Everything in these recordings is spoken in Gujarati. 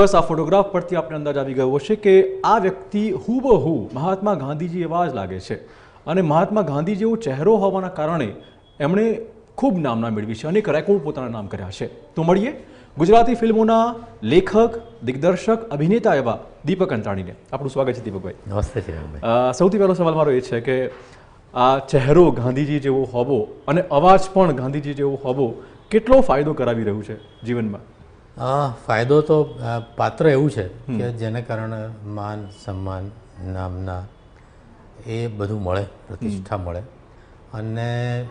ચોક્કસ આ ફોટોગ્રાફ પરથી આપણે અંદાજ આવી ગયો હશે કે આ વ્યક્તિ હુબહુ મહાત્મા ગાંધીજી એવા જ લાગે છે અને મહાત્મા ગાંધી જેવો ચહેરો હોવાના કારણે એમણે ખૂબ નામના મેળવી છે, અનેક રેકોર્ડ પોતાના નામ કર્યા છે. તો મળીએ ગુજરાતી ફિલ્મોના લેખક, દિગ્દર્શક, અભિનેતા એવા દીપક અંતાણીને. આપણું સ્વાગત છે દીપકભાઈ. નમસ્તે ચિરાગભાઈ. સૌથી પહેલો સવાલ મારો એ છે કે આ ચહેરો ગાંધીજી જેવો હોવો અને અવાજ પણ ગાંધીજી જેવો હોવો કેટલો ફાયદો કરાવી રહ્યું છે જીવનમાં? ફાયદો તો પાત્ર એવું છે કે જેને કારણે માન સન્માન નામના એ બધું મળે, પ્રતિષ્ઠા મળે. અને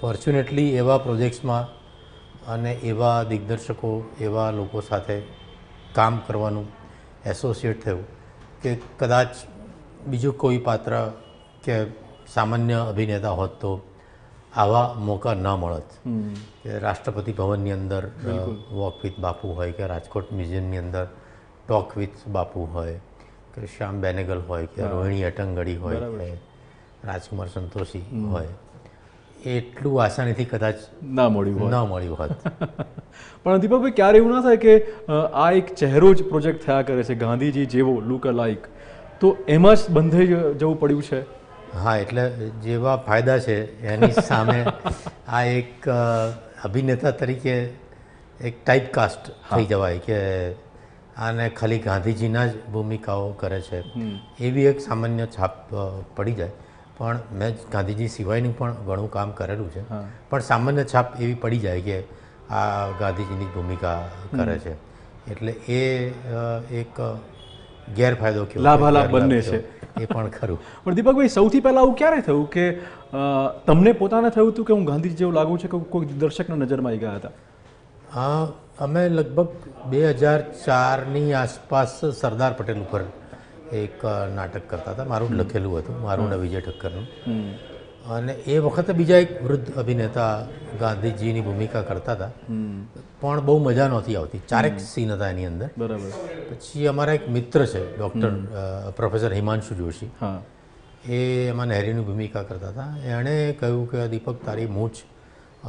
ફોર્ચ્યુનેટલી એવા પ્રોજેક્ટ્સમાં અને એવા દિગ્દર્શકો, એવા લોકો સાથે કામ કરવાનું એસોસિએટ થયું કે કદાચ બીજું કોઈ પાત્ર કે સામાન્ય અભિનેતા હોત તો આવા મોકા ન મળત. કે રાષ્ટ્રપતિ ભવનની અંદર વોક વિથ બાપુ હોય, કે રાજકોટ મ્યુઝિયમની અંદર ટોક વિથ બાપુ હોય, કે શ્યામ બેનેગલ હોય, કે રોહિણી હટ્ટંગડી હોય, કે રાજકુમાર સંતોષી હોય, એટલું આસાનીથી કદાચ ન મળ્યું હોત. પણ દીપકભાઈ, ક્યારે એવું ના થાય કે આ એક ચહેરો જ પ્રોજેક્ટ થયા કરે છે ગાંધીજી જેવો લુક અલાઈક, તો એમાં જ બંધાઈ જવું પડ્યું છે? હા, એટલે જેવા ફાયદા છે એની સામે આ એક અભિનેતા તરીકે એક ટાઈપ કાસ્ટ થઈ જવાય કે આને ખાલી ગાંધીજીના જ ભૂમિકાઓ કરે છે, એવી એક સામાન્ય છાપ પડી જાય. પણ મેં ગાંધીજી સિવાયનું પણ ઘણું કામ કરેલું છે, પણ સામાન્ય છાપ એવી પડી જાય કે આ ગાંધીજીની જ ભૂમિકા કરે છે. એટલે એ એક ગેરફાયદો કે લાભાલાભ બંને છે એ પણ ખરું. પણ દીપકભાઈ, સૌથી પહેલાં આવું ક્યારે થયું કે તમને પોતાને થયું હતું કે હું ગાંધીજી જેવું લાગુ છે, કે કોઈ દર્શકના નજરમાં આવી ગયા હતા? હા, અમે લગભગ 2004ની આસપાસ સરદાર પટેલ ઉપર એક નાટક કરતા હતા, મારું લખેલું હતું, મારું ને વિજય ઠક્કરનું. અને એ વખતે બીજા એક વૃદ્ધ અભિનેતા ગાંધીજીની ભૂમિકા કરતા હતા, પણ બહુ મજા નહોતી આવતી. ચારેક સીન હતા એની અંદર. બરાબર. પછી અમારા એક મિત્ર છે ડૉક્ટર પ્રોફેસર હિમાંશ જોશી, એ એમાં નહેરીની ભૂમિકા કરતા હતા. એણે કહ્યું કે દીપક, તારી મૂછ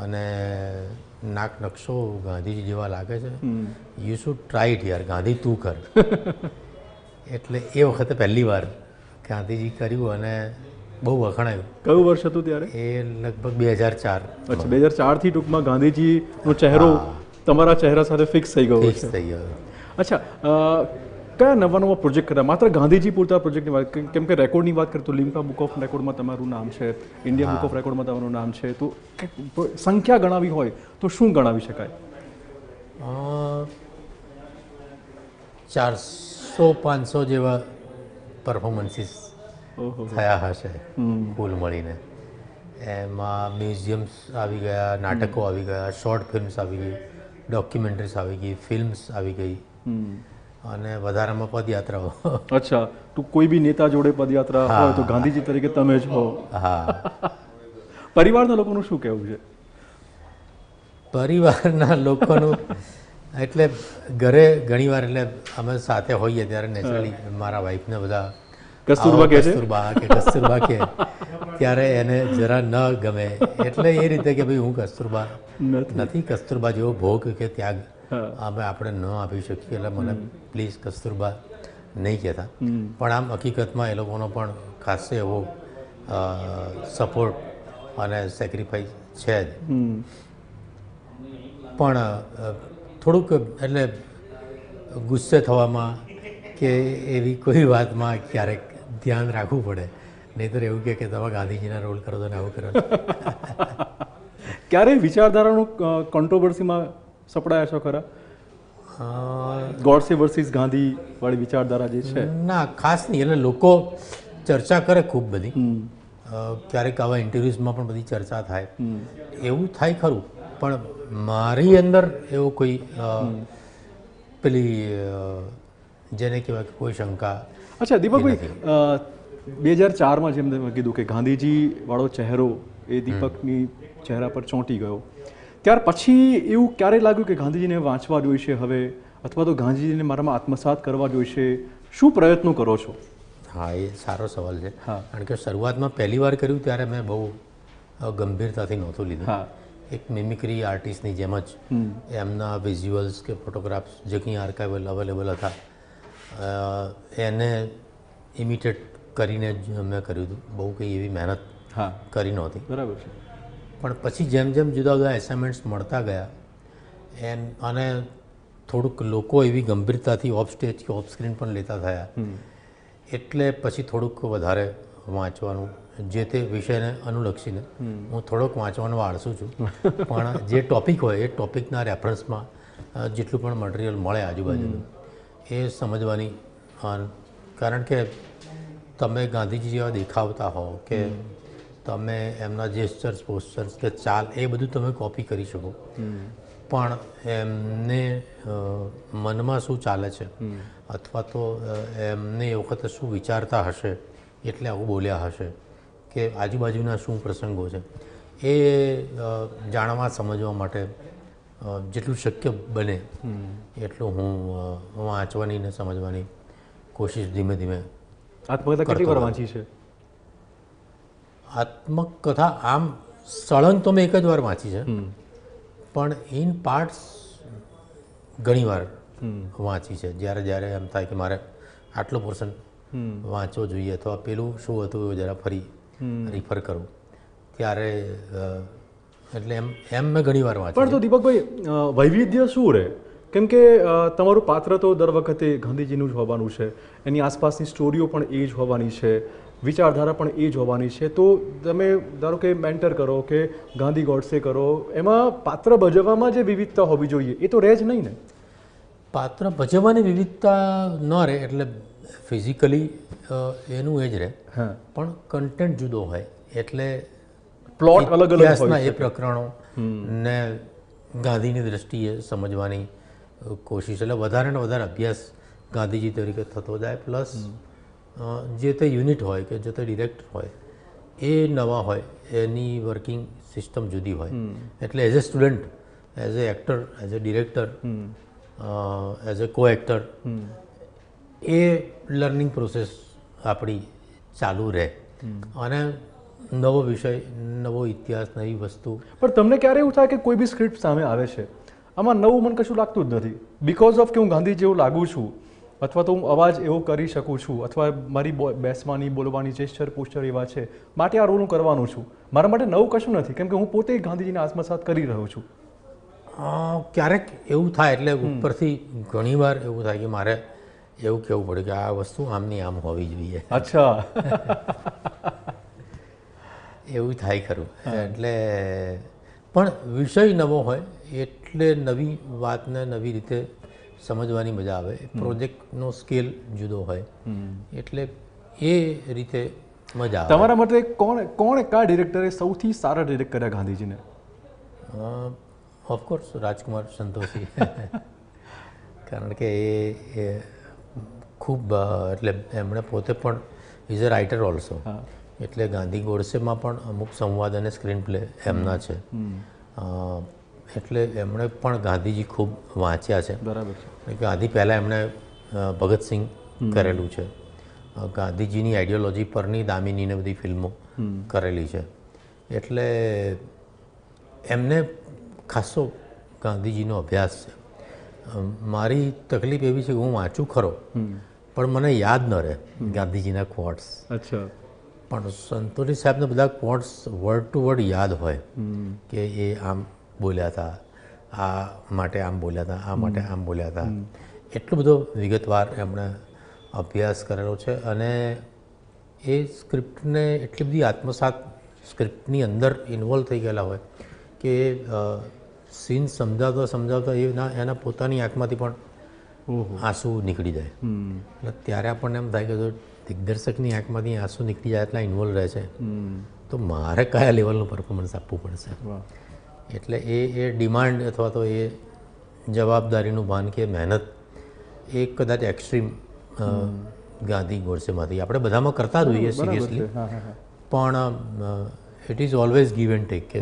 અને નાક નકશો ગાંધીજી જેવા લાગે છે, યુ શુડ ટ્રાય ઇટ યાર, ગાંધી તું કર. એટલે એ વખતે પહેલી વાર ગાંધીજી કર્યું અને બહુ વખણાયું. કયું વર્ષ હતું ત્યારે? એ લગભગ 2004. અચ્છા, 2004થી ટૂંકમાં ગાંધીજીનો ચહેરો તમારા ચહેરા સાથે ફિક્સ થઈ ગયો? ફિક્સ થઈ ગયો. અચ્છા, કયા નવા પ્રોજેક્ટ કર્યા? માત્ર ગાંધીજી પૂરતા પ્રોજેક્ટની વાત, કેમ કે રેકોર્ડની વાત કરતો લિમ્કા બુક ઓફ રેકોર્ડમાં તમારું નામ છે, ઇન્ડિયા બુક ઓફ રેકોર્ડમાં તમારું નામ છે, તો સંખ્યા ગણાવી હોય તો શું ગણાવી શકાય? 400-500 જેવા પરફોર્મન્સીસ થયા હશે કુલ મળીને. એમાં મ્યુઝિયમ્સ આવી ગયા, નાટકો આવી ગયા, શોર્ટ ફિલ્મ્સ આવી ગઈ, ડોક્યુમેન્ટરીઝ આવી ગઈ, ફિલ્મ્સ આવી ગઈ, અને વધારામાં પદયાત્રાઓ. અચ્છા, તો કોઈ બી નેતા જોડે પદયાત્રા હોય તો ગાંધીજી તરીકે તમે જ હો. હા. પરિવારના લોકોનું શું કહેવું છે? પરિવારના લોકોનું એટલે ઘરે ઘણીવાર, એટલે અમે સાથે હોઈએ ત્યારે નેચરલી મારા વાઈફને બધા કસ્તુરબા કે ત્યારે એને જરા ન ગમે, એટલે એ રીતે કે ભાઈ હું કસ્તુરબા નથી, કસ્તુરબા જેવો ભોગ કે ત્યાગ અમે આપણે ન આપી શકીએ, એટલે મને પ્લીઝ કસ્તુરબા નહીં કહેતા. પણ આમ હકીકતમાં એ લોકોનો પણ ખાસ એવો સપોર્ટ અને સેક્રિફાઈસ છે જ. પણ થોડુંક એટલે ગુસ્સે થવામાં કે એવી કોઈ વાતમાં ક્યારેક ધ્યાન રાખવું પડે, નહીંતર એવું કે તમે ગાંધીજીના રોલ કરો તો આવું કરો. ક્યારેય વિચારધારાનું કોન્ટ્રોવર્સીમાં સપડાયા છો ખરા? ગોડસે વર્સિસ ગાંધી વાળી વિચારધારા જે છે? ના, ખાસ નહીં. એટલે લોકો ચર્ચા કરે ખૂબ બધી, ક્યારેક આવા ઇન્ટરવ્યૂઝમાં પણ બધી ચર્ચા થાય, એવું થાય ખરું. પણ મારી અંદર એવો કોઈ પેલી જેને કહેવાય કે કોઈ શંકા. અચ્છા દીપકભાઈ, 2004માં જેમ તમે કીધું કે ગાંધીજી વાળો ચહેરો એ દીપકની ચહેરા પર ચોંટી ગયો, ત્યાર પછી એવું ક્યારે લાગ્યું કે ગાંધીજીને વાંચવા જોઈશે હવે, અથવા તો ગાંધીજીને મારામાં આત્મસાત કરવા જોઈશે? શું પ્રયત્નો કરો છો? હા, એ સારો સવાલ છે. કારણ કે શરૂઆતમાં પહેલી વાર કર્યું ત્યારે મેં બહુ ગંભીરતાથી નહોતું લીધું. एक मिमिक्री आर्टिस्टनी जेम ज एमना विज्युअल्स के फोटोग्राफ्स जे कहीं आर्काइवल अवेलेबल था एने इमिटेट करीने ज मैं कर्युं हतुं। बहु कई एवी मेहनत हाँ करी नहोती। बराबर छे। पण पछी जेम जेम जुदा जुदा एसाइनमेंट्स मळता गया अने थोड़ुंक लोको एवी गंभीरताथी ऑफ स्टेज के ऑफ स्क्रीन पण लेता थया एटले पछी थोड़ुंक वधारे वांचवानुं जे ते विषय ने अनुलक्षीने हूँ थोड़ोक वाँचवानो आळसु छूं पण जे टॉपिक होय ए टॉपिकना रेफरन्समां जेटलुं पण मटीरियल मळे आजूबाजूनुं ए समजवानी कारण के तमे गांधीजी जेवा देखावता हो के तमे एमना जेस्चर्स पोस्चर्स के चाल ए बधुं तमे कॉपी करी शको पण एमने मनमा शुं चाले छे अथवा तो एमने ए वखते शुं विचारता हशे एटले आव बोल्या हशे के आजूबाजूना शू प्रसंगों से जाणवा समझवा माटे जेटलू शक्य बने एटलू हूँ वाँचवानी ने समझवानी कोशिश धीमे धीमे। आत्मकथा केटली वार वाँची छे? आत्मकथा आम सळंग तो मैं एक ज वार वाँची है पण इन पार्ट्स घणी वार वाँची है। ज्यारे ज्यारे एम थाय के मारे आटलो पोर्सन वाँचवो जोईए अथवा पेलू शुं हतुं जरा फरी रिफर करो त्यारे एटले एम मैं घणी वार वाँचुं। पण तो दीपक भाई वैविध्य शुं रहे केम के तमारुं पात्र तो दर वखते गांधीजीनुं ज होवानुं छे एनी आसपासनी स्टोरीओ पण ए ज होवानी छे विचारधारा पण ए ज होवानी छे तो तमे धारो के मेंटर करो के गांधी गोडसे करो एमां पात्र भजववामां जे विविधता होवी जोईए ए तो रहे ज नहीं ने। पात्र भजववानी विविधता न रहे एटले फिजिकली एनु एज रहे हाँ पण कंटेंट जुदो होय एटले प्लॉट अलग अलग इतिहासना ए प्रकरणों ने गांधीनी दृष्टिए समझवानी कोशिश एटले वधारे ने वधारे अभ्यास गांधीजी तरीके थतो जाए प्लस जे ते यूनिट होय के जे ते डिरेक्टर होय ए नवा होय एनी वर्किंग सिस्टम जुदी होय एटले as a student as a actor as a director as a co actor ए लर्निंग प्रोसेस आपड़ी चालू रहे अने नवो विषय नवो इतिहास नवी वस्तु। पर तमने क्यारे एवुं थाय के कोई भी स्क्रिप्ट सामे आवे छे आमां नवुं मने कशुं लागतुं ज नथी बिकॉज ऑफ के हूँ गांधी जेवो लागू छूँ अथवा तो हूँ अवाज एवो करी शकूँ छूँ अथवा मारी बेसवानी बोलवानी जेस्चर पोस्चर एवा छे माटे आ रोल हूँ करवानो छूँ मारा माटे नवुं कशुं नथी केम के हूँ पोते गांधीजीने आत्मसात करी रह्यो छूँ। क्यारेक एवुं थाय एटले उपरथी घणीवार एवुं थाय के मारे एवं कहूँ पड़े कि आ वस्तु आमनी आम होवी जोईए। अच्छा एवं थाय खरुं एटले पण विषय नवो होय एटले नवी वातने नवी रीते समझवानी मजा आवे। प्रोजेक्टनो स्केल जुदो होय एटले ए रीते मजा आवे। तमारा मते कोण कोण का डिरेक्टरे सौथी सारा डिरेक्ट कर्या गांधीजीने? ऑफकोर्स राजकुमार संतोषी कारण के ए खूब एटले एमणे पोते पण इज अ राइटर ऑल्सो एटले गांधी गोडसे में पण अमुक संवाद अने स्क्रीन प्ले एमना छे एटले एमणे पण गांधीजी खूब वाँच्या छे। बराबर। गांधी पहला एमणे भगत सिंह करेलू छे गांधीजीनी आइडियोलॉजी परनी दामिनी ने बधी फिल्मों करेली छे एटले एमने खासो गांधीजीनो अभ्यास छे। मारी तकलीफ एवी छे हूँ वाँचू खरो पर मने याद न रहे गांधीजीना क्वोट्स। अच्छा। पण संतोषी साहेब ने बधा क्वोट्स वर्ड टू वर्ड याद होय के ये आम बोल्या था आ माटे आम बोल्या था आ माटे आम बोल्या था एटलो बधो विगतवार एमणे अभ्यास करेलो छे अने ए स्क्रिप्टने एटली बधी आत्मसात स्क्रिप्टनी अंदर इन्वोल्व थई गेला होय के सीन समझाता समझाता एना पोतानी आंखमांथी पण आंसू निकली जाए एटले त्यारे आपणे एम थाय के जो दिग्दर्शकनी आंखमांथी आंसू निकली जाए एटला इन्वोल्व रहे छे तो मारे कया लेवलनुं परफॉर्मन्स आपवुं पड़शे एटले ए डिमांड अथवा तो ए जवाबदारीनुं भान के मेहनत ए कदाच एक्स्ट्रीम गांधी गोडसेमांथी आपणे बधामां करता ज होईए सीरियसली पण it is always give and take के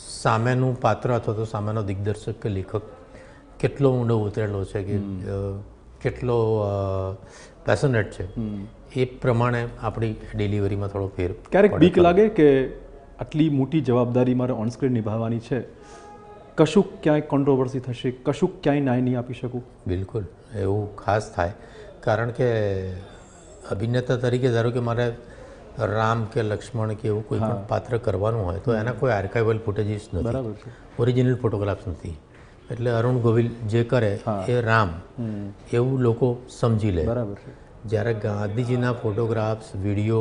सामेनु पात्र अथवा तो सामेनो दिग्दर्शक के लेखक केटलो ऊंडो उतरेलो छे कि केटलो पेशनेट छे ए प्रमाणे आपणी डिलिवरी में थोड़ो फेर। क्यारेक बीक लागे के आटली मोटी जवाबदारी मारे ऑन स्क्रीन निभाववानी छे कशुक क्यांय कॉन्ट्रोवर्सी थशे, कशुक क्यांय न्याय नहीं आपी शकूं। बिलकुल एवुं खास थाय कारण के अभिनेता तरीके धारो के मारे राम के लक्ष्मण के एवुं कोई पण पात्र करवानुं होय तो एना कोई आर्काइवल फूटेजीस नथी, बराबर छे, ओरिजिनल फोटोग्राफ्स नथी। एटले अरुण गोविल जे करे ए राम एवुं लोको समजी ले, बराबर छे। ज्यारे गांधीजीना फोटोग्राफ्स विडियो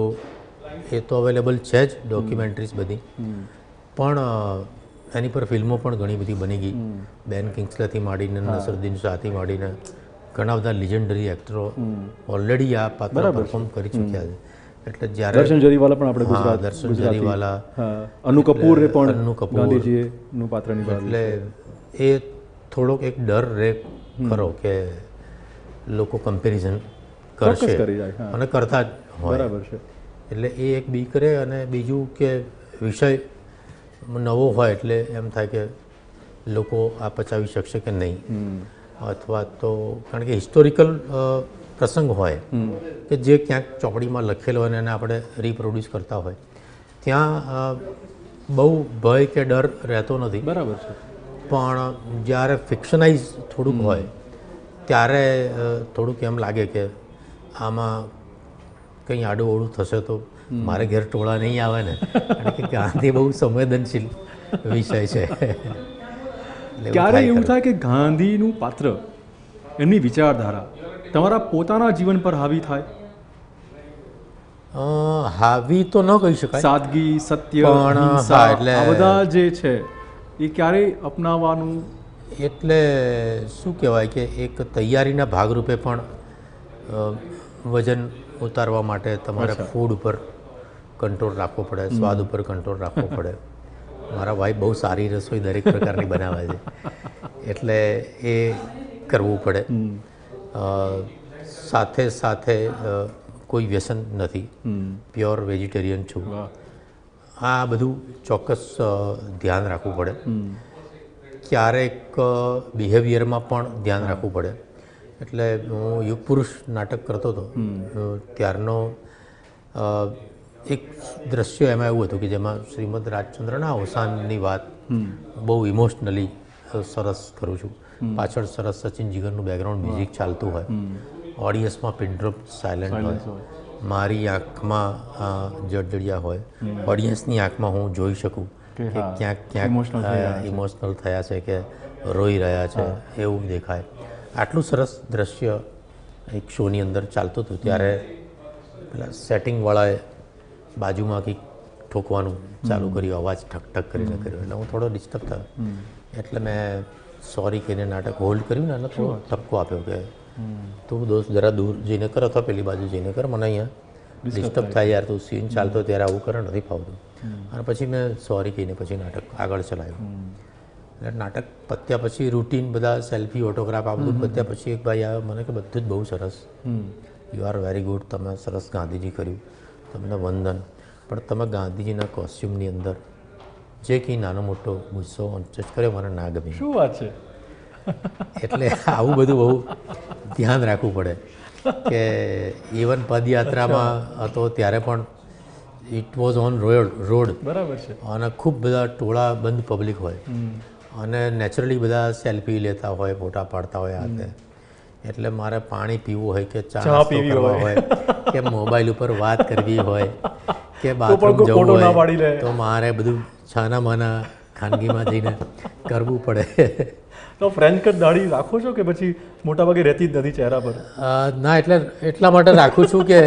ए तो अवेलेबल है ज, डॉक्यूमेंटरीज बधी पण एनी पर फिल्मों पण घणी बधी बनी गई। बेन किंग्सले थी माडीने नसीरुद्दीन शाह थी माडीने घणा बधा लीजेंडरी एक्टरो ऑलरेडी आ पात्र परफॉर्म करी चूक्या छे। एटले ज्यारे दर्शन जरीवाला पण आपणे गुजरात दर्शन जरीवाला अनु कपूरे पण अनु कपूर गांधीजीए नु पात्र निभाव्युं। एटले ए थोड़ोक एक डर रे खरो के लोको कम्पेरिजन करशे अने करता ज होय, बराबर छे। एटले ए एक बीक रे अने बीजुं के विषय नवो होय एटले एम थाय के लोको आ पचावी शकशे के नहीं, अथवा तो कारण के हिस्टोरिकल प्रसंग होय के जे क्यांक चोपड़ी में लखेलो होय अने आपणे रिप्रोड्यूस करता होय त्यां बहु भय के डर रहतो नथी, बराबर छे। पण ज्यारे फिक्शनाइज थोड़ुं होय त्यारे थोड़ुंक एम लागे के आमां कहीं आडुंओडुं थशे तो मारे घेर टोला नहीं आवे ने, कारण के गांधी बहुत संवेदनशील विषय छे। क्यारे एवुं थाय के गांधीनुं पात्र एमनी विचारधारा तमारा पोताना जीवन पर हावी थाय? हावी तो न कही शकाय, सादगी सत्य हिंसा आ बधा जे छे ए क्यारे अपनावानुं एटले शुं कहेवाय के एक तैयारीना भाग रूपे पण वजन उतारवा माटे तमारे फूड पर कंट्रोल राखवो पड़े, स्वाद पर कंट्रोल राखवो पड़े। मारा भाई बहुत सारी रसोई दरेक प्रकारनी बनावे छे एटले ए करवू पड़े। साथे साथे कोई व्यसन नथी, प्योर वेजिटेरियन छूं। आ बधुं चोक्कस ध्यान राखवू पड़े। क्यारेक बिहेवियर में पण ध्यान राखवू पड़े। एटले हूँ युग पुरुष नाटक करतो तो त्यारनो एक दृश्य एमां एवुं हतुं के जेमां श्रीमद राजचंद्रना अवसाननी वात बहु इमोशनली सरस करूँ छूं। पाछळ सरस सचिन जीगरनुं बेकग्राउंड म्यूजिक चालतुं होय, ऑडियन्समां पिनड्रोप साइलेंट होय, मारी आँखमां जडजडिया होय, ऑडियन्सनी आँखमां हूँ जोई शकूं के क्यांक क्यांक इमोशनल थया छे के रोई रह्या छे एवुं देखाय। आटलू सरस दृश्य एक शोनी अंदर चालतु हतुं त्यारे पेला सेटिंगवाळाए बाजूमांथी ठोकवानुं चालू कर्युं, अवाज ठक ठक करीने कर्यो एटले हूँ थोड़ो डिस्टर्ब थयो। एटले मैं सॉरी कहीने नाटक होल्ड कर्युं ने एटले थोड़ो ठपको आप्यो के તું દોસ્त જરા દૂર જઈને કર અથવા પેલી બાજુ જઈને કર, મને અહીંયા ડિસ્ટર્બ થાય યાર, તું સીન ચાલતો ત્યારે આવું કરે નથી ફાવતું, અને પછી મેં સોરી કહીને પછી નાટક આગળ ચલાવ્યું। नाटक पत्या पछी रूटीन बधा सेल्फी ऑटोग्राफ आप बधुं पत्या पछी एक भाई आव्यो मने के बधुं ज बहु सरस, यू आर वेरी गुड, तमे सरस गांधीजी कर्युं, तमने वंदन, पण तमे गांधीजीना कोस्ट्यूमनी अंदर जे कंई नानो मोटो गुस्सो अंचज कर्यो मने ना गम्युं। शुं वात छे। एटले आवुं बधुं बहु ध्यान राखवुं पड़े के इवन पदयात्रामां हतो त्यारे पण इट वॉज ऑन रोड, बराबर छे, अने खूब बधा टोळा बंद पब्लिक होय અને નેચરલી બધા સેલ્ફી લેતા હોય, ફોટા પાડતા હોય હાથે। એટલે મારે પાણી પીવું હોય કે ચા પીવી હોય કે મોબાઈલ ઉપર વાત કરવી હોય કે બાથરૂમ જવું હોય તો મારે બધું છાના માના ખાનગીમાં જઈને કરવું પડે। તો ફ્રેન્ચ કટ દાઢી રાખો છો કે પછી મોટા ભાગે રહેતી જ નથી ચહેરા પર? ના, એટલે એટલા માટે રાખું છું કે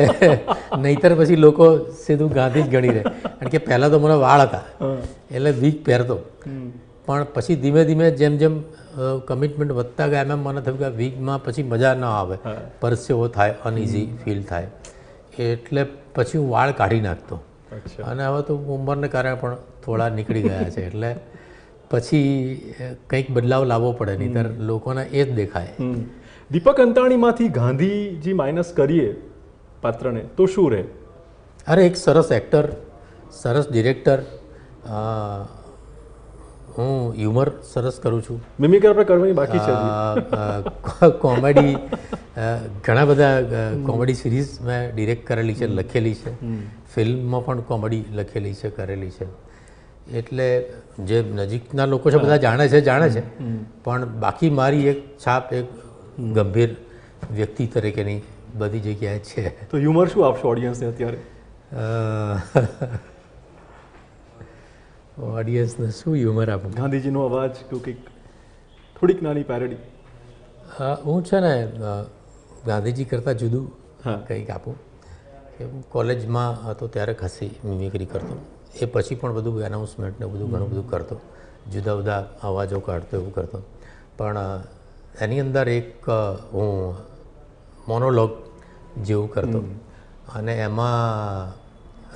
નહીતર પછી લોકો સીધું ગાંધી જ ગણી રહે, કારણ કે પહેલાં તો મને વાળ હતા એટલે વીક પહેરતો, પણ પછી ધીમે ધીમે જેમ જેમ કમિટમેન્ટ વધતા ગયા એમ મને થયું કે વીકમાં પછી મજા ન આવે, પરસેવો થાય, અનઇઝી ફીલ થાય, એટલે પછી હું વાળ કાઢી નાખતો। અને હવે તો ઉંમરને કારણે પણ થોડા નીકળી ગયા છે, એટલે પછી કંઈક બદલાવ લાવવો પડે, નહીંતર લોકોને એ જ દેખાય। દીપક અંતાણીમાંથી ગાંધીજી માઇનસ કરીએ પાત્રને તો શું રહે? અરે એક સરસ એક્ટર, સરસ ડિરેક્ટર, हूँ ह्यूमर सरस करूँ छूँ, मिमिक्री आपणे करवानी बाकी छे, कॉमेडी घणा बधा कॉमेडी सीरीज मैं डिरेक्ट करेली छे, लखेली छे, फिल्म में पण कॉमेडी लखेली छे, करेली छे, एटले जे नजीकना लोको छे बधा जाणे छे पण बाकी मारी एक छाप एक गंभीर व्यक्ति तरीके नहीं बधी जगह छे। तो ह्यूमर शू आपशो ऑडियंस ने अत्यारे? ऑडियंस ने शू ह्यूमर आप गांधीजी नो अवाज क्योंकि थोड़ीक नानी पेरेडी हूँ है ने गांधीजी करता जुदू कहीं आपू कॉलेज में तो त्यारे खासी मिमिक्री करतो ए पछी पण बधु एनाउंसमेंट ने बधु घणुं बधु करतो जुदा जुदा अवाजों काढतो एवुं करतो पण एनी अंदर एक हूँ मोनोलॉग जेवुं करतो अने एमां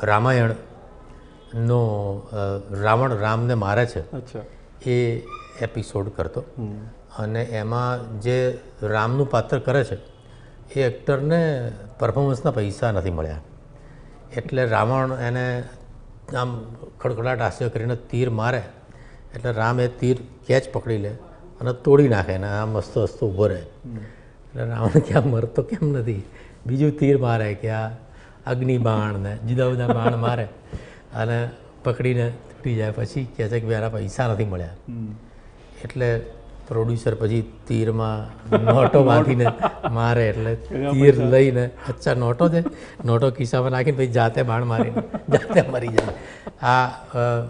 रामायण नो रावण राम ने मारे छे ए एपिसोड करतो अने एमां जे रामनुं पात्र करे छे ए एक्टर ने परफॉर्मन्सना पैसा नथी मळ्या एटले रावण एने आम खड़खड़ाट हास्य करीने तीर मारे एटले राम ए तीर कैच पकड़ी ले अने तोड़ी नाखे ने आम हसतो हसतो ऊभो रहे एटले रावण क्या मरतो केम नथी बीजू तीर मारे क्या अग्नि बाण ने जुदा जुदा बाण मारे अने पकड़ीने तूटी जाए पछी कहे छे के बेरा पैसा नथी मळ्या एटले प्रोड्यूसर पछी तीर में नोटो बांधीने मारे एटले तीर लईने अच्छा नोटो दे नोटो खिस्सामां नाखीने पछी जाते बाण मारीने जाते मरी जाए। आ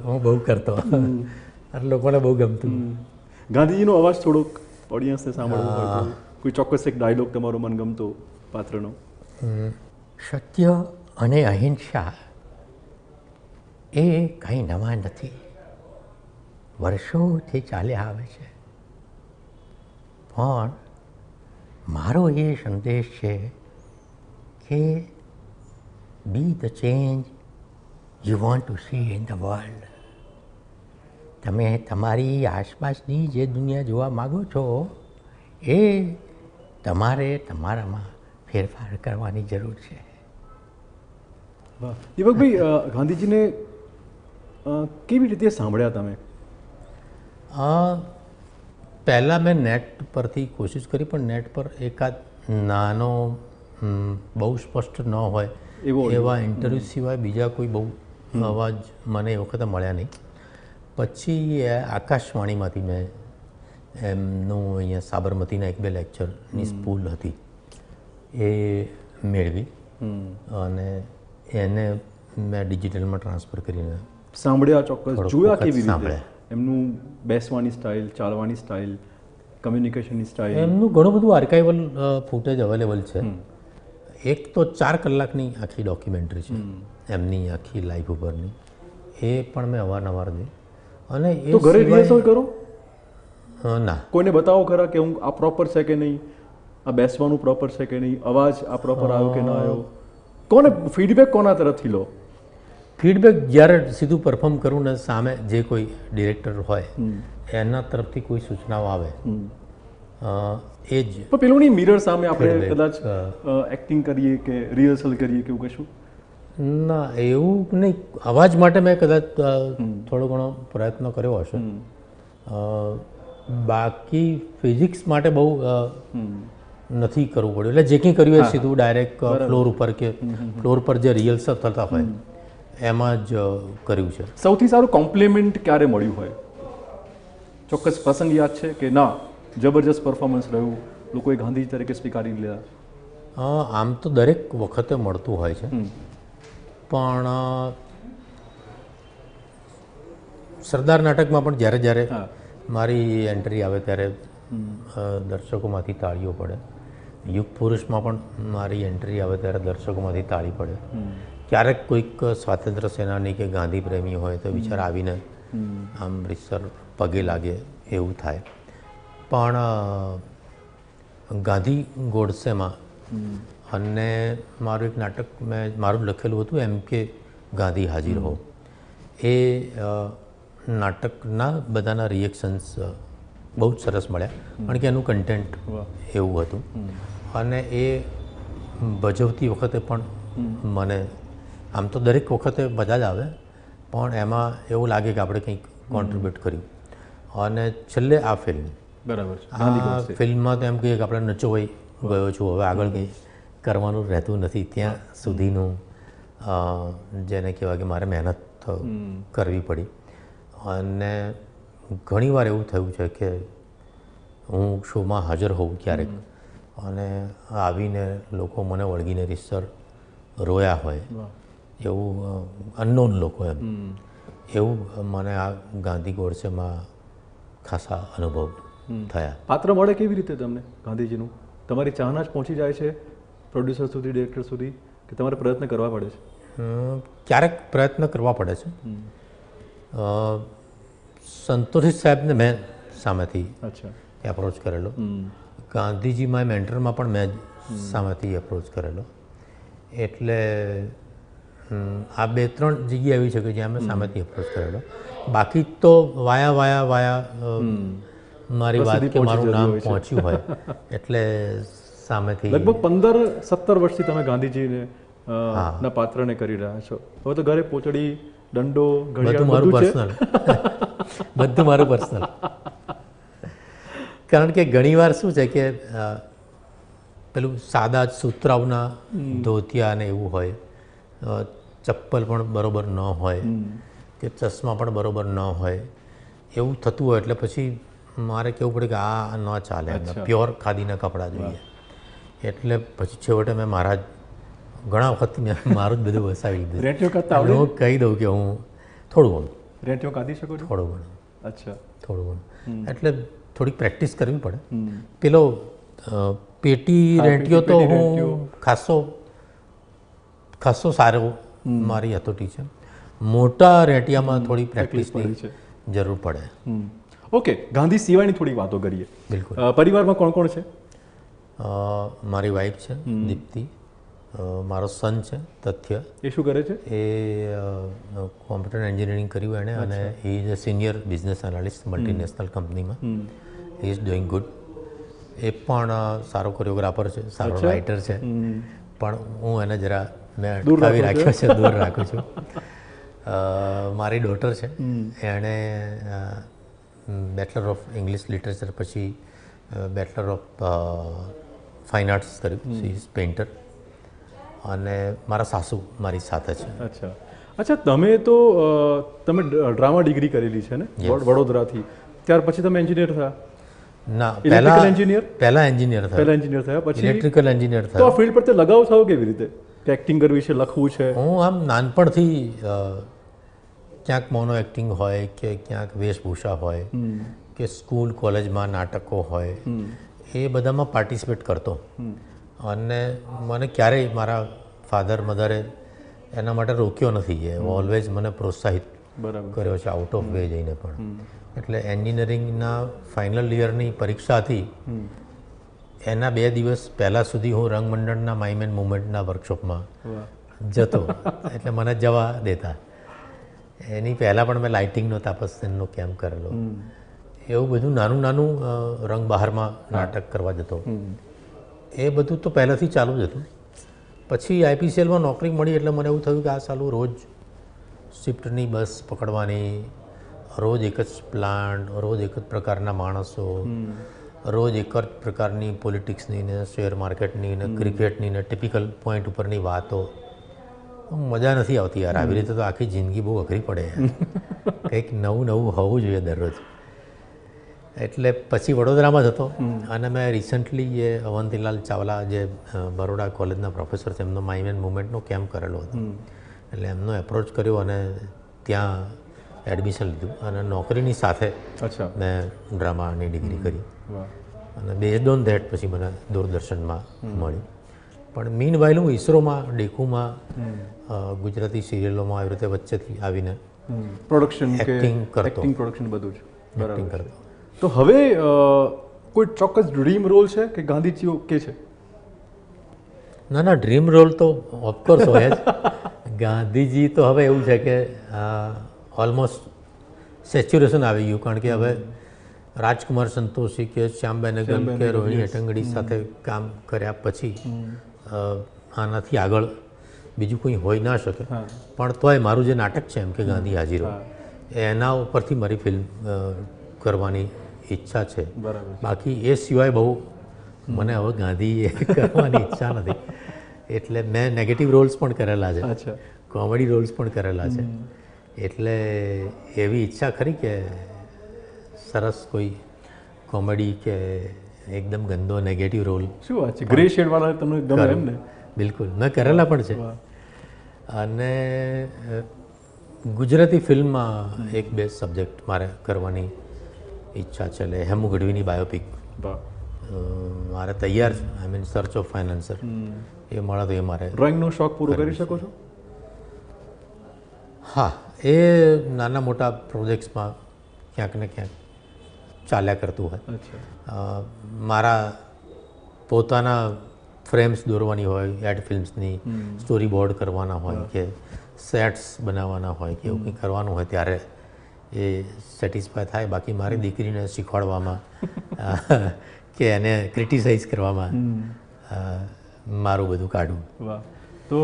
हूँ बहु करतो अने लोकोने बहु गमतुं। गांधीजीनो अवाज थोड़ोक ऑडियंसने सांभळवो पडतो कोई चोक्कस एक डायलॉग तमारो मनगमतो पात्रनो? सत्य अने अहिंसा ए कहीं नवा नथी वर्षोथी चाली आवे छे और मारो ये संदेश है कि be the change you want to see in the world तमे तमारी आसपासनी जे दुनिया जोवा मागो छो ए तमारे तमारामां फेरफार करवानी जरूर छे। दीपक भाई गांधीजी ने केवी रीते सांभळ्या तमे? पहला मैं नेट पर थी कोशिश करी पर नेट पर एकाद नानो बहु स्पष्ट न होय एवा इंटरव्यू सिवाय बीजा कोई बहु अवाज मैंने ए वखते मळ्या नहीं। पछी आकाशवाणी में मैं एमनो अहींया साबरमती एक बे लेक्चर नी स्कूल हती ए मेळवी अने एने मैं डिजिटल में ट्रांसफर करीने सांभळ्या चोक्कस जोया केवी रीते એમનું બેસવાની સ્ટાઇલ ચાલવાની સ્ટાઇલ કમ્યુનિકેશનની સ્ટાઇલ એમનું ઘણું બધું આર્કાઇવલ ફૂટેજ અવેલેબલ છે। એક તો 4 કલાકની આખી ડોક્યુમેન્ટરી છે એમની આખી લાઈફ ઉપરની એ પણ મેં અવારનવાર જોઈ અને એ તો ઘરે રિહર્સલ કરો? ના કોઈને બતાવો ખરા કે હું આ પ્રોપર છે કે નહીં આ બેસવાનું પ્રોપર છે કે નહીં અવાજ આ પ્રોપર આવ્યો કે ના આવ્યો કોને ફીડબેક કોના તરફથી લો? फीडबेक जयरे सीधू परफॉर्म करूँ ने सामे जे कोई डिरेक्टर होय एना तरफथी कोई सूचनाओ आवे एज पर पेलूनी मिरर सामे आपणे कदाच एक्टिंग करीए के रिहर्सल करीए के कशुं ना एवुं नहीं अवाज माटे मैं कदाच थोड़ो घणो प्रयत्न कर्यो हशे बाकी फिजिक्स माटे बहु नहीं करवू पड्यो एटले जे कंई कर्युं ए सीधुं डायरेक्ट फ्लोर उपर के फ्लोर पर जे रिहर्सल थता होय એમાં જ કર્યું છે। સૌથી સારું કોમ્પ્લિમેન્ટ ક્યારે મળ્યું હોય? ચોક્કસ પ્રસંગ યાદ છે કે ના જબરજસ્ત પરફોર્મન્સ રહ્યું લોકોએ ગાંધીજી તરીકે સ્વીકારી લીધા? આમ તો દરેક વખતે મળતું હોય છે પણ સરદાર નાટકમાં પણ જ્યારે જ્યારે મારી એન્ટ્રી આવે ત્યારે દર્શકોમાંથી તાળીઓ પડે યુગ પુરુષમાં પણ મારી એન્ટ્રી આવે ત્યારે દર્શકોમાંથી તાળી પડે क्यारेक कोईक स्वातंत्र सेनानी के गांधी प्रेमी होय तो बिचारा आवीने आम रिसर पगे लागे एवं थाय पण गांधी गोडसे में अने मारू एक नाटक में मारू लखेलू हतुं एम के गांधी हाजीर हो ए नाटकना बधाना रिएक्शन्स बहुत सरस मळ्या कारण के एनु कंटेंट एवुं हतुं अने ए भजवती वखते पण मने आम तो दरेक वखते मजा ज आवे पण एमां एवुं लागे कि आपणे कंईक कॉन्ट्रीब्यूट कर्युं अने छेल्ले आ फिल्म बराबर छे। आ फिल्म में तो एम कहीए कि आपणे नचोवाई गयो छुं हवे आगळ कंई करवानुं रहेतुं नथी त्यां सुधीनुं जेने कहेवाय कि मारे मेहनत करवी पड़ी અને ઘણીવાર એવું થયું છે કે હું શોમાં હાજર હોઉં ક્યારેક અને આવીને લોકો મને વળગીને રીતસર રોયા હોય એવું અનનોન લોકો એમ એવું મને આ ગાંધી ગોડસેમાં ખાસા અનુભવ થયા. પાત્ર મળે કેવી રીતે તમને ગાંધીજીનું? તમારી ચાહના જ પહોંચી જાય છે પ્રોડ્યુસર સુધી, ડિરેક્ટર સુધી, કે તમારે પ્રયત્ન કરવા પડે છે? ક્યારેક પ્રયત્ન કરવા પડે છે. સંતોષી સાહેબને મેં સામેથી એપ્રોચ કરેલો, ગાંધીજીમાં મેન્ટરમાં પણ મેં સામેથી એપ્રોચ કરેલો. એટલે આ બે ત્રણ જગ્યા એવી છે કે જ્યાં મેં સામેથી એપ્રોચ કરેલો. બાકી તો વાયા મારી વાત કે મારું નામ પહોંચ્યું હોય એટલે સામેથી. લગભગ 15-17 વર્ષથી તમે ગાંધીજીને ના પાત્રને કરી રહ્યા છો. હવે તો ઘરે પોચડી, દંડો, ઘડિયાળ બધું મારું પર્સનલ. કારણ કે ઘણીવાર શું છે કે પેલું સાદા સુતરાઉના ધોતિયા ને એવું હોય, ચપ્પલ પણ બરોબર ન હોય કે ચશ્મા પણ બરોબર ન હોય, એવું થતું હોય એટલે પછી મારે કહેવું પડે કે આ ન ચાલે, પ્યોર ખાદીના કપડાં જોઈએ. એટલે પછી છેવટે મેં મારા ઘણા વખત મેં મારું જ બધું વસાવી દીધું. હું કહી દઉં કે હું થોડું ઘણું રેટિયો કાઢી શકું છું, થોડું ઘણું એટલે થોડીક પ્રેક્ટિસ કરવી પડે. પેલો પેટી રેટિયો તો હું ખાસો સારો મારી હતોટી છે. મોટા રેટિયામાં થોડી પ્રેક્ટિસની જરૂર પડે. ઓકે, ગાંધી સિવાયની થોડીક વાતો કરીએ. બિલકુલ. પરિવારમાં કોણ કોણ છે? મારી વાઈફ છે દીપ્તિ, મારો સન છે તથ્ય. એ શું કરે છે? એ કોમ્પ્યુટર એન્જિનિયરિંગ કર્યું એણે અને he is a senior business analyst multinational કંપનીમાં. He is doing good. એ પણ સારો કોરિયોગ્રાફર છે, સારો રાઇટર છે, પણ હું એને જરા મેં દૂર રાખ્યો છે, દૂર રાખું છું. મારી ડોટર છે, એણે બેચલર ઓફ ઇંગ્લિશ લિટરેચર પછી બેચલર ઓફ ફાઇન આર્ટ્સ કર્યું. She is painter. અને મારા સાસુ મારી સાથે છે. અચ્છા, તમે ડ્રામા ડિગ્રી કરેલી છે ને વડોદરાથી, ત્યાર પછી તમે એન્જિનિયર થયા? ના, પહેલા એન્જિનિયર થયા પછી ઇલેક્ટ્રિકલ એન્જિનિયર થયા. તો આ ફિલ્ડ પર તે લગાવ થયો કેવી રીતે? એક્ટિંગ કરવી છે, લખવું છે? હું આમ નાનપણથી ક્યાંક મોનો એક્ટિંગ હોય કે ક્યાંક વેશભૂષા હોય કે સ્કૂલ કોલેજમાં નાટકો હોય એ બધામાં પાર્ટિસિપેટ કરતો. અને મને ક્યારેય મારા ફાધર મધરે એના માટે રોક્યો નથી, એ ઓલવેઝ મને પ્રોત્સાહિત કર્યો છે આઉટ ઓફ વે જઈને પણ. એટલે એન્જિનિયરિંગના ફાઇનલ યરની પરીક્ષા હતી એના 2 દિવસ પહેલાં સુધી હું રંગમંડળના માઇમ એન્ડ મુવમેન્ટના વર્કશોપમાં જતો, એટલે મને જવા દેતા. એની પહેલાં પણ મેં લાઇટિંગનો તાપસનો કેમ્પ કરેલો. એવું બધું નાનું નાનું રંગ બહારમાં નાટક કરવા જતો. એ બધું તો પહેલાંથી ચાલુ જ હતું. પછી આઈપીસીએલમાં નોકરી મળી એટલે મને એવું થયું કે આ સાલું રોજ શિફ્ટની બસ પકડવાની, રોજ એક જ પ્લાન્ટ, રોજ એક જ પ્રકારના માણસો, રોજ એક જ પ્રકારની પોલિટિક્સની ને શેર માર્કેટની ને ક્રિકેટની ને ટિપિકલ પોઈન્ટ ઉપરની વાતો, મજા નથી આવતી યાર. આવી રીતે તો આખી જિંદગી બહુ અઘરી પડે, કંઈક નવું હોવું જોઈએ દરરોજ. એટલે પછી વડોદરામાં જ હતો. અને મેં રિસન્ટલી જે અવંતીલાલ ચાવલા જે બરોડા કોલેજના પ્રોફેસર છે એમનો માઇમ એન્ડ મુવમેન્ટનો કેમ્પ કરેલો હતો, એટલે એમનો એપ્રોચ કર્યો અને ત્યાં એડમિશન લીધું અને નોકરીની સાથે મેં ડ્રામાની ડિગ્રી કરી. અને બેઝ ઓન ધેટ પછી મને દૂરદર્શનમાં મળ્યું. પણ મીન વાઇલ હું ઇસરોમાં, ડેકુમાં, ગુજરાતી સિરિયલોમાં આવી રીતે વચ્ચેથી આવીને પ્રોડક્શન, એક્ટિંગ બધું જ બરાબર. તો હવે કોઈ ચોક્કસ ડ્રીમ રોલ છે કે ગાંધીજી કે છે? ના, ડ્રીમ રોલ તો ઓફકોર્સ હોય જ. ગાંધીજી તો હવે એવું છે કે ઓલમોસ્ટ સેચ્યુરેશન આવી ગયું, કારણ કે હવે રાજકુમાર સંતોષી કે શ્યામ બેનેગલ કે રોહિણી હટ્ટંગડી સાથે કામ કર્યા પછી આનાથી આગળ બીજું કોઈ હોઈ ના શકે. પણ તોય મારું જે નાટક છે એમ કે ગાંધી હાજીરો, એના ઉપરથી મારી ફિલ્મ કરવાની ઈચ્છા છે. બાકી એ સિવાય બહુ મને હવે ગાંધી કરવાની ઈચ્છા નથી. એટલે મેં નેગેટિવ રોલ્સ પણ કરેલા છે, કોમેડી રોલ્સ પણ કરેલા છે, एटले एवी इच्छा खरी के सरस कोई कॉमेडी के एकदम गंदो नेगेटिव रोल शू बात है ग्रे शेड वाला तमने गमे एम ने बिल्कुल मैं करेला पण छे अने गुजराती फिल्म में एक बेस्ट सब्जेक्ट मारे करवानी इच्छा चले हेमू गढ़वीनी बायोपिक मारे तैयार आई मीन सर्च ऑफ फाइनान्सर ये मारा तो ये मारे ड्रॉइंग नो शौक पूरो करी शको छो हाँ ये नाना मोटा प्रोजेक्ट्स में क्या ने क्या चाल्या करतु है मारा पोताना फ्रेम्स दौरवानी होय एड फिल्म्स नी स्टोरी बोर्ड करवाना होय के सेट्स बनावाना होय के ओके करवानो होय त्यारे ये सेटिस्फाई थाय बाकी मारी दीकरी ने शीखवाडवामां के एने क्रिटिसाइज करवामां मारू बधु काढू वाह तो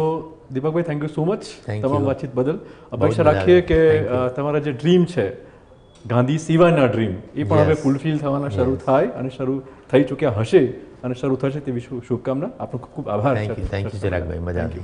दीपक भाई थैंक यू सो मच तमाम बातचीत बदल अपेक्षा राखिए के तमारा जे ड्रीम छे गांधी सीवाना ड्रीम ए पण हवे फुलफिल થવાના શરૂ થાય અને શરૂ થઈ ચૂક્યા હશે અને શરૂ થશે તેવી શુભકામના આપનો ખૂબ ખૂબ આભાર થેન્ક યુ ચિરાગભાઈ મજા આવી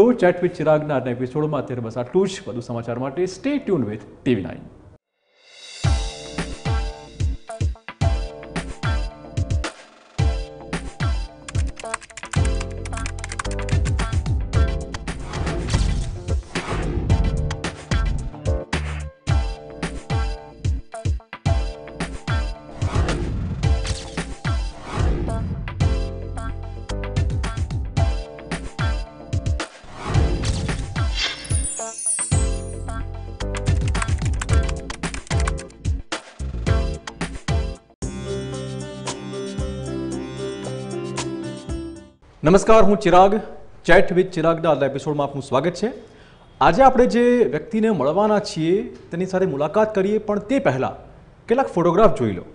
તો ચેટ વિથ ચિરાગના આજના એપિસોડમાં અત્યારે બસ આટલું જ વધુ સમાચાર માટે સ્ટે ટ્યુન વિથ TV9नमस्कार हूँ चिराग चैट विथ चिराग ना एपिसोड में आपनु स्वागत है। आज आप व्यक्ति ने मळवाना छीए तेनी साथे मुलाकात करिए पण ते पहला केटलाक फोटोग्राफ जोई लो।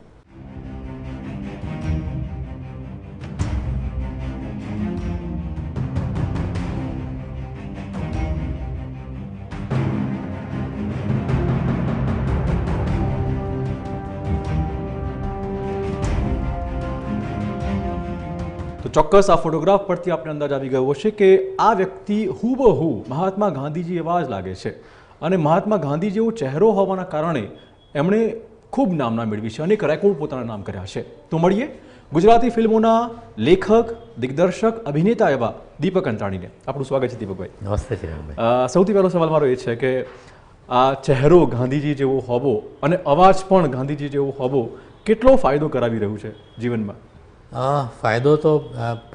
ચોક્કસ આ ફોટોગ્રાફ પરથી આપણે અંદાજ આવી ગયો છે કે આ વ્યક્તિ હુબહુ મહાત્મા ગાંધીજી એવા જ લાગે છે અને મહાત્મા ગાંધી જેવો ચહેરો હોવાના કારણે એમણે ખૂબ નામના મેળવી છે અને એક રેકોર્ડ પોતાના નામ કર્યા છે। તો મળીએ ગુજરાતી ફિલ્મોના લેખક દિગ્દર્શક અભિનેતા એવા દીપક અંતાણીને। આપણું સ્વાગત છે દીપકભાઈ। નમસ્તે ચિરાગભાઈ। સૌથી પહેલો સવાલ મારો એ છે કે આ ચહેરો ગાંધીજી જેવો હોવો અને અવાજ પણ ગાંધીજી જેવો હોવો કેટલો ફાયદો કરાવી રહ્યું છે જીવનમાં? फायदो तो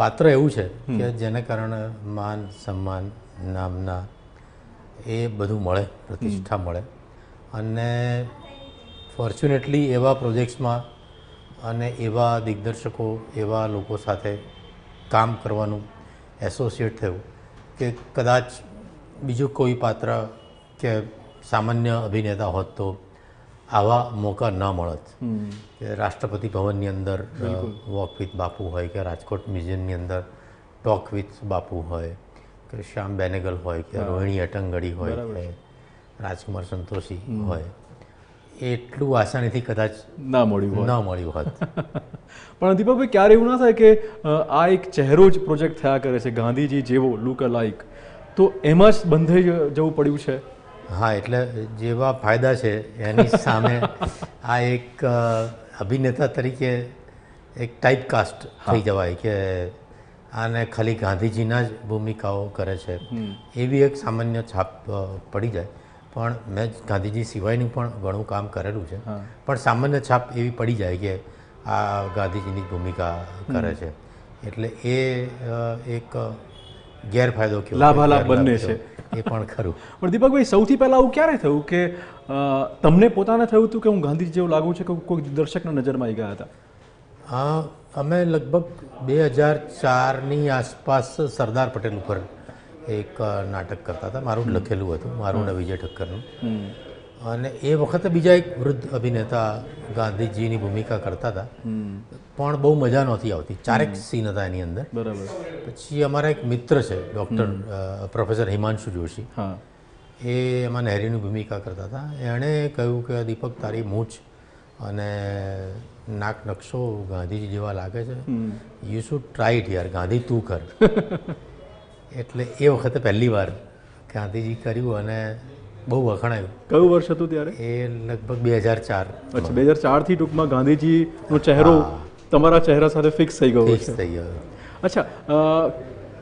पात्र एवं है कि जेने कारणे मान सम्मान नामना ए बधु मळे प्रतिष्ठा मळे अने फॉर्च्युनेटली एवा प्रोजेक्ट्स में अने एवा दिग्दर्शकों एवा लोको साथे काम करवानुं एसोसिएट थयुं के कदाच बीजो कोई पात्र के सामान्य अभिनेता होत तो आवा मौका न मळत। राष्ट्रपति भवन अंदर वॉक विथ बापू होय के राजकोट म्यूजियम अंदर टॉक विथ बापू होय के श्याम बेनेगल होय के रोहिणी हट्टंगडी होय के राजकुमार संतोषी होय एटलू आसानी थी कदाच न मळ्यु न मळ्यु होत। पण दीपकभाई क्यारे एवुं न थाय के आ एक चेहरो ज प्रोजेक्ट थया करे छे गांधीजी जेवो लुक अलाइक तो एम ज बंधाई जवुं पड्युं छे। हाँ एटले जेवा फायदा है एनी सामे आ एक अभिनेता तरीके एक टाइप कास्ट थी जवाय के आने खाली गांधीजीना ज भूमिकाओं करे छे एवी एक सामान्य छाप पड़ी जाए। पण मैं गांधीजी सिवायनु पण घणुं काम करेलुं छे पण सामान्य छाप एवी पड़ी जाए कि आ गांधीजीनी भूमिका करे छे एटले ए एक ગેરફાયદો કે લાભાલાભ બનને છે એ પણ ખરું। પણ દીપકભાઈ સૌથી પહેલા હું ક્યારે થયું કે તમને પોતાને થયું હતું કે હું ગાંધીજી જેવું લાગુ છે કે કોઈ દર્શકના નજરમાં આવી ગયા હતા? હા અમે લગભગ 2004ની આસપાસ સરદાર પટેલ ઉપર એક નાટક કરતા હતા મારું લખેલું હતું મારું ને વિજય ઠક્કરનું અને એ વખતે બીજા એક વૃદ્ધ અભિનેતા ગાંધીજીની ભૂમિકા કરતા હતા પણ બહુ મજા નહોતી આવતી। ચારેક સીન હતા એની અંદર બરાબર। પછી અમારા એક મિત્ર છે ડૉક્ટર પ્રોફેસર હિમાંશ જોશી એ એમાં નહેરીની ભૂમિકા કરતા હતા એણે કહ્યું કે દીપક તારી મૂંછ અને નાક નકશો ગાંધીજી જેવા લાગે છે યુ શુડ ટ્રાય ઇટ યાર ગાંધી તું કર। એટલે એ વખતે પહેલી વાર ગાંધીજી કર્યું અને બહુ વખણાયું. કયું વર્ષ હતું ત્યારે? એ લગભગ 2004. અચ્છા, 2004થી ટૂંકમાં ગાંધીજીનો ચહેરો તમારા ચહેરા સાથે ફિક્સ થઈ ગયો. ફિક્સ થઈ ગયો. અચ્છા,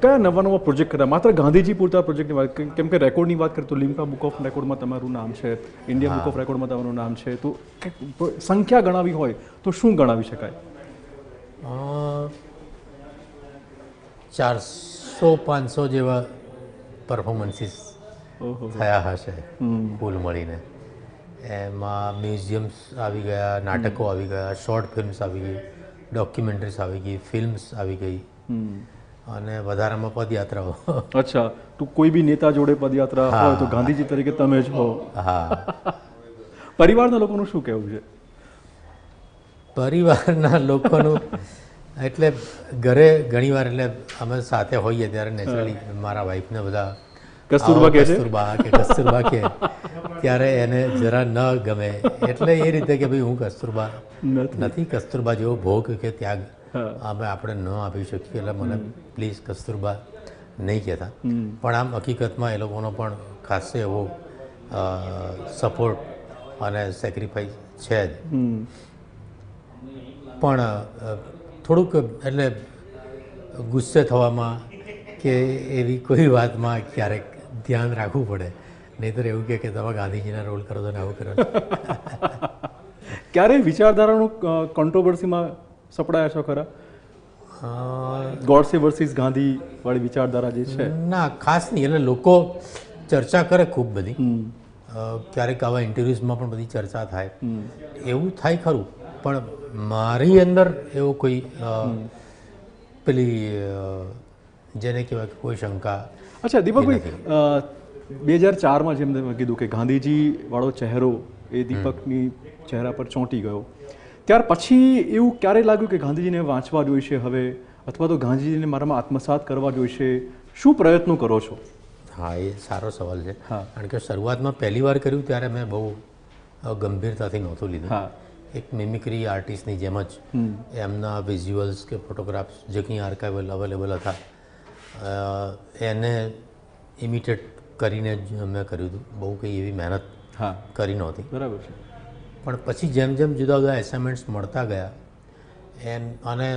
કયા નવા નવા પ્રોજેક્ટ કર્યા? માત્ર ગાંધીજી પૂરતા પ્રોજેક્ટની વાત, કેમ કે રેકોર્ડની વાત કરતો લિમ્કા બુક ઓફ રેકોર્ડમાં તમારું નામ છે, ઇન્ડિયા બુક ઓફ રેકોર્ડમાં તમારું નામ છે, તો સંખ્યા ગણાવી હોય તો શું ગણાવી શકાય? 400-500 જેવા પરફોર્મન્સીસ થયા હશે કુલ મળીને. એમાં મ્યુઝિયમ્સ આવી ગયા, નાટકો આવી ગયા, શોર્ટ ફિલ્મ્સ આવી ગઈ, ડોક્યુમેન્ટરીઝ આવી ગઈ, ફિલ્મ્સ આવી ગઈ, અને વધારામાં પદયાત્રાઓ. અચ્છા, તો કોઈ બી નેતા જોડે પદયાત્રા હોય તો ગાંધીજી તરીકે તમે જ હો. હા. પરિવારના લોકોનું શું કહેવું છે? પરિવારના લોકોનું એટલે ઘરે ઘણીવાર એટલે અમે સાથે હોઈએ ત્યારે નેચરલી મારા વાઈફને બધા કસ્તુરબા કે કસ્તુરબા કે ત્યારે એને જરા ન ગમે, એટલે એ રીતે કે ભાઈ હું કસ્તુરબા નથી, કસ્તુરબા જેવો ભોગ કે ત્યાગ અમે આપણે ન આપી શકીએ, એટલે મને પ્લીઝ કસ્તુરબા નહીં કહેતા. પણ આમ હકીકતમાં એ લોકોનો પણ ખાસ એવો સપોર્ટ અને સેક્રિફાઈસ છે જ. પણ થોડુંક એટલે ગુસ્સે થવામાં કે એવી કોઈ વાતમાં ક્યારેક ધ્યાન રાખવું પડે, નહીંતર એવું કે તમે ગાંધીજીના રોલ કરો તો ને આવું કરો. ક્યારે વિચારધારાનું કોન્ટ્રોવર્સીમાં સપડાયા છો ખરા? ગોડસે વર્સિસ ગાંધી વાળી વિચારધારા જે છે? ના, ખાસ નહીં. એટલે લોકો ચર્ચા કરે ખૂબ બધી, ક્યારેક આવા ઇન્ટરવ્યૂઝમાં પણ બધી ચર્ચા થાય, એવું થાય ખરું, પણ મારી અંદર એવો કોઈ પેલી જેને કહેવાય કોઈ શંકા. અચ્છા દીપકભાઈ, 2004માં જેમ તમે કીધું કે ગાંધીજીવાળો ચહેરો એ દીપકની ચહેરા પર ચોંટી ગયો, ત્યાર પછી એવું ક્યારે લાગ્યું કે ગાંધીજીને વાંચવા જોઈશે હવે, અથવા તો ગાંધીજીને મારામાં આત્મસાત કરવા જોઈશે? શું પ્રયત્નો કરો છો? હા, એ સારો સવાલ છે. કારણ કે શરૂઆતમાં પહેલી વાર કર્યું ત્યારે મેં બહુ ગંભીરતાથી નહોતું લીધું. એક મિમિક્રી આર્ટિસ્ટની જેમ જ એમના વિઝ્યુઅલ્સ કે ફોટોગ્રાફ્સ જે કંઈ આર્કાઇવલ અવેલેબલ હતા એને ઇમિટેટ કરીને જ મેં કર્યું હતું, બહુ કંઈ એવી મહેનત કરી નહોતી. બરાબર છે. પણ પછી જેમ જેમ જુદા જુદા એસાઇનમેન્ટ્સ મળતા ગયા એમ, અને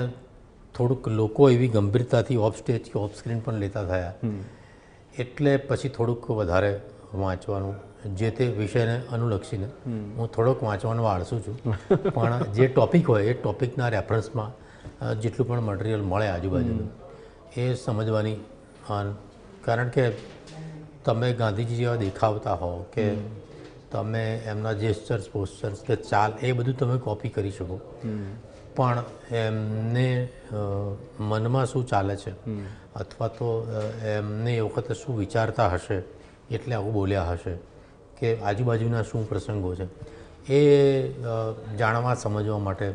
થોડુંક લોકો એવી ગંભીરતાથી ઓફ સ્ટેજ કે ઓફ સ્ક્રીન પણ લેતા થયા, એટલે પછી થોડુંક વધારે વાંચવાનું, જે તે વિષયને અનુલક્ષીને. હું થોડોક વાંચવાનું આળસું છું, પણ જે ટૉપિક હોય એ ટૉપિકના રેફરન્સમાં જેટલું પણ મટિરિયલ મળે આજુબાજુનું એ સમજવાની. કારણ કે તમે ગાંધીજી જેવા દેખાવતા હો કે તમે એમના જેસ્ચર્સ, પોસ્ચર્સ કે ચાલ એ બધું તમે કોપી કરી શકો, પણ એમને મનમાં શું ચાલે છે અથવા તો એમને એ વખતે શું વિચારતા હશે એટલે આવું બોલ્યા હશે, કે આજુબાજુના શું પ્રસંગો છે એ જાણવા સમજવા માટે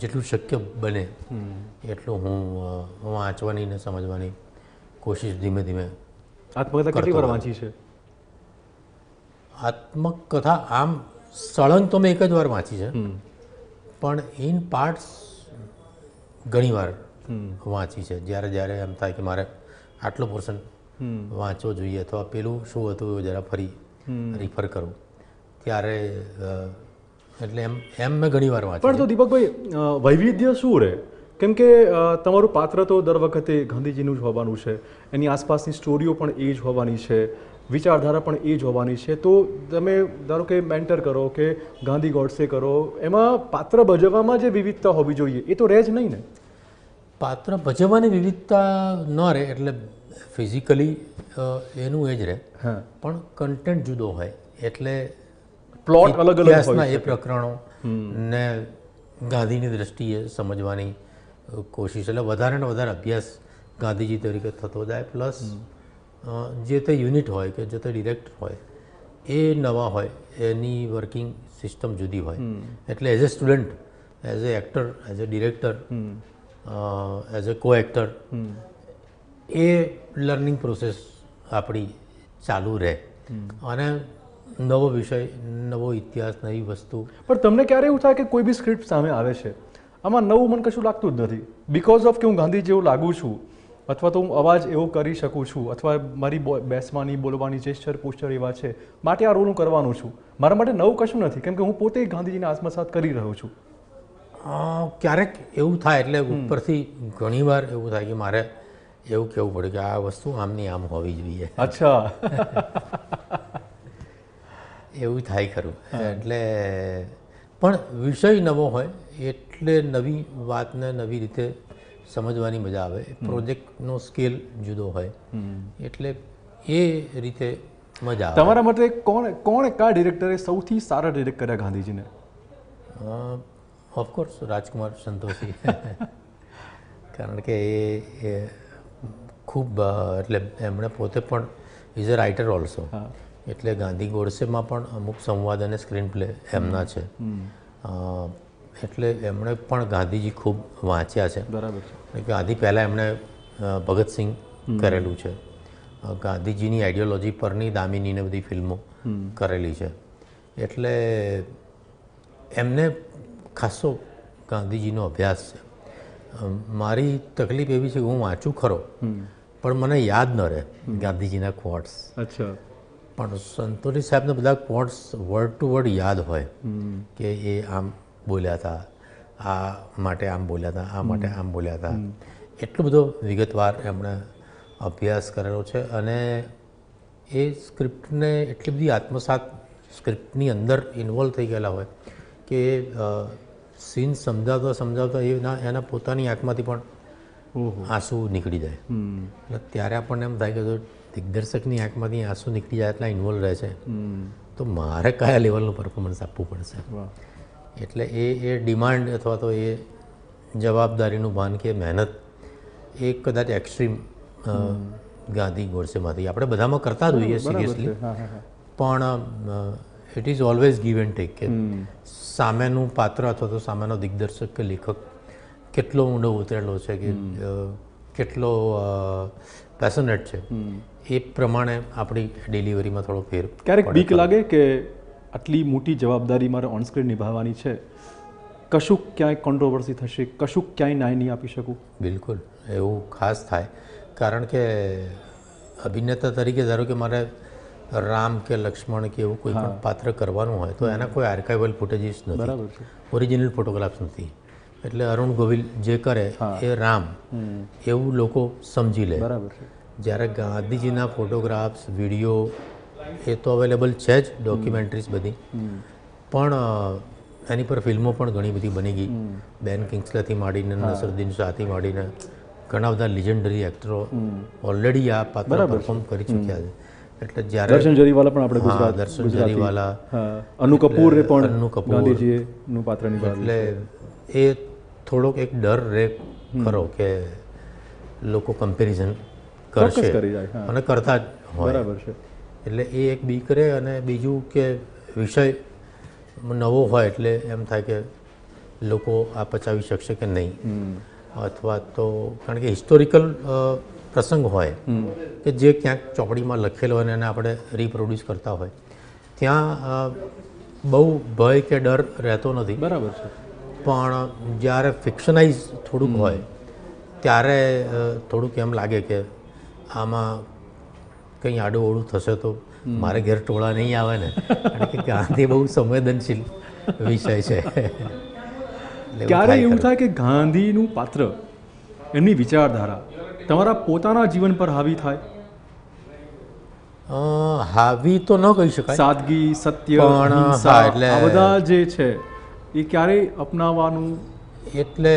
જેટલું શક્ય બને એટલું હું વાંચવાની ને સમજવાની કોશિશ ધીમે ધીમે. આત્મકથા વાંચી છે? આત્મકથા આમ સળંગ તો મેં એક જ વાર વાંચી છે, પણ ઇન પાર્ટ્સ ઘણી વાર વાંચી છે. જ્યારે જ્યારે એમ થાય કે મારે આટલો પોર્સન્ટ વાંચવો જોઈએ અથવા પેલું શું હતું જરા ફરી રિફર કરું, ત્યારે એટલે એમ મેં ઘણી વાર વાંચી. પણ તો દીપકભાઈ, વૈવિધ્ય શું રહે? કેમ કે તમારું પાત્ર તો દર વખતે ગાંધીજીનું જ હોવાનું છે, એની આસપાસની સ્ટોરીઓ પણ એ જ હોવાની છે, વિચારધારા પણ એ જ હોવાની છે. તો તમે ધારો કે મેન્ટર કરો કે ગાંધી ગોડસે કરો, એમાં પાત્ર ભજવવામાં જે વિવિધતા હોવી જોઈએ એ તો રહે જ નહીં ને? પાત્ર ભજવવાની વિવિધતા ન રહે, એટલે ફિઝિકલી એનું એ જ રહે, પણ કન્ટેન્ટ જુદો હોય, એટલે પ્લોટ અલગ અલગ હોય. એ પ્રકરણો ને ગાંધીની દ્રષ્ટિએ સમજવાની કોશિશ, એટલે વધારે ને વધારે અભ્યાસ ગાંધીજી તરીકે થતો જાય. પ્લસ જે તે યુનિટ હોય કે જે તે ડિરેક્ટર હોય એ નવા હોય, એની વર્કિંગ સિસ્ટમ જુદી હોય, એટલે as a student, as a actor, as a director, as a co actor, A learning process આપણી ચાલુ રહે, અને નવો વિષય, નવો ઇતિહાસ, નવી વસ્તુ. પણ તમને ક્યારે એવું થાય કે કોઈ બી સ્ક્રિપ્ટ સામે આવે છે આમાં નવું મને કશું લાગતું જ નથી, બિકોઝ ઓફ કે હું ગાંધી જેવું લાગુ છું अथवा तो हूँ अवाज एवो करी शकूँ छूँ अथवा मारी बेसवानी बोलवानी जेस्चर पोस्चर एवा छे माटे आ रोल हूँ करवानो छूं। मारा माटे नवुं कशुं नथी केम के हूँ पोते गांधीजीने आत्मसात करी रह्यो छूं। क्यारेक एवुं थाय एटले उपरथी घणीवार एवुं थाय के मारे एवुं कहेवुं पड़े के आ वस्तु आमनी आम होवी जोईए। अच्छा एवुं थाय खरुं एटले पण विषय नवो होय एटले नवी वातने नवी रीते समझवानी मजा आवे। प्रोजेक्ट नो स्केल जुदो होय एटले ए रीते मजा आवे। तमारा मते कोण कोण का डायरेक्टरे સૌથી સારા ડાયરેક્ટ કર્યા ગાંધીજીને? ऑफ कोर्स राजकुमार संतोषी कारण के ए खूब એટલે એમણે પોતે પણ ઇઝ અ રાઇટર ઓલસો એટલે ગાંધી ગોડસેમાં પણ અમુક સંવાદ અને સ્ક્રીન પ્લે એમના છે એટલે એમણે પણ ગાંધીજી ખૂબ વાંચ્યા છે બરાબર। ગાંધી પહેલાં એમણે ભગત સિંહ કરેલું છે, ગાંધીજીની આઈડિયોલોજી પરની દામિનીને બધી ફિલ્મો કરેલી છે એટલે એમને ખાસો ગાંધીજીનો અભ્યાસ છે। મારી તકલીફ એવી છે કે હું વાંચું ખરો પણ મને યાદ ન રહે ગાંધીજીના ક્વોટ્સ। અચ્છા પણ સંતોષી સાહેબને બધા ક્વોટ્સ વર્ડ ટુ વર્ડ યાદ હોય કે એ આમ बोलया था आम बोलया था आम बोलया था एटलो बधो विगतवार एमणे अभ्यास करेलो छे अने ए स्क्रिप्ट ने एटली बधी आत्मसात स्क्रिप्टनी अंदर इन्वॉल्व थई गेला होय के सीन समजावता समजावता एना पोतानी आंखमांथी पण आंसू निकळी जाय એટલે ત્યારે આપણને એમ થાય કે જો દિગ્દર્શકની આંખમાંથી આંસુ નીકળી જાય એટલા ઇન્વોલ્વ રહે છે તો મારે કયા લેવલનું પરફોર્મન્સ આપવું પડશે। એટલે એ ડિમાન્ડ અથવા તો એ જવાબદારીનું ભાન કે મહેનત એ કદાચ એક્સ્ટ્રીમ ગાંધી ગોડસેમાંથી આપણે બધામાં કરતા જ હોઈએ સિરિયસલી પણ it is always give and take કે સામેનું પાત્ર અથવા તો સામેનો દિગ્દર્શક કે લેખક કેટલો ઊંડો ઉતરેલો છે કે કેટલો પેશનેટ છે એ પ્રમાણે આપણી ડિલિવરીમાં થોડો ફેર। ક્યારેક બીક લાગે કે आटली मोटी जवाबदारी मारे ऑनस्क्रीन निभावानी छे कशुक क्यांय कॉन्ट्रोवर्सी थशे कशुक क्यांय न्याय नहीं आपी शकूं। बिल्कुल एवं खास थाय कारण के अभिनेता तरीके धारो के मारे राम के लक्ष्मण के एवं कोई पण पात्र करवानुं होय तो एना कोई आर्काइवल फूटेजीस नथी बराबर ओरिजिनल फोटोग्राफ्स नथी एटले अरुण गोविल जे करे ए राम एवं लोको समजी ले बराबर। ज्यारे गांधीजीना फोटोग्राफ्स विडियो એ તો અવેલેબલ છે જ ડોક્યુમેન્ટરીઝ બધી પણ એની પર ફિલ્મો પણ ઘણી બધી બની ગઈ બેન કિંગ્સલેથી માંડીને નસરુદ્દીન શાહથી માંડીને ઘણા બધા લિજેન્ડરી એક્ટરો ઓલરેડી આ પાત્ર પરફોર્મ કરી ચૂક્યા છે એટલે જ્યારે દર્શન જરીવાલા પણ આપણે ગુજરાત દર્શન જરીવાલા અનુ કપૂરે પણ અનુ કપૂર ગાંધીજીનું પાત્ર નિભાવ્યું એટલે એ થોડોક એક ડર રહે ખરો કે લોકો કમ્પેરિઝન કરશે અને કરતા જ હોય બરાબર છે એટલે એ એક બીક રહે અને બીજું કે વિષય નવો હોય એટલે એમ થાય કે લોકો આ પચાવી શકશે કે નહીં અથવા તો કારણ કે હિસ્ટોરિકલ પ્રસંગ હોય કે જે ક્યાંક ચોપડીમાં લખેલો હોય અને આપણે રીપ્રોડ્યુસ કરતા હોય ત્યાં બહુ ભય કે ડર રહેતો નથી બરાબર છે પણ જ્યારે ફિક્શનાઇઝ થોડુંક હોય ત્યારે થોડુંક એમ લાગે કે આમાં કંઈ આડું ઓળું થશે તો મારે ઘેર ટોળા નહીં આવે ને કારણ કે ગાંધી બહુ સંવેદનશીલ વિષય છે। ક્યારે એવું થાય કે ગાંધીનું પાત્ર એમની વિચારધારા તમારા પોતાના જીવન પર હાવી થાય? હાવી તો ન કહી શકાય, સાદગી સત્ય અહિંસા એટલે આ બધા જે છે એ ક્યારે અપનાવવાનું એટલે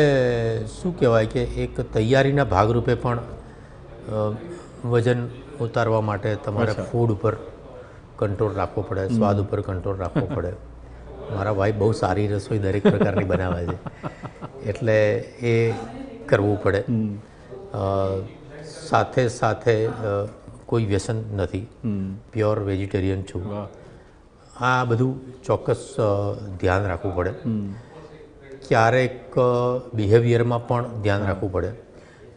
શું કહેવાય કે એક તૈયારીના ભાગરૂપે પણ વજન ઉતારવા માટે તમારે ફૂડ ઉપર કંટ્રોલ રાખવો પડે, સ્વાદ ઉપર કંટ્રોલ રાખવો પડે। મારા વાઈફ બહુ સારી રસોઈ દરેક પ્રકારની બનાવે છે એટલે એ કરવું પડે। સાથે સાથે કોઈ વ્યસન નથી, પ્યોર વેજીટેરિયન છું, આ બધું ચોક્કસ ધ્યાન રાખવું પડે। ક્યારેક બિહેવિયરમાં પણ ધ્યાન રાખવું પડે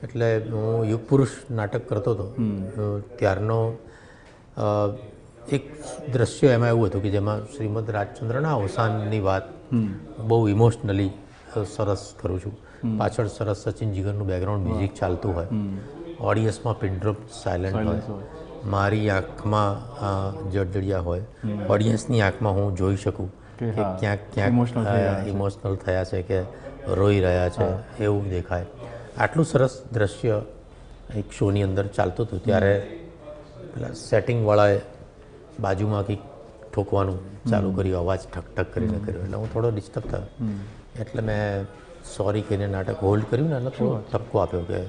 એટલે હું યુગ પુરુષ નાટક કરતો હતો ત્યારનો એક દ્રશ્ય એમાં એવું હતું કે જેમાં શ્રીમદ રાજચંદ્રના અવસાનની વાત બહુ ઇમોશનલી સરસ કરું છું, પાછળ સરસ સચિન જીગરનું બેકગ્રાઉન્ડ મ્યુઝિક ચાલતું હોય ऑडियंस में पिनड्रॉप साइलेंट हो मारी आँख में जड़जड़िया हो ऑडियंस की आँख में हूँ जोई शकूँ कि क्या क्या इमोशनल थया छे के रोई रह्या छे एवं देखाय। आटलू सरस दृश्य एक शो नी अंदर चालतुं हतुं त्यारे पेला सेटिंग वाळाए बाजूमांथी ठोकवानुं चालू कर्युं, अवाज ठक ठक करीने कर्यो એટલે હું થોડો ડિસ્ટર્બ થયો એટલે મેં સોરી કહીને નાટક હોલ્ડ કર્યું ને એટલે થોડો ઠપકો આપ્યો કે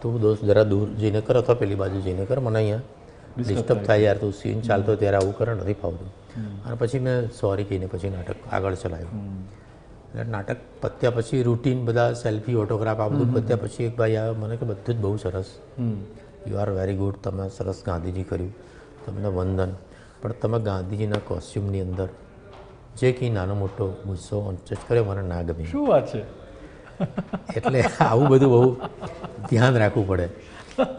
તું દોસ્ત જરા દૂર જઈને કર અથવા પેલી બાજુ જઈને કર, મને અહીંયા ડિસ્ટર્બ થાય યાર, તું સીન ચાલતો ત્યારે આવું કરે નથી ફાવતું। અને પછી મેં સોરી કહીને પછી નાટક આગળ ચલાવ્યું। એટલે નાટક પત્યા પછી રૂટીન બધા સેલ્ફી ઓટોગ્રાફ આ બધું પત્યા પછી એક ભાઈ આવ્યો મને કે બધું જ બહુ સરસ, યુ આર વેરી ગુડ, તમે સરસ ગાંધીજી કર્યું, તમને વંદન, પણ તમે ગાંધીજીના કોસ્ચ્યુમની અંદર જે કંઈ નાનો મોટો ગુસ્સો ઓનસ્ટેજ કર્યો મને ના ગમી। શું વાત છે! એટલે આવું બધું બહુ ધ્યાન રાખવું પડે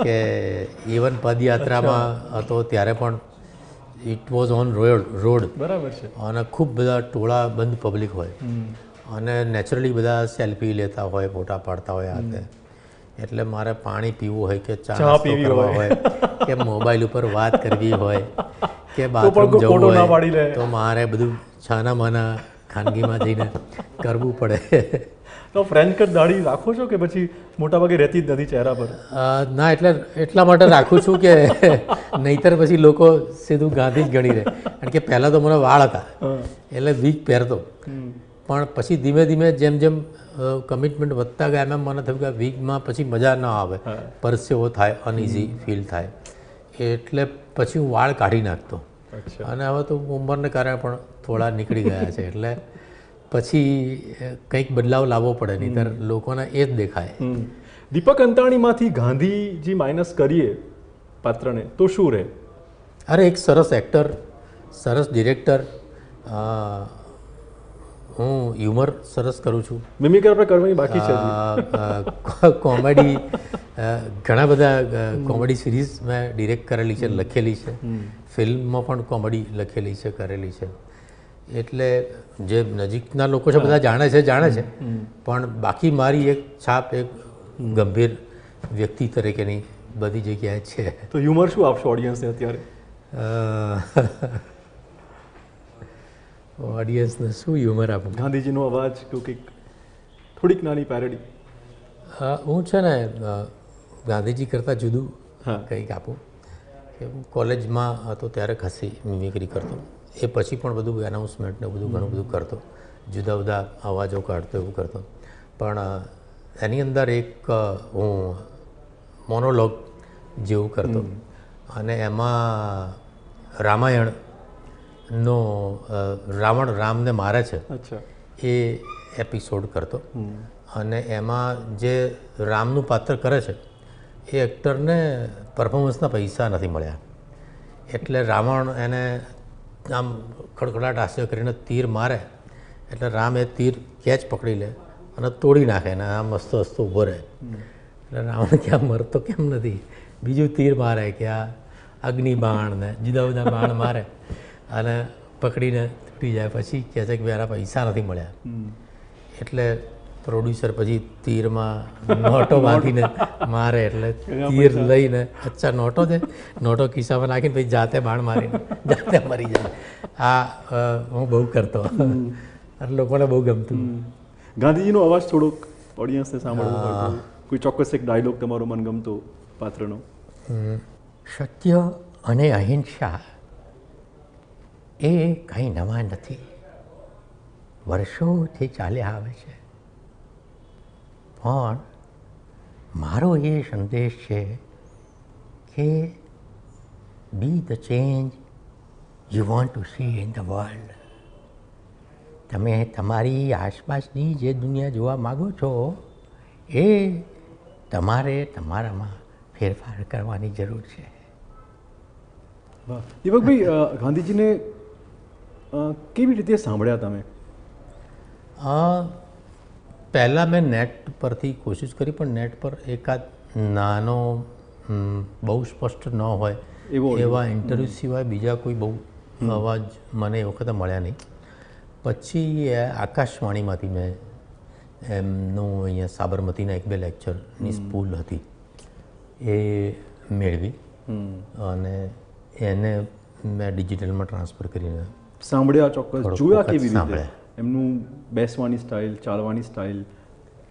કે ઇવન પદયાત્રામાં હતો ત્યારે પણ इट वॉज ऑन रोड बराबर है और खूब बड़ा टोला बंद पब्लिक होय और नेचरली बड़ा सेल्फी लेता होय फोटा पाड़ता होय आते एटले मारे पाणी पीवू होय के चा पीवी होय के मोबाइल पर बात करवी होय के बाथरूम जवू होय तो मारे बधु छाना माना खानगी में जईने करवू पड़े। तो फ्रेंच कट दाढ़ी राखो छो के पछी मोटा भागे रहती ज नथी चेहरा पर? ना एटले एटला माटे राखू छू के नहींतर पछी लोको सीधू गांधी ज गणी रहे, कारण के पहला तो मने वाळ हता एटले वीक पहेरतो पण पछी धीमे धीमे जेम जेम कमिटमेंट वधता गया एम मने थयुं के वीक में पछी मजा न आवे, परसेवो थाय, अनईजी फील थाय एटले पछी हुं वाळ काढी नाखतो। અને હવે તો ઉંમરને કારણે પણ થોડા નીકળી ગયા છે એટલે પછી કંઈક બદલાવ લાવવો પડે નહીંતર લોકોને એ જ દેખાય। દીપક અંતાણીમાંથી ગાંધીજી માઇનસ કરીએ પાત્રને તો શું રહે? અરે એક સરસ એક્ટર, સરસ ડિરેક્ટર, હું હ્યુમર સરસ કરું છું, મિમિક્રી આપણે કરવાની બાકી છે, કોમેડી ઘણા બધા કોમેડી સિરીઝ મેં ડિરેક્ટ કરેલી છે, લખેલી છે, ફિલ્મમાં પણ કોમેડી લખેલી છે, કરેલી છે, એટલે જે નજીકના લોકો છે બધા જાણે છે પણ બાકી મારી એક છાપ એક ગંભીર વ્યક્તિ તરીકેની બધી જગ્યાએ છે। તો હ્યુમર શું આપશો ઓડિયન્સને અત્યારે? ઓડિયન્સને શું હ્યુમર આપું? ગાંધીજીનો અવાજ કે કંઈક થોડીક નાની પેરેડી? હું છે ને ગાંધીજી करता जुदू कहीं आपू कि हूँ कॉलेज में तो त्यारे खासी मिमिक्री करते ए पछी पण बधु एनाउंसमेंट ने बधु घणुं बधु करते जुदा जुदा अवाजों काढते एवुं करते पण एनी अंदर एक हूँ मोनोलॉग जेवुं करते अने एमां रामायण नो रावण राम ने मारे छे ए एपिसोड करते अने एमां जे रामनुं पात्र करे छे એ એક્ટરને પરફોર્મન્સના પૈસા નથી મળ્યા એટલે રાવણ એને આમ ખડખડાટ હાસ્ય કરીને તીર મારે એટલે રામ એ તીર કેચ પકડી લે અને તોડી નાખે અને આમ હસતો હસતો ઊભો રહે એટલે રાવણ ક્યાં મરતો કેમ નથી, બીજું તીર મારે કે આ અગ્નિ બાણને જુદા જુદા બાણ મારે અને પકડીને તૂટી જાય, પછી કહે છે કે ભાઈ આના પૈસા નથી મળ્યા એટલે પ્રોડ્યુસર પછી તીરમાં નોટો બાંધીને મારે એટલે તીર લઈને અચ્છા નોટો દે નોટો ખિસ્સામાં નાખીને પછી જાતે બાણ મારીને જાતે મરી જાય। આ હું બહુ કરતો અને લોકોને બહુ ગમતું। ગાંધીજીનો અવાજ થોડોક ઓડિયન્સને સાંભળવો, કોઈ ચોક્કસ એક ડાયલોગ તમારો મનગમતો પાત્રનો? સત્ય અને અહિંસા એ કંઈ નવા નથી, વર્ષોથી ચાલ્યા આવે છે, પણ મારો એ સંદેશ છે કે be the change you want to see in the world, તમે તમારી આસપાસની જે દુનિયા જોવા માગો છો એ તમારે તમારામાં ફેરફાર કરવાની જરૂર છે। દીપકભાઈ, ગાંધીજીને કેવી રીતે સાંભળ્યા તમે? पहला मैं नेट पर थी कोशिश करी पर नेट पर एकाद नानो बहु स्पष्ट न होय एवा इंटरव्यू सिवाय बीजा कोई बहु अवाज मने वखते मळ्या नहीं। पछी आकाशवाणी में मैं एमनो अँ साबरमती एक बे लेक्चर स्कूल थी ए मेळवी अने एने मैं डिजिटल में ट्रांसफर करीने सांभळ्या चोक्कस जोया केवी रीते एमनु बेसवानी स्टाइल चालवानी स्टाइल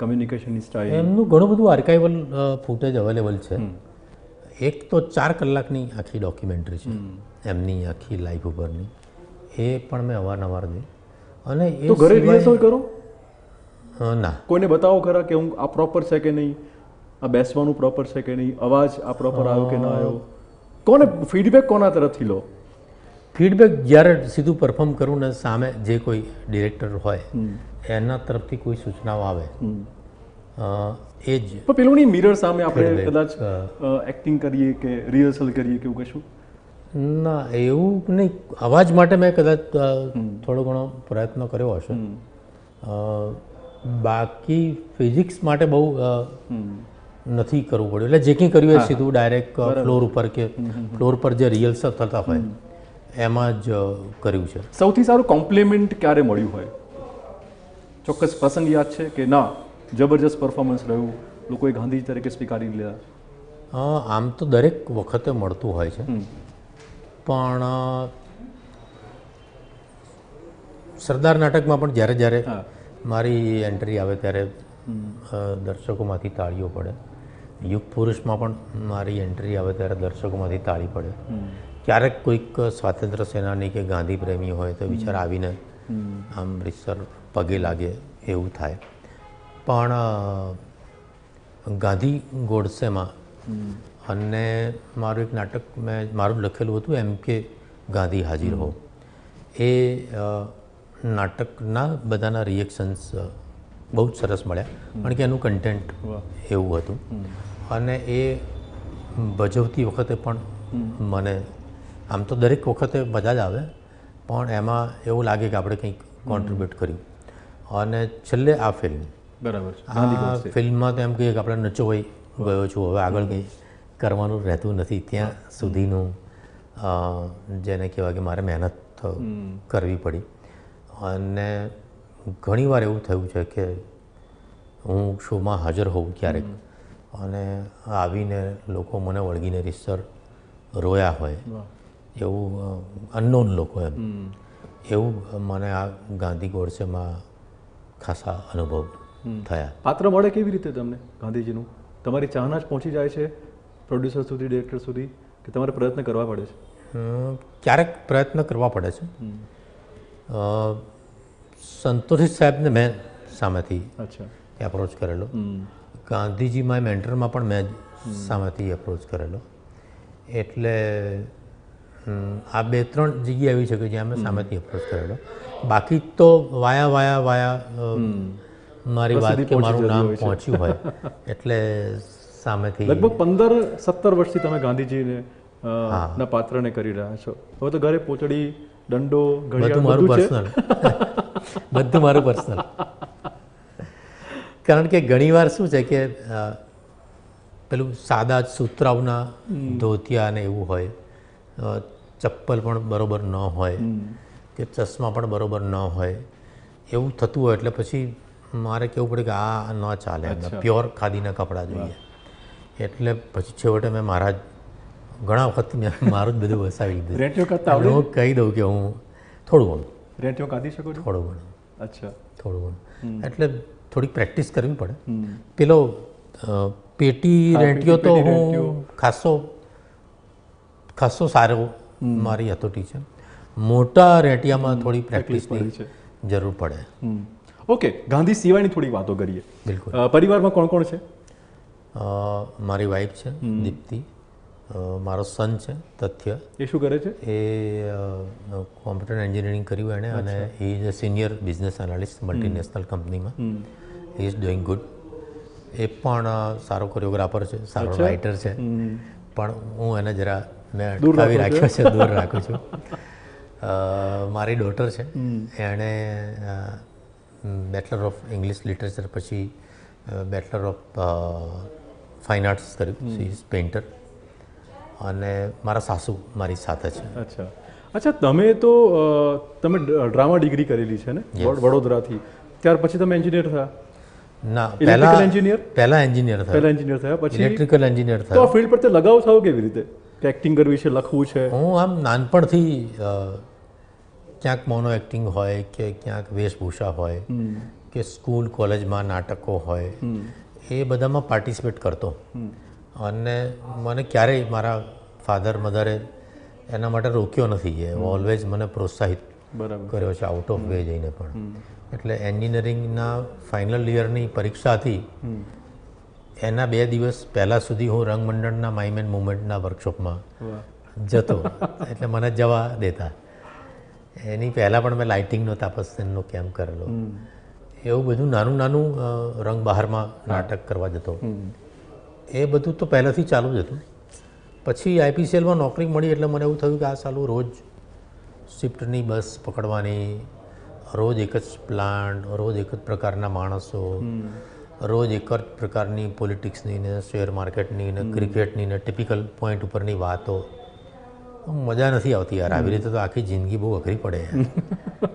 कम्युनिकेशन स्टाइल एमनु घणुं बधुं आर्काइवल फूटेज अवेलेबल है। एक तो 4 कलाकनी आखी डॉक्यूमेंटरी है एमनी आखी लाइफ उपरनी ए पण मैं अवारनवार जोई अने ए तो घरे रिहर्सल करो ना कोईने बताओ खरा के हूँ आ प्रोपर है कि नहीं, आ बेसवानुं प्रोपर है कि नहीं, अवाज आ प्रोपर आयो कि ना आयो, कोने फीडबेक कोना तरफथी लो? फीडबेक ज्यारे सीधुं परफॉर्म करूं ने सामे जे कोई डिरेक्टर होय एना तरफथी कोई सूचनाओ आवे ए ज पण पेलुं नी मिरर सामे आपणे कदाच एक्टिंग करीए के रिहर्सल करीए के कशुं ना एवुं नहीं। अवाज माटे मैं कदाच थोड़ो घणो प्रयत्न कर्यो हशे, बाकी फिजिक्स माटे बहु नहीं करव पड़ू एट जे कहीं करू हाँ। सीधू डायरेक्ट फ्लोर पर के फ्लोर पर जो रिहर्सल थता हो एम ज करू। सौथी सारू कॉम्प्लिमेंट क्यारे मळ्यु होय? चोक्कस प्रसंग याद है कि ना जबरदस्त परफॉर्मन्स रह्युं, लोकोए गांधी तरीके स्वीकारी लीधा? आम तो दरेक वखते मळतुं होय छे पण सरदार नाटक में पण ज्यारे ज्यारे मारी एंट्री आवे त्यारे दर्शकों मांथी ताळीओ पड़े, युग पुरुष में पण मारी एंट्री आवे त्यारे दर्शकों मांथी ताळी पड़े, क्यारेक कोईक स्वातंत्र सेनानी के गांधी प्रेमी होय तो विचार आवीने आम रिसर पगे लागे एवुं थाय। पण गांधी गोडसे में अने मारू एक नाटक मैं मारू लखेलुं हतुं एम के गांधी हाजीर हो, ए नाटकना बधाना रिएक्शन्स बहुत सरस मळ्या कारण के एनुं कंटेंट एवुं हतुं अने ए भजवती वखते पण मने आम तो दरेक वखते मजा ज आवे पण एमां एवुं लागे कि आपणे कंईक कॉन्ट्रीब्यूट कर्युं। अने छेल्ले आ फिल्म बराबर फिल्म में तो एम कहीए कि आपणे नचोवाई गयो छुं, हवे आगळ कंई करवानुं रहेतुं नथी, त्यां सुधीनो जेने कहेवाय कि मारे मेहनत करवी पड़ी। अने घणी वार एवुं थयुं छे के हूँ शो में हाजर होऊं क्यारेक अने आवीने लोको मने वळगीने रिसर रोया होय एवुं अननोन लोको एम एवुं मने आ गांधी गोडसे में खासा अनुभव थया। पात्र मळे केवी रीते तमने गांधीजीनुं तमारी चाहना ज पहोंची जाय छे प्रोड्यूसर सुधी डायरेक्टर सुधी के तमारे प्रयत्न करवा पड़े छे? क्यारेक प्रयत्न करवा पड़े छे। संतोषी साहेब ने मैं सामेथी अच्छा एप्रोच करेलो, गांधीजी माय मेंटर में पण मैं सामेथी एप्रोच करेलो एटले आ 2-3 जग्या एवी छे के ज्यां मैं सामेथी एप्रोच करेलो, बाकी तो वाया वाया वाया मारी वात के मारुं नाम पहोंच्युं होय एटले सामेथी। लगभग 15-17 वर्षथी तमे गांधीजी ने ना पात्र ने करी रह्या छो, हवे तो घरे पोचडी दंडो घड़ियाळ बधुं पर्सनल बधुं मारुं पर्सनल कारण के घणी वार शुं छे के पेलुं सादा सूत्रावना धोतिया ने एवुं होय, चप्पल पण बरोबर न होय के चश्मा पण बरोबर न होय एवुं थतुं होय एटले पछी मारे केवुं पड़े के आ न चाले प्योर खादीना कपड़ा जोईए एटले पछी छेवटे मैं मारा घणा वक्त मारू ज बधुं वसावी लीधुं। रेटियो करता आवडे? हूँ कही दऊँ कि हूँ थोड़ुं घणुं रेटियो काढी शकूं छुं? थोड़ुं घणुं अच्छा थोड़ुं घणुं एटले थोड़ी प्रेक्टिस करवी पड़े। पेलो पेटी रेटियो तो हूँ खासो खासो सारो मारी हतोटी छे, मोटा रेटिया में थोड़ी प्रेक्टिस जरूर पड़े। ओके गांधी सिवायनी थोड़ी वातो करीए। बिल्कुल। परिवार में कोण कोण छे? मारी वाइफ छे दीप्ति, मारो सन है तथ्य, ये शू करे छे? ए कॉम्प्यूटर एंजीनियरिंग करू एने अने is a senior business analyst multinational company में, ही इज डूइंग गुड। ए पण सारो कोरियोग्राफर है, सारो राइटर है पण हूँ एने जरा मैं अटकावी राख्यो छे, दूर राखुं छुं। मारी डॉटर है एने बेचलर ऑफ इंग्लिश लिटरेचर पछी बेचलर ऑफ फाइन आर्ट्स कर्युं, शी इज पेन्टर अने मारा सासू मारी साथे छे। अच्छा अच्छा तमे तो तमे ड्रामा डिग्री करेली छे ने वडोदरा थी, त्यार पछी तमे एंजीनियर थया? ना पहला इंजीनियर था પછી ઇલેક્ટ્રિકલ એન્જિનિયર था तो फील्ड पर लगाव था કેવી રીતે કે એક્ટિંગ કરવી છે લખવું છે હું આમ નાનપણથી ક્યાંક મોનો એક્ટિંગ હોય કે ક્યાંક વેશભૂષા હોય કે સ્કૂલ કોલેજમાં નાટકો હોય એ બધામાં પાર્ટિસિપેટ કરતો અને મને ક્યારેય મારા ફાધર મધરે એના માટે રોક્યો નથી એ ઓલવેઝ મને પ્રોત્સાહિત કર્યો છે આઉટ ઓફ વે જઈને પણ એટલે એન્જિનિયરિંગના ફાઇનલ યરની પરીક્ષા હતી એના બે દિવસ પહેલાં સુધી હું રંગમંડળના માઇમ એન્ડ મુવમેન્ટના વર્કશોપમાં જતો એટલે મને જવા દેતા એની પહેલાં પણ મેં લાઇટિંગનો તાપસનો કેમ્પ કરેલો એવું બધું નાનું નાનું રંગ બહારમાં નાટક કરવા જતો એ બધું તો પહેલાંથી ચાલુ જ હતું પછી આઈપીસીએલમાં નોકરી મળી એટલે મને એવું થયું કે આ સાલું રોજ શિફ્ટની બસ પકડવાની રોજ એક જ પ્લાન્ટ રોજ એક જ પ્રકારના માણસો રોજ એક જ પ્રકારની પોલિટિક્સની ને શેર માર્કેટની ને ક્રિકેટની ને ટિપિકલ પોઈન્ટ ઉપરની વાતો મજા નથી આવતી યાર આવી રીતે તો આખી જિંદગી બહુ અઘરી પડે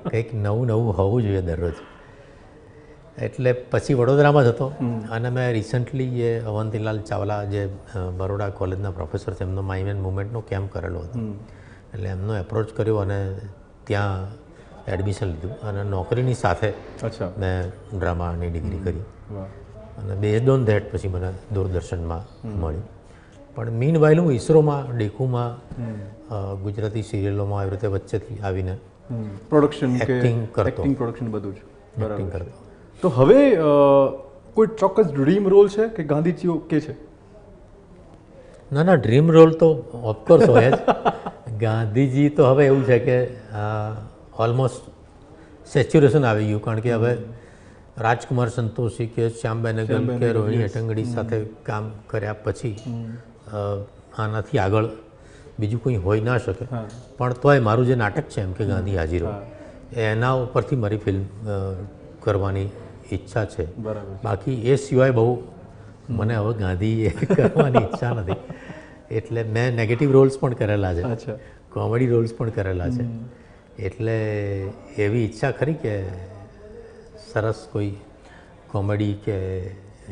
કંઈક નવું નવું હોવું જોઈએ દરરોજ એટલે પછી વડોદરામાં જ હતો અને મેં રિસન્ટલી એ અવંતીલાલ ચાવલા જે બરોડા કોલેજના પ્રોફેસર છે એમનો માઇમ એન્ડ મુવમેન્ટનો કેમ્પ કરેલો હતો એટલે એમનો એપ્રોચ કર્યો અને ત્યાં એડમિશન લીધું અને નોકરીની સાથે મેં ડ્રામાની ડિગ્રી કરી અને બેઝડ ઓન ધેટ પછી મને દૂરદર્શનમાં મળ્યું પણ મીન વાઇલ હું ઇસરોમાં ડેકુમાં ગુજરાતી સિરિયલોમાં આવી રીતે વચ્ચેથી આવીને પ્રોડક્શન એક્ટિંગ પ્રોડક્શન બધું જ એક્ટિંગ કરતો તો હવે કોઈ ચોક્કસ ડ્રીમ રોલ છે કે ગાંધીજી ઓકે છે ના ના ડ્રીમ રોલ તો ઓફકોર્સ હોય જ ગાંધીજી તો હવે એવું છે કે ઓલમોસ્ટ સેચ્યુરેશન આવી ગયું કારણ કે હવે રાજકુમાર સંતોષી કે શ્યામ બેનેગલ કે રોહિણી હટ્ટંગડી સાથે કામ કર્યા પછી આનાથી આગળ બીજું કંઈ હોઈ ના શકે પણ તોય મારું જે નાટક છે એમ કે ગાંધી હાજીરો એના ઉપરથી મારી ફિલ્મ કરવાની ઈચ્છા છે બાકી એ સિવાય બહુ મને હવે ગાંધી કરવાની ઈચ્છા નથી એટલે મેં નેગેટિવ રોલ્સ પણ કરેલા છે કોમેડી રોલ્સ પણ કરેલા છે એટલે એવી ઈચ્છા ખરી કે સરસ કોઈ કોમેડી કે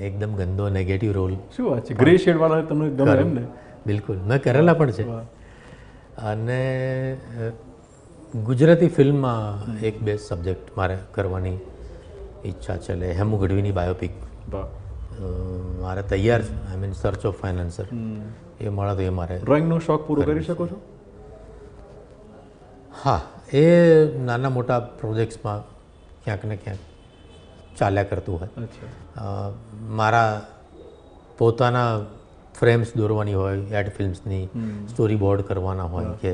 એકદમ ગંદો નેગેટિવ રોલ શું વાત છે ગ્રે શેડવાળા તમને ગમે એમ ને બિલકુલ મેં કરેલા પણ છે અને ગુજરાતી ફિલ્મમાં એક બે સબ્જેક્ટ મારે કરવાની ઈચ્છા છે એટલે હેમુ ગઢવીની બાયોપિક મારે તૈયાર છે I mean search of financier એ મળે તો એ મારે ડ્રોઈંગનો શોખ પૂરો કરી શકો છો હા એ નાના મોટા પ્રોજેક્ટ્સમાં ક્યાંક ને ક્યાંક ચાલ્યા કરતું હોય મારા પોતાના ફ્રેમ્સ દોરવાની હોય એડ ફિલ્મ્સની સ્ટોરી બોર્ડ કરવાના હોય કે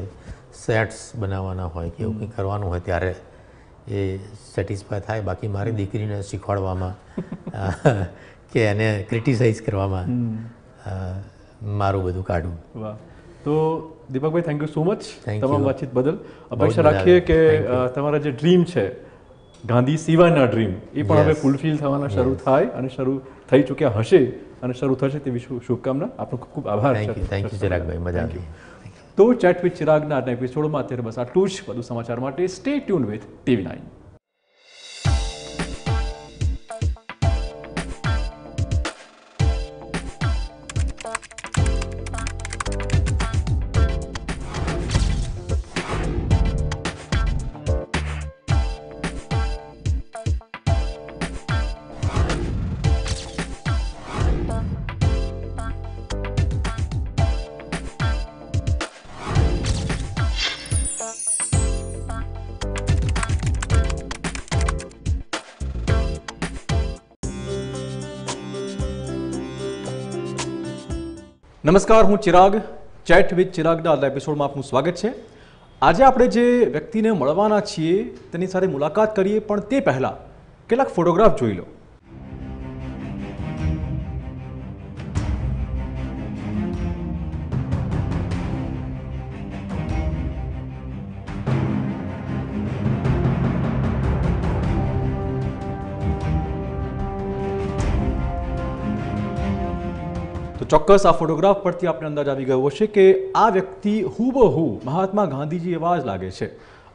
સેટ્સ બનાવવાના હોય કે એવું કંઈ કરવાનું હોય ત્યારે એ સેટિસ્ફાય થાય બાકી મારી દીકરીને શીખવાડવામાં કે એને ક્રિટિસાઇઝ કરવામાં મારું બધું કાઢવું તો Deepakbhai thank you so much તમામ વાતચીત બદલ અપેક્ષા રાખીએ કે તમારા જે ડ્રીમ છે ગાંધી સિવાયના ડ્રીમ એ પણ હવે ફૂલફિલ થવાના શરૂ થાય અને શરૂ થઈ ચૂક્યા હશે અને શરૂ થશે તેવી શુભકામના આપનો ખૂબ ખૂબ આભાર થેન્ક યુ ચિરાગભાઈ મજા આવી તો ચેટ વિથ ચિરાગના આજના એપિસોડમાં અત્યારે બસ આટલું જ વધુ સમાચાર માટે સ્ટે ટ્યુન વિથ TV9. નમસ્કાર હું ચિરાગ ચેટ વિથ ચિરાગના આજના એપિસોડમાં આપનું સ્વાગત છે આજે આપણે જે વ્યક્તિને મળવાના છીએ તેની સાથે મુલાકાત કરીએ પણ તે પહેલાં કેટલાક ફોટોગ્રાફ જોઈ લો ચોક્કસ આ ફોટોગ્રાફ પરથી આપણે અંદાજ આવી ગયો હશે કે આ વ્યક્તિ હુબહુ મહાત્મા ગાંધીજી એવા જ લાગે છે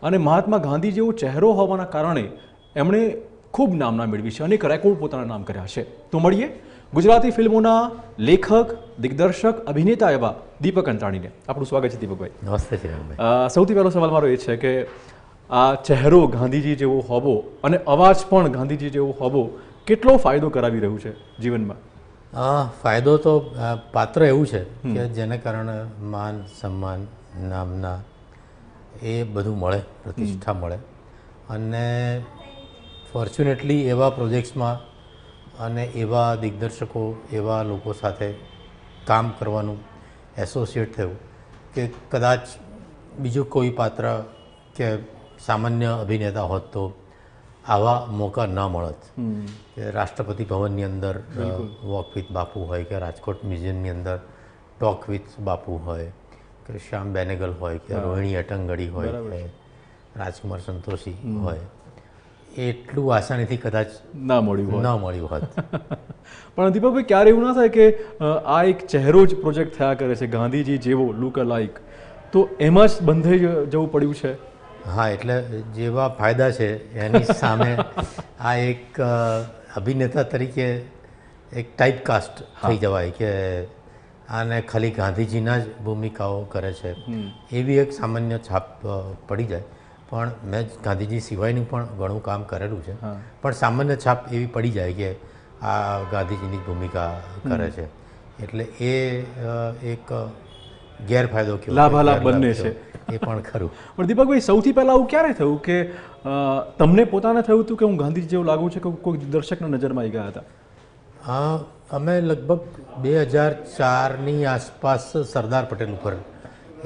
અને મહાત્મા ગાંધી જેવો ચહેરો હોવાના કારણે એમણે खूब नामना मेळवी छे, अनेक रेकॉर्ड पोताना नाम कर्या छे। तो मळीए गुजराती फिल्मोना लेखक, दिग्दर्शक, अभिनेता एवा दीपक अंताणीने। आपणुं स्वागत छे दीपकभाई। नमस्ते चिरागभाई। सौथी पहेलो सवाल मारो ए छे के आ चेहरो गांधीजी जेवो होवो अने अवाज पण गांधीजी जेवो होवो केटलो फायदो करावी रह्यो छे जीवनमां? फायदो तो पात्र एवुं छे के जेने कारणे मान सम्मान नामना ए बधुं मळे, प्रतिष्ठा मळे अने फॉर्च्युनेटली एवा प्रोजेक्ट्समां अने एवा दिग्दर्शको एवा लोको साथे काम करवानुं एसोसिएट थयुं के कदाच बीजो कोई पात्र के सामान्य अभिनेता होत तो आवा मौका न मळत। राष्ट्रपति भवननी अंदर वॉक विथ बापू होय के राजकोट म्यूजियमनी अंदर टॉक विथ बापू होय के श्याम बेनेगल होय के रोहिणी हट्टंगडी होय के राजकुमार संतोषी होय एटलू आसानीथी कदाच न मळ्युं होत। पण दीपकभाई क्यारे एवुं न थाय के आ एक चेहरो ज प्रोजेक्ट थया करे छे गांधीजी जेवो लूक अलाइक, तो एमां ज बंधाई जवुं पड्युं छे। हाँ, एटले जेवा फायदा है एनी सामे आ एक अभिनेता तरीके एक टाइपकास्ट थी जवाय के आने खाली गांधीजीना ज भूमिकाओं करे छे एवी एक सामान्य छाप पड़ी जाए। पण मैं गांधीजी सिवायनु पण घणुं काम करेलुं छे, पण सामान्य छाप एवी पड़ी जाए कि आ गांधीजीनी भूमिका करे छे, एटले ए एक गैरफायदो के लाभालाभ बने छे। दीपकभाई सौथी पहेला आव क्यारे थयुं के तमने पोताने थयुं हतुं के हूँ गांधीजी जेवो लागुं छे के कोई दर्शकना नजरमां आई गया हता? हाँ, अमे लगभग 2004 नी आसपास सरदार पटेल पर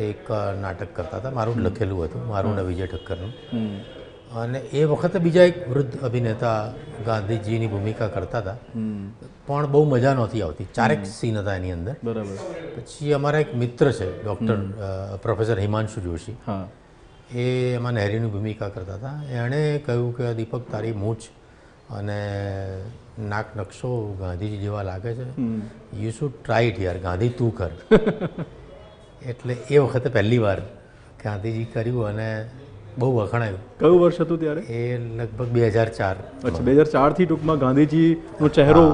एक नाटक करता था, मारूं लखेलुं हतुं, मारूं ने विजय ठक्करनुं, अने ए वखते बीजा एक वृद्ध अभिनेता गांधीजीनी भूमिका करता था पण बहु मजा नहोती आवती, चारेक सीन हता एनी अंदर। बराबर। पछी अमारा एक मित्र छे डॉक्टर प्रोफेसर हिमांशु जोशी, हाँ, ए एमां नहरीनी भूमिका करता था। एणे कह्युं के दीपक तारी मूछ अने नाक नक्शो गांधीजी जेवा लागे छे, यू शुड ट्राई इट यार, गांधी तू कर। एटले ए वखते पहली वार गांधीजी कर्युं अने बहु वखणायुं। कयुं वर्ष हतुं त्यारे? ए लगभग 2004। अच्छा, 2004 थी टूंकमां गांधीजीनो चेहरो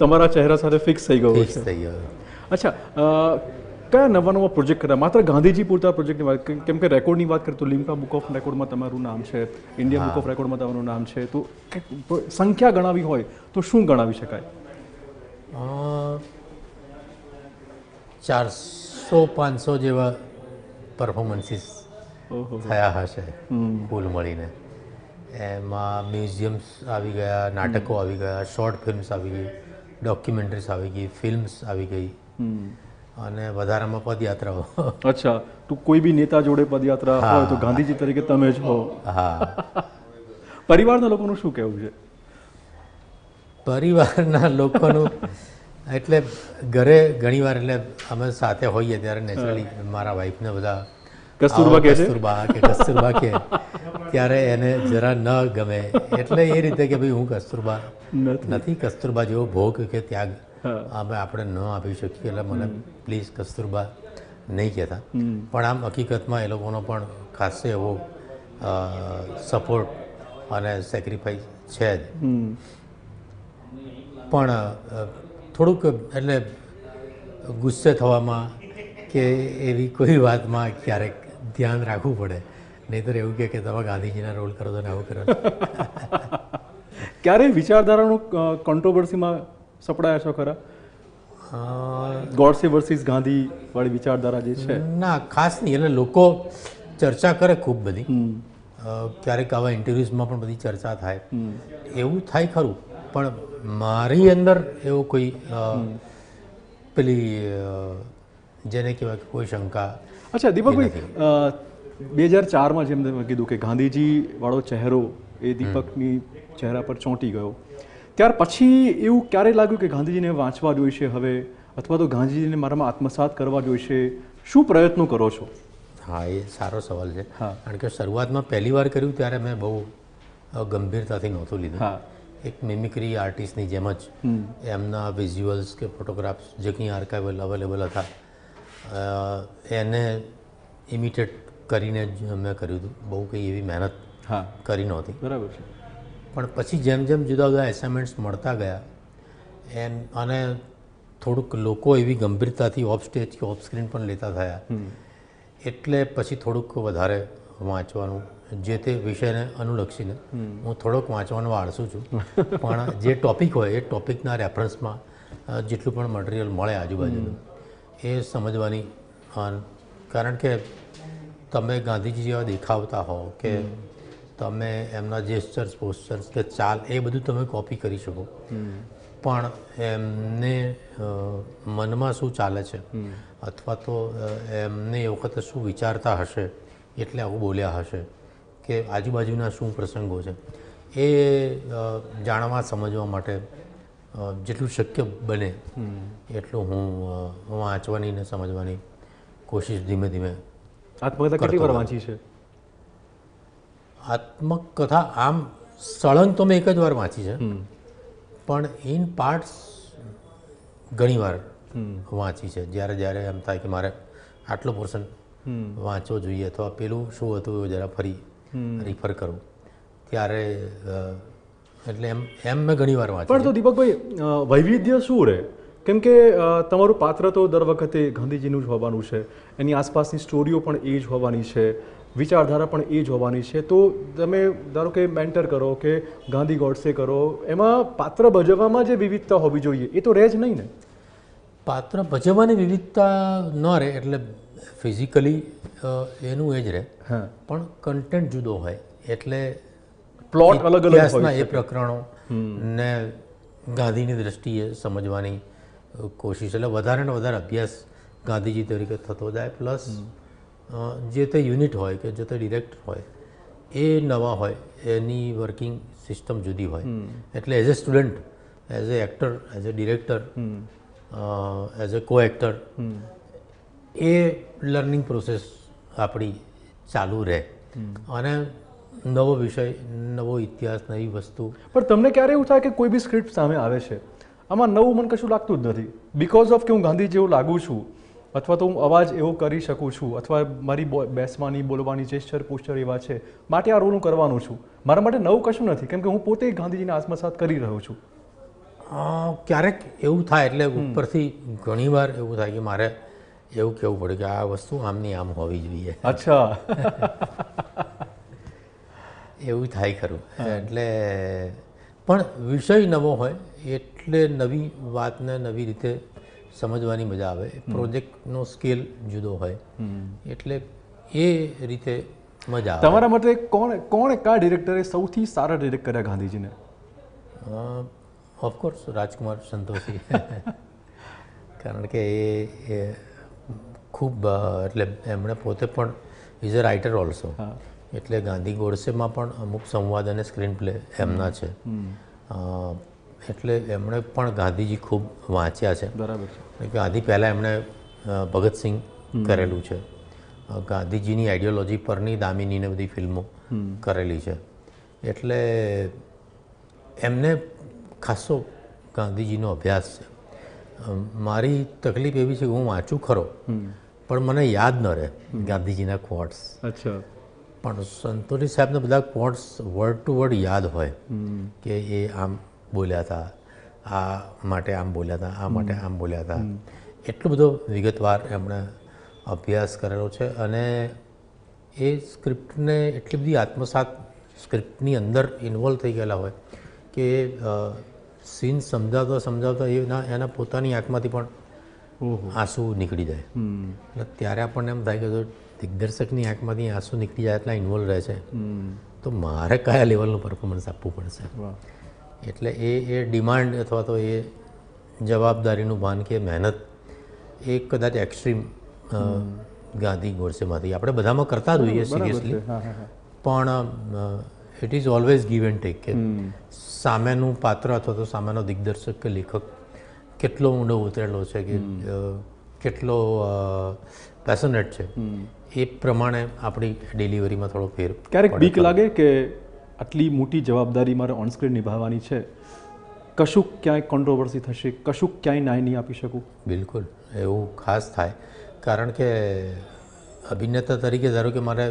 तमारा चेहरा साथे फिक्स थई गयो छे। अच्छा, क्या नवा नवा प्रोजेक्ट करा मात्र गांधीजी पूरता प्रोजेक्टनी वात केम के रेकॉर्डनी वात करतो लिम्का बुक ऑफ रेकॉर्ड में तमारुं नाम छे, इंडिया बुक ऑफ रेकॉर्ड में तमारुं नाम छे, तो संख्या गणावी होय तो शुं गणावी शकाय? 400-500 जेवा परफॉर्मन्सीस थया हशे कुल मळीने। एमां म्यूजियम्स आवी गया, नाटको आवी गया, शॉर्ट फिल्म्स आवी गई, डॉक्यूमेंटरीज आवी गई, फिल्म्स आवी गई अने वधारामां पदयात्राओ। अच्छा, तो कोई भी नेता जोड़े पदयात्रा होय तो गांधीजी तरीके तमे ज हो। हाँ। परिवारना लोकोनुं शुं कहेवुं छे? परिवारना लोकोनुं एटले घरे घणीवार एटले अमे साथे होईए त्यारे नेचरली मारा वाइफने बधा कस्तूरबा के कस्तूरबा के त्यारे एने जरा न गमे, एटले ए रीते के भाई हूँ कस्तूरबा नहीं, कस्तूरबा जेवो भोग के त्याग अमे आपणे न आपी शकीए, एटले मने प्लीज कस्तूरबा नहीं कहेता। पण आम हकीकतमां ए लोकोनो पण खास एवो सपोर्ट अने सेक्रिफाइस छे ज, पण थोडुंक एटले गुस्से थवामां के एवी कोई वातमां क्यारेक ध्यान राखવું પડે, નહીતર એવું કે તમે ગાંધીજીના રોલ કરો તો ને આવું કરો। ક્યારે વિચારધારાનો કોન્ટ્રોવર્સીમાં સપડાયા છો ખરા? ગોડસે વર્સિસ ગાંધી વાળી વિચારધારા જે છે? ના, ખાસ નહીં, એટલે લોકો ચર્ચા કરે ખૂબ બધી, ક્યારેક આવા ઇન્ટરવ્યુઝમાં પણ બધી ચર્ચા થાય, એવું થાય ખરું, પણ મારી અંદર એવો કોઈ પેલી જેને કહેવાય કે કોઈ શંકા। अच्छा दीपकभाई 2004 में जेम तमे कीधुं के गांधीजी वाळो चेहरो ए दीपकनी चेहरा पर चोंटी गयो, त्यार पछी एवुं क्यारे लाग्युं के गांधीजीने वांचवा जोईशे हवे अथवा तो गांधीजीने मारामां आत्मसात करवा जोईशे? शुं प्रयत्नो करो छो? हाँ, ए सारो सवाल छे। हाँ, कारण के शरूआतमां पहली वार कर्युं त्यारे मैं बहु गंभीरताथी नहोतो लीधुं। हाँ, एक मिमिक्री आर्टिस्टनी जेम ज एमना विज्युअल्स के फोटोग्राफ्स जे कंई आर्काइवल अवेलेबल हता एने इमिटेट करीने ज मैं कर्युं हतुं, बहु कई एवी मेहनत करी नहोती। बराबर। પણ પછી જેમ જેમ જુદા જુદા એસાઇનમેન્ટ્સ મળતા ગયા એન્ડ અને થોડુંક લોકો એવી ગંભીરતાથી ઓફ સ્ટેજ કે ઓફ સ્ક્રીન પણ લેતા થયા એટલે પછી થોડુંક વધારે વાંચવાનું જે તે વિષયને અનુલક્ષીને હું થોડોક વાંચવાનો આળસું છું પણ જે ટૉપિક હોય એ ટૉપિકના રેફરન્સમાં જેટલું પણ મટીરિયલ મળે આજુબાજુનું એ સમજવાની કારણ કે તમે ગાંધીજી જેવા દેખાવતા હો કે તમે એમના જેસ્ચર્સ પોસ્ચર્સ કે ચાલ એ બધું તમે કોપી કરી શકો પણ એમને મનમાં શું ચાલે છે અથવા તો એમને એ વખતે શું વિચારતા હશે એટલે આવું બોલ્યા હશે કે આજુબાજુના શું પ્રસંગો છે એ જાણવા સમજવા માટે જેટલું શક્ય બને એટલું હું વાંચવાની ને સમજવાની કોશિશ ધીમે ધીમે આત્મકથા કેટલી વાર વાંચી છે? આત્મકથા આમ સળંગ તો મેં એક જ વાર વાંચી છે પણ ઇન પાર્ટ્સ ઘણી વાર વાંચી છે જ્યારે જ્યારે એમ થાય કે મારે આટલો પોર્શન વાંચવો જોઈએ અથવા પેલું શું હતું જરા ફરી રિફર કરું ત્યારે એટલે એમ મેં ઘણી વાર વાંચી. પણ તો દીપકભાઈ વૈવિધ્ય શું રહે? કેમ કે તમારું પાત્ર તો દર વખતે ગાંધીજીનું જ હોવાનું છે, એની આસપાસની સ્ટોરીઓ પણ એ જ હોવાની છે, વિચારધારા પણ એ જ હોવાની છે. તો તમે ધારો કે મેન્ટર કરો કે ગાંધી ગોડસે કરો, એમાં પાત્ર ભજવવામાં જે વિવિધતા હોવી જોઈએ એ તો રહે જ નહીં ને? પાત્ર ભજવવાની વિવિધતા ન રહે એટલે ફિઝિકલી એનું એ જ રહે પણ કન્ટેન્ટ જુદો હોય એટલે પ્લોટ અલગ અલગ હોય. એ પ્રકરણો ને ગાંધીની દ્રષ્ટિએ સમજવાની કોશિશ એટલે વધારે ને વધારે અભ્યાસ ગાંધીજી તરીકે થતો જાય પ્લસ જે તે યુનિટ હોય કે જે તે ડિરેક્ટર હોય એ નવા હોય એની વર્કિંગ સિસ્ટમ જુદી હોય એટલે as a student, as a actor, as a director, as a co actor A learning process આપણી ચાલુ રહે અને નવો વિષય, નવો ઇતિહાસ, નવી વસ્તુ. પણ તમને ક્યારે એવું થાય કે કોઈ બી સ્ક્રિપ્ટ સામે આવે છે આમાં નવું મને કશું લાગતું જ નથી બિકોઝ ઓફ કે હું ગાંધી જેવું લાગું છું અથવા તો હું અવાજ એવો કરી શકું છું અથવા મારી બેસવાની, બોલવાની જેસ્ચર પોસ્ચર એવા છે માટે આ રોલ હું કરવાનું છું. મારા માટે નવું કશું નથી કેમ કે હું પોતે ગાંધીજીને આત્મસાત કરી રહ્યો છું. ક્યારેક એવું થાય એટલે ઉપરથી ઘણીવાર એવું થાય કે મારે એવું કહેવું પડે કે આ વસ્તુ આમની આમ હોવી જોઈએ. અચ્છા, એવું થાય ખરું. એટલે પણ વિષય નવો હોય એટલે નવી વાતને નવી રીતે સમજવાની મજા આવે. પ્રોજેક્ટનો સ્કેલ જુદો હોય એટલે એ રીતે મજા આવે. તમારા મતે કોણ કા ડિરેક્ટરે સૌથી સારા ડિરેક્ટ કર્યા ગાંધીજીને? ઓફકોર્સ રાજકુમાર સંતોષી, કારણ કે એ ખૂબ એટલે એમણે પોતે પણ ઇઝ અ રાઇટર ઓલ્સો એટલે ગાંધી ગોડસેમાં પણ અમુક સંવાદ અને સ્ક્રીન પ્લે એમના છે એટલે એમણે પણ ગાંધીજી ખૂબ વાંચ્યા છે. બરાબર છે. ગાંધી પહેલાં એમણે ભગત સિંહ કરેલું છે, ગાંધીજીની આઈડિયોલોજી પરની દામિનીને બધી ફિલ્મો કરેલી છે એટલે એમને ખાસો ગાંધીજીનો અભ્યાસ છે. મારી તકલીફ એવી છે કે હું વાંચું ખરો પણ મને યાદ ન રહે ગાંધીજીના ક્વોટ્સ. અચ્છા. પણ સંતોષી સાહેબને બધા ક્વોટ્સ વર્ડ ટુ વર્ડ યાદ હોય કે એ આમ બોલ્યા હતા, આ માટે આમ બોલ્યા હતા, આ માટે આમ બોલ્યા હતા. એટલો બધો વિગતવાર એમણે અભ્યાસ કરેલો છે અને એ સ્ક્રિપ્ટને એટલી બધી આત્મસાત સ્ક્રિપ્ટની અંદર ઇન્વોલ્વ થઈ ગયેલા હોય કે સીન સમજાવતા સમજાવતા એના પોતાની આંખમાંથી પણ આંસુ નીકળી જાય એટલે ત્યારે આપણને એમ થાય કે દિગ્દર્શકની આંખમાંથી આંસુ નીકળી જાય એટલા ઇન્વોલ્વ રહે છે તો મારે કયા લેવલનું પરફોર્મન્સ આપવું પડશે એટલે એ ડિમાન્ડ અથવા તો એ જવાબદારીનું ભાન કે મહેનત એ કદાચ એક્સ્ટ્રીમ ગાંધી ગોડસેમાંથી આપણે બધામાં કરતા જ હોઈએ સિરિયસલી પણ it is always give and take કે સામેનું પાત્ર અથવા તો સામેનો દિગ્દર્શક કે લેખક કેટલો ઊંડો ઉતરેલો છે કે કેટલો પેશનેટ છે એ પ્રમાણે આપણી ડિલિવરીમાં થોડો ફેર. ક્યારેક બીક લાગે કે આટલી મોટી જવાબદારી મારે ઓનસ્ક્રીન નિભાવવાની છે, કશુંક ક્યાંય કોન્ટ્રોવર્સી થશે, કશુંક ક્યાંય નાય નહીં આપી શકું? બિલકુલ એવું ખાસ થાય કારણ કે અભિનેતા તરીકે ધારો કે મારે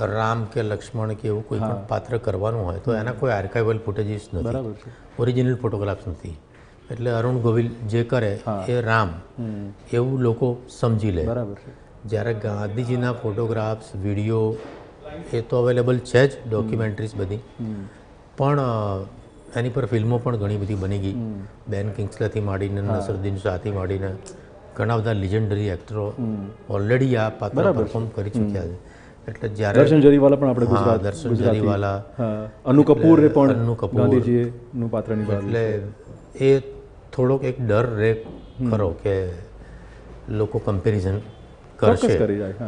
राम के लक्ष्मण के कोई हाँ। पात्र करवानुं होय तो एना कोई आर्काइवल फूटेजीस नथी, ओरिजिनल फोटोग्राफ्स नथी एटले अरुण गोविल जे करे ए राम एवुं लोको समजी ले। ज्यारे गांधीजीना फोटोग्राफ्स विडियो ए तो अवेलेबल है ज, डॉक्यूमेंटरीज बधी पण एनी पर फिल्मों पण घणी बधी बनी गई। बेन किंग्सले थी मांडीने नसीरुद्दीन शाह थी मांडीने घणा बधा लीजेंडरी एक्टरो ऑलरेडी आ पात्र परफॉर्म करी चूक्या है। એટલે જ્યારે દર્શન જરીવાલા પણ આપણે ગુજરાત દર્શન જરીવાલા અનુ કપૂરે પણ અનુ કપૂર ગાંધીજી નું પાત્ર નિભાવ્યું એટલે એ થોડોક એક ડર રે ખરો કે લોકો કમ્પેરિઝન કરશે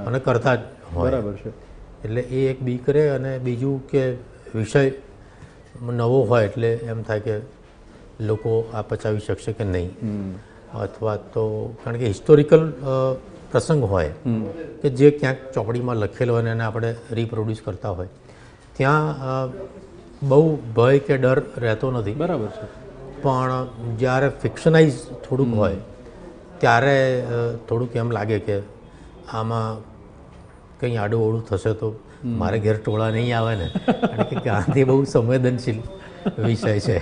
અને કરતા જ હોય બરાબર છે એટલે એ એક બી કરે અને બીજું કે વિષય નવો હોય એટલે એમ થાય કે લોકો આ પચાવી શકશે કે નહીં અથવા તો કારણ કે હિસ્ટોરિકલ प्रसंग होय के जे क्या चौकड़ी में लखेलो ने आपणे रिप्रोड्यूस करता होय त्या बहु भय के डर रहतो नथी बराबर छे। पण ज्यारे फिक्शनाइज थोड़ुं होय त्यारे थोड़ुंक एम लागे के आमां कंई आडू ओडू थशे तो मारे घेर टोळा नहीं आवे ने कारण के गांधी बहु संवेदनशील विषय छे।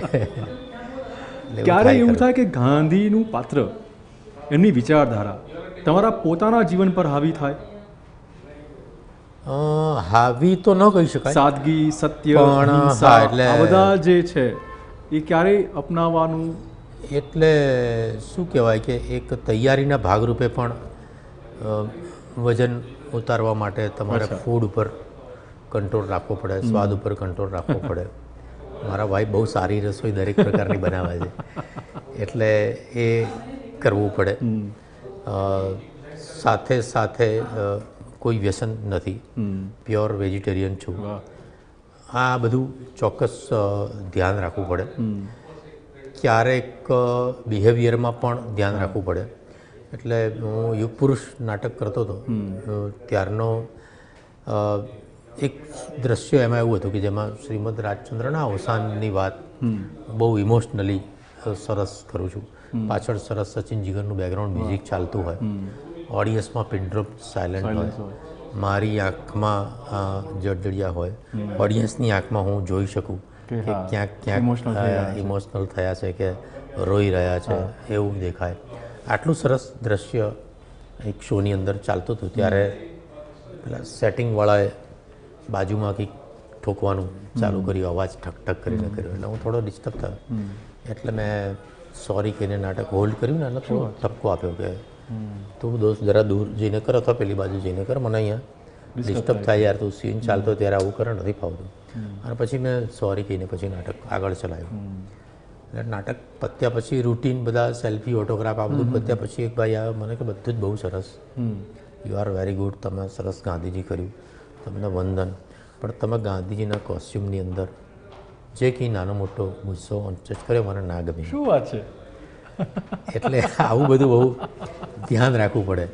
क्यारे एवुं थाय के गांधीनुं पात्र एमनी विचारधारा तमारा पोताना जीवन पर हावी थाय? हावी तो न कही शकाय, सादगी सत्य अहिंसा आ बधा जे छे ए क्यारे अपनावानु एटले शुं कहेवाय के एक तैयारीना भाग रूपे पण वजन उतारवा माटे तमारे फूड पर कंट्रोल राखवो पड़े, स्वाद पर कंट्रोल राखवो पड़े। मारा भाई बहुत सारी रसोई दरेक प्रकारनी बनावे छे एटले ए करवू पड़े। साथे साथे कोई व्यसन नहीं, प्योर वेजिटेरियन छू। आ बधु चौक्कस ध्यान राखवू पड़े। क्यारेक बिहेवियर में ध्यान राखवू पड़े। एटले हूँ युग पुरुष नाटक करतो तो त्यारनो एक दृश्य एमां एवुं हतुं के जेमां श्रीमद राजचंद्रना अवसाननी वात बहु इमोशनली सरस करूँ छूँ। पाछळ सरस सचिन जीगरनुं बेकग्राउंड म्यूजिक चालतुं होय, ऑडियन्समां पिन ड्रॉप साइलेंट होय, मारी आँखमां जडजडिया होय, ऑडियन्सनी आँखमां हूँ जोई शकूँ के क्यांक क्यांक इमोशनल थया छे के रोई रह्या छे एवुं देखाय। आटलुं सरस दृश्य एक शोनी अंदर चालतुं हतुं त्यारे पेला सेटिंगवाळाए बाजुमांथी ठोकवानुं चालू कर्युं, अवाज ठक ठक करीने कर्यो એટલે હું થોડો ડિસ્ટર્બ થયો એટલે મેં सॉरी कहीने नाटक होल्ड करूँ ने थोड़ा ठपको आप तू दोस्त जरा दूर जीने कर अथवा पेली बाजू जीने कर, मैंने अँ डिस्टर्ब था यार तू सीन चालत तरह आव कर नहीं फावत। पीछे मैं सॉरी कहीने पीछे नाटक आग चलायू। नाटक पत्या पी रूटीन बदा सेल्फी ऑटोग्राफ आ बधुं पत्या पी एक भाई आयो मैंने कि बधुं ज बहुत सरस, यू आर वेरी गुड, तमे सरस गांधीजी कर्युं, तमने वंदन। पण तमे गांधीजीना कोस्ट्यूमनी अंदर જે કંઈ નાનો મોટો ગુસ્સો અંચટ કર્યો મને ના ગમી। શું વાત છે? એટલે આવું બધું બહુ ધ્યાન રાખવું પડે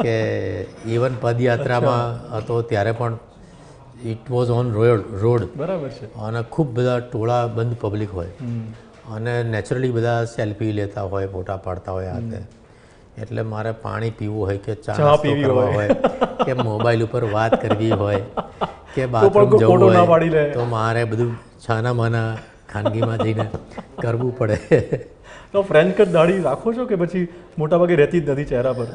કે ઇવન પદયાત્રામાં હતો ત્યારે પણ ઇટ વોઝ ઓન રોડ બરાબર છે અને ખૂબ બધા ટોળા બંધ પબ્લિક હોય અને નેચરલી બધા સેલ્ફી લેતા હોય, ફોટા પાડતા હોય હાથે। એટલે મારે પાણી પીવું હોય કે ચા પીવી હોય કે મોબાઈલ ઉપર વાત કરવી હોય કે બાથરૂમ જવું હોય તો મારે બધું छाना माना खानगी में जईने करवू पड़े। तो फ्रेंच कट दाढ़ी राखो छो के पछी मोटा भागे रहती ज नथी चेहरा पर?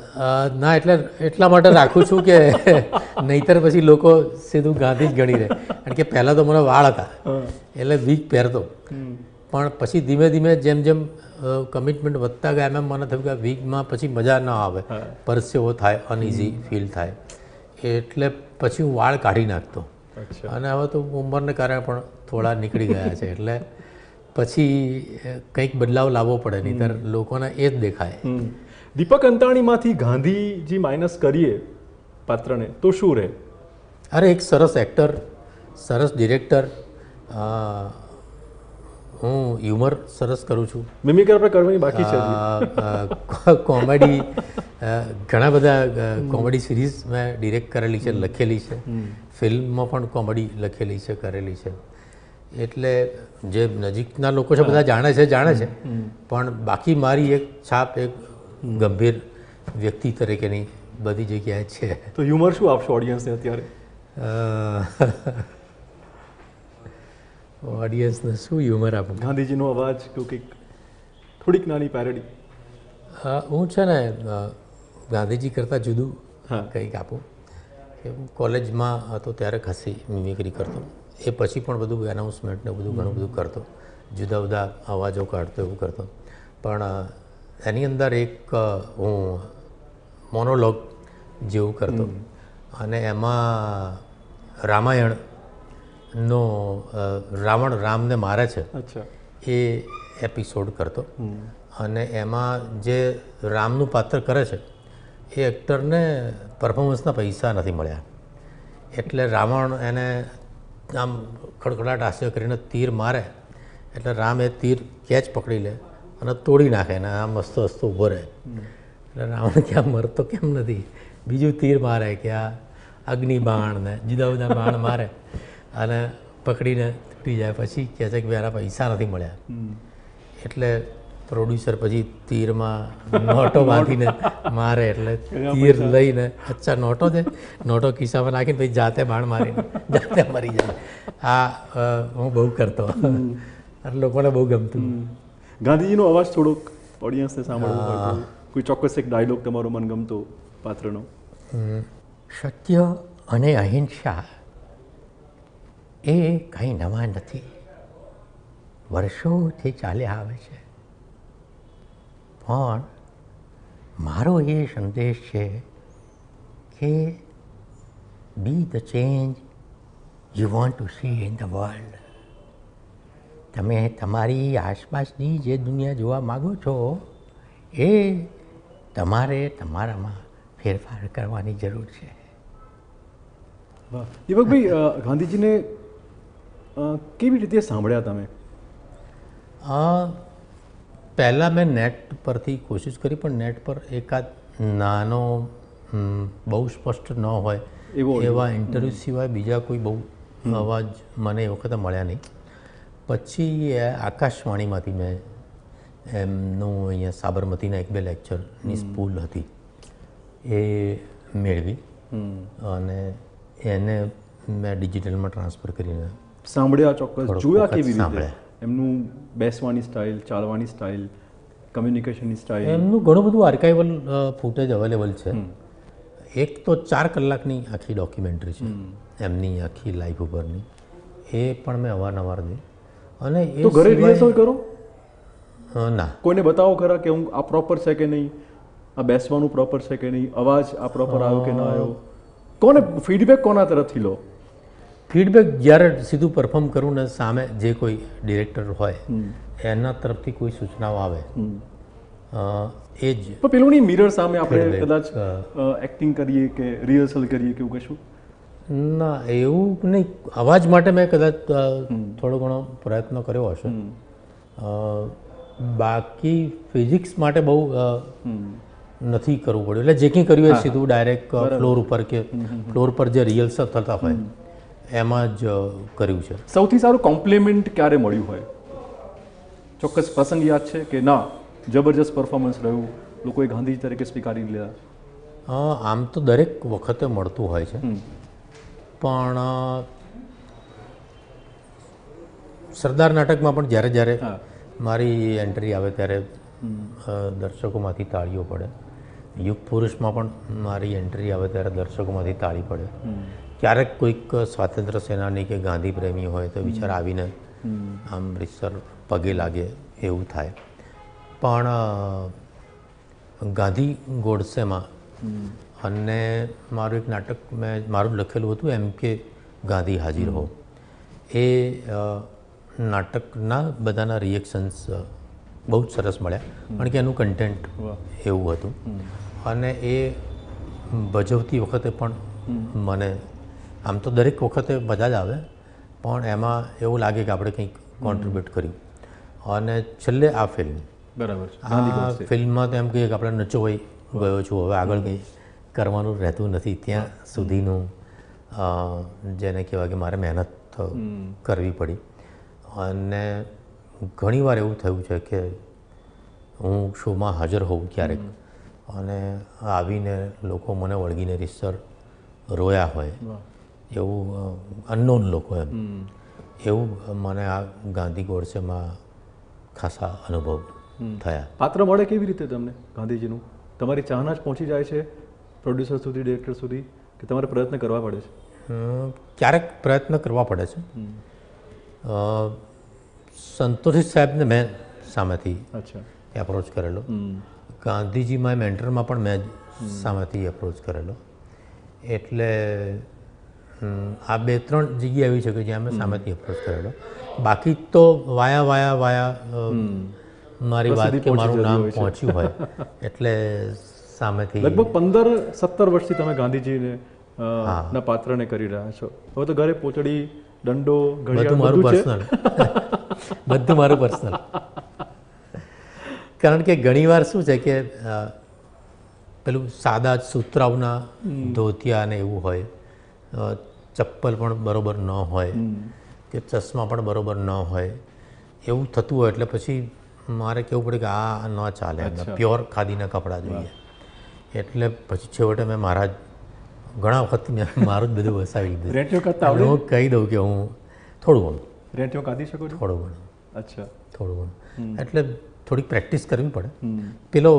ना एटले एटला माटे राखू छू के नहीतर पछी लोको सीधुं गांधी ज गणी रहे। कारण के पहला तो मने वाळ हता एटले वीक पहेरतो पण पछी धीमे धीमे जेम जेम कमिटमेंट वधता गया एम मने थयुं के वीक में पछी मजा न आवे, परसेवो थाय, अनईजी फील थाय एटले पछी हुं वाळ काढी नाखतो। અને હવે તો ઉંમરને કારણે પણ થોડા નીકળી ગયા છે એટલે પછી કંઈક બદલાવ લાવવો પડે નહીંતર લોકોને એ જ દેખાય। દીપક અંતાણીમાંથી ગાંધીજી માઇનસ કરીએ પાત્રને તો શું રહે? અરે એક સરસ એક્ટર, સરસ ડિરેક્ટર, હું હ્યુમર સરસ કરું છું, મિમિક્રી આપણે કરવાની બાકી છે, કોમેડી ઘણા બધા કોમેડી સિરીઝ મેં ડિરેક્ટ કરેલી છે, લખેલી છે, ફિલ્મમાં પણ કોમેડી લખેલી છે, કરેલી છે એટલે જે નજીકના લોકો છે બધા જાણે છે પણ બાકી મારી એક છાપ એક ગંભીર વ્યક્તિ તરીકેની બધી જગ્યાએ છે। તો હ્યુમર શું આપશો ઓડિયન્સને અત્યારે? ऑडियंस ने शू ह्यूमर आप गांधीजी नो अवाज क्योंकि थोड़ीक नानी पैरोडी हूँ है ने गांधीजी करता जुदू कंईक आप कॉलेज में तो त्यारे खासी मिमिक्री करतो ए पछी पण बधुं एनाउंसमेंट ने बधुं घणुं बधुं करतो जुदा जुदा अवाजों काढतो एवुं करतो पण एनी अंदर एक हूँ मोनोलॉग जेवुं करतो अने एमां रामायण नो रावण राम ने मारे छे अच्छा ए एपिसोड करतो अने एमां जे रामनुं पात्र करे छे ए एक्टर ने परफॉर्मन्स ना पैसा नहीं मळ्या एटले रावण एने आम खड़खड़ाट हास्य करीने तीर मारे एटले राम ए तीर कैच पकड़ी ले अने तोड़ी नाखे ने आम हसतो हसतो ऊभो रहे एटले रावण क्या मरतो केम नथी बीजू तीर मारे के आ अग्निबाण ने जुदा जुदा बाण मारे अने पकड़ीने तूटी जाए पछी कहे छे के भाई आना पैसा नहीं मळ्या एटले प्रोड्यूसर पछी तीर में नोटो बांधीने मारे एटले तीर लईने अच्छा नोटो दे नोटो खिस्सामां नाखीने पछी जाते बाण मारीने जाते मरी जाए आ हूँ बहु करतो अने लोकोने बहु गमतुं गांधीजीनो अवाज थोड़ोक ऑडियंसने सांभळवो पडतो कोई चोक्कस एक डायलॉग तमारो मनगमतो पात्रनो सत्य अने अहिंसा ए कहीं नवा नहीं वर्षोथी चाली आवे छे પણ મારો એ સંદેશ છે કે be the change you want to see in the world તમે તમારી આસપાસની જે દુનિયા જોવા માગો છો એ તમારે તમારામાં ફેરફાર કરવાની જરૂર છે દીપકભાઈ ગાંધીજીને કેવી રીતે સાંભળ્યા તમે पहला मैं नेट पर थी कोशिश करी पर नेट पर एकाद नानो बहु स्पष्ट न होय एवा इंटरव्यू सिवाय बीजा कोई बहु अवाज मने वखते मळ्या नहीं पछी आकाशवाणी में मैं एमनो अहींया साबरमती एक बे लेक्चर नी स्कूल हती ए मेळवी अने एने मैं डिजिटल में ट्रांसफर करीने सांभळ्या चोक्कस जोया केवी रीते એમનું બેસવાની સ્ટાઇલ ચાલવાની સ્ટાઇલ કમ્યુનિકેશનની સ્ટાઇલ એમનું ઘણું બધું આર્કાઇવલ ફૂટેજ અવેલેબલ છે એક તો 4 કલાકની આખી ડોક્યુમેન્ટરી છે એમની આખી લાઈફ ઉપરની એ પણ મેં અવારનવાર જોઈ અને એ તો ઘરે રિહર્સલ કરો ના કોઈને બતાવો ખરા કે હું આ પ્રોપર છે કે નહીં આ બેસવાનું પ્રોપર છે કે નહીં અવાજ આ પ્રોપર આવ્યો કે ન આવ્યો કોને ફીડબેક કોના તરફથી લો फीडबेक जैसे सीधू परफॉर्म करूँ ने सामे जे कोई डिरेक्टर होय एना तरफथी कोई सूचनाओ आवे एज पण पेलुं नी मिरर सामे आपणे कदाच एक्टिंग करीए के रिहर्सल करीए के कशुं ना एवुं नहीं अवाज माटे मैं कदाच थोड़ो घणो प्रयत्न कर्यो हशे बाकी फिजिक्स माटे बहु नहीं करवुं पड्युं एटले जे कंई कर्युं ए सीधुं डायरेक्ट फ्लोर पर जे रिहर्सल थता होय एम ज करूँ सौथी सारू कॉम्प्लिमेंट क्यारे मळ्युं होय चोक्कस प्रसंग याद है कि ना जबरदस्त परफॉर्मन्स रह्युं लोकोए गांधीजी तरीके स्वीकारी लीधा आम तो दरेक वखते मळतुं होय छे पण सरदार नाटक में ज्यारे ज्यारे मारी एंट्री आवे त्यारे दर्शकोमांथी ताळीओ पड़े युग पुरुष में पण मारी एंट्री आवे त्यारे दर्शकोमांथी ताळी पड़े क्यारेक कोईक स्वातंत्र सेनानी के गांधी प्रेमी होय तो बिचारा आवीने आम रिसर पगे लागे एवं थाय पण गांधी गोडसे में अने मारू एक नाटक मैं मारू लखेलू हतुं एम के गांधी हाजीर हो ए नाटकना बधाना रिएक्शन्स बहुत सरस मळ्या कारण के एनुं कंटेंट एवुं हतुं अने ए भजवती वखते पण मने आम तो दरेक वखते मजा ज आवे पण एमां एवुं लागे कि आपणे कंईक कॉन्ट्रीब्यूट कर्युं अने छेल्ले आ फिल्म बराबर आ फिल्म में तो एम कहीए कि आपणे नचोवाई गयो छुं हवे आगळ कंई करवानुं रहेतुं नथी त्यां सुधीनुं जेने कहेवाय के मारे मेहनत करवी पड़ी अने घणी वार एवुं थयुं छे के हूँ शो में हाजर होऊं क्यारेक अने आवीने लोको मने वळगीने रिसर रोया होय एवं अननोन लोग एवं मैंने आ गांधी गोडसे में खासा अनुभव थया। पात्र मळे केवी रीते तमने गांधीजीनुं तमारी चाहना ज पहोंची जाय छे प्रोड्यूसर सुधी डायरेक्टर सुधी के तमारे प्रयत्न करवा पड़े छे? क्यारेक प्रयत्न करवा पड़े छे। संतोषी साहेब ने मैं सामेथी एप्रोच करेलो, गांधीजी माय मेंटर में पण मैं सामेथी एप्रोच करेलो एटले आ बे त्रण जग्या एवी छे के ज्यां मैं सामेथी एप्रोच करेलो। बाकी तो वाया वाया वाया मारी बात के मारू नाम पहुंच्यु होय एटले सामेथी लगभग 15-17 वर्षथी तमे गांधीजी ने ना पात्र ने करी रह्या छो। हवे तो घरे पोचड़ी दंडो घड़ियाळ मारू पर्सनल बधुं मारू पर्सनल, कारण के घणीवार शुं छे के पेलुं सादा सूत्रावना धोतिया ने एवुं होय, चप्पल पण बरोबर न होय के चश्मा पण बरोबर न होय एवुं थतुं होय एटले पछी मारे केवुं पड़े के आ न चाले, प्योर खादीना कपड़ा जोईए एटले पछी छेवटे मैं मारा घणा वखत मारू ज बधुं वसावी लीधुं। रेटियो करता आवडे हूं कही दऊं के हूं थोडुं घणुं रेटियो काढी शकूं छुं थोडुं घणुं। अच्छा थोडुं घणुं एटले थोड़ी प्रेक्टिस करवी पड़े। पेलो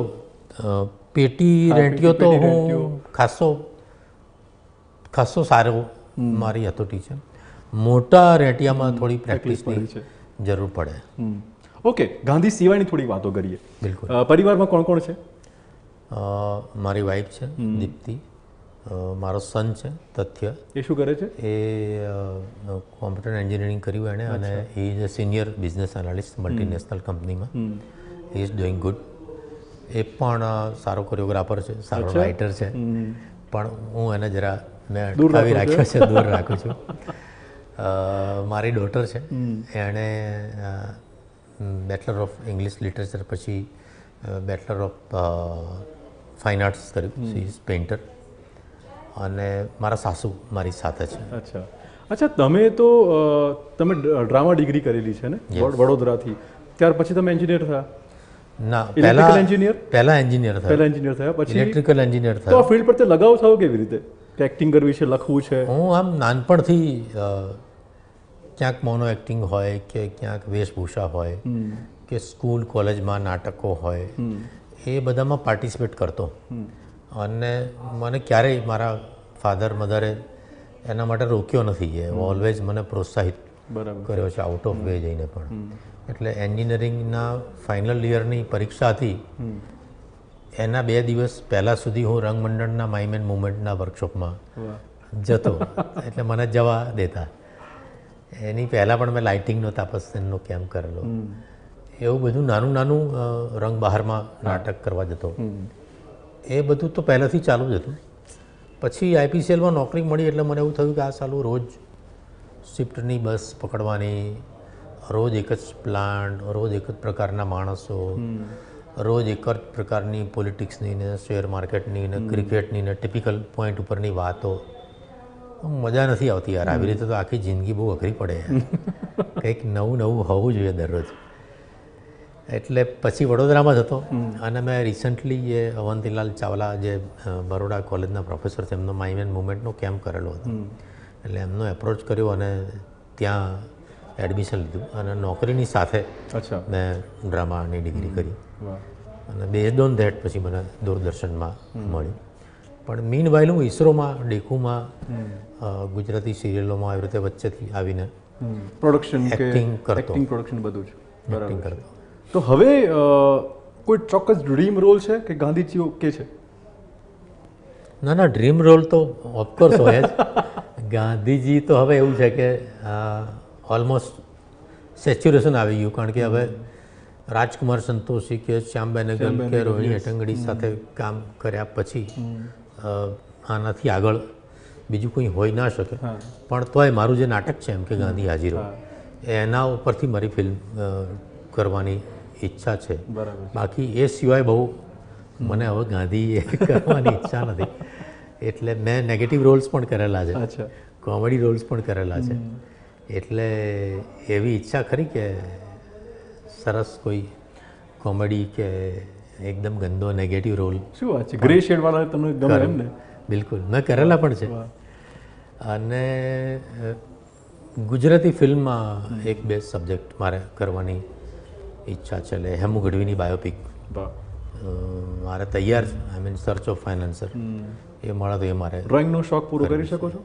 पेटी रेटियो तो हूं खासो खासो सारो मारी हतोटी छे, मोटा रेटिया में थोड़ी प्रेक्टिस जरूर पड़े। ओके, गांधी सिवायनी थोड़ी बातों करिए। बिल्कुल। परिवार में कौन कौन है? मारी वाइफ है दीप्ति, मारो सन है तथ्य, ये शू करे कॉम्प्यूटर एंजीनियरिंग करू एने, senior business analyst multinational company में, ही इज डूइंग गुड। ए पण सारो कोरियोग्राफर है, सारो राइटर है, पण हूँ एने जरा मैं अटकावी राख्यो छे, दूर राखुं छुं। मारी डॉटर है एने बेचलर ऑफ इंग्लिश लिटरेचर पछी बेचलर ऑफ फाइन आर्ट्स कर्युं, शी इज पेन्टर। अने मारा सासू मारी साथे छे। अच्छा अच्छा, तमे तो तमे ड्रामा डिग्री करेली छे ने वडोदरा थी, त्यार पछी तमे एंजीनियर था? ना, पहला एंजीनियर, पहला एंजीनियर था, पहला एंजीनियर था पछी इलेक्ट्रिकल एंजीनियर था। तो फील्ड पर ते लगाव छो केवी रीते? एक्टिंग करवी छे, लखवू छे? हूँ आम नानपणथी क्यांक मोनो एक्टिंग होय के क्यांक वेशभूषा होय के स्कूल कॉलेज में नाटको होय ए बधामां पार्टिसिपेट करतो अने मने क्यारे मारा फाधर मधरे एना माटे रोक्यो नथी, ए ऑलवेज मने प्रोत्साहित कर्यो छे आउट ऑफ वे जईने पण। एटले एंजीनियरिंगना फाइनल ईयरनी परीक्षा थी एना बे दिवस पहला सुधी हूँ रंगमंडलना माइम एंड मूवमेंटना वर्कशॉप में जतो एटले मने जवा देता। एनी पहला पण मैं लाइटिंग नो तापस्यनो केम करेलो, एवुं बधुं नानुं नानुं रंग बहार में नाटक करवा जतो, ए बधुं तो पहलेथी चालू ज हतुं। पछी आईपीसीएल में नौकरी मळी एटले मने एवुं थयुं के आ सालुं रोज शिफ्टनी बस पकड़वानी, रोज एक ज प्लांट, रोज एक ज प्रकारना माणसो, रोज एक प्रकारनी पॉलिटिक्सनी ने शेयर मार्केटनी ने क्रिकेटनी ने टिपिकल पॉइंट उपरनी वातो, मजा नहीं आती यार। आवी रीते तो आखी जिंदगी बहुत अघरी पड़े यार कंईक नवुं नवुं होवुं जोईए दररोज। एटले पछी वडोदरा में जतो अने मैं रिसेंटली ये अवंतीलाल चावला जे बरोडा कॉलेजना प्रोफेसर छे एमनो माइम एंड मूवमेंटनो केम्प करेलो हतो एटले एमनो एप्रोच कर्यो अने त्यां एडमिशन लीधुं अने नौकरीनी साथे मैं ड्रामानी डिग्री करी अने बेस्ड ऑन धेट पछी मने दूरदर्शन में मळ्युं। पण मीनवाइल हूँ ईसरो में डेकू में गुजराती सीरियलों में रीते वच्चे थी आवीने प्रोडक्शन एक्टिंग करतो, प्रोडक्शन बधुं ज एक्टिंग करतो। तो हवे कोई चोक्कस ड्रीम रोल है कि गांधीजी ओके है? ना ना, ड्रीम रोल तो ऑफकोर्स होय ज। गांधीजी तो हवे एवुं छे के ऑलमोस्ट सेच्युरेशन आई गयुं, कारण के हवे राजकुमार संतोषी के श्याम बेनेगल के रोहिणी हट्टंगडी साथे काम कर्या पछी आनाथी आगळ बीजू कोई होई ना शके। पण तोय मारू जे नाटक छे एम के गांधी हाजीरो एना उपरथी मारी फिल्म करवानी इच्छा छे। बाकी ए सिवाय बहु मने हवे गांधी करवानी इच्छा नथी, एटले मैं नेगेटिव रोल्स पण करेला छे, कॉमेडी रोल्स पण करेला छे, एटले एवी इच्छा खरी के सरस कोई कॉमेडी के एकदम गंदो नेगेटिव रोल शू ग्रे शेड वाला तमने गमे? बिल्कुल, मैं करेला पण छे અને ગુજરાતી ફિલ્મમાં એક બે સબ્જેક્ટ મારે કરવાની ઈચ્છા છે, એટલે હેમુ ગઢવીની બાયોપિક મારે તૈયાર છે. I mean search of financier એ મળે તો એ મારે. ડ્રોઈંગનો શોખ પૂરો કરી શકો છો?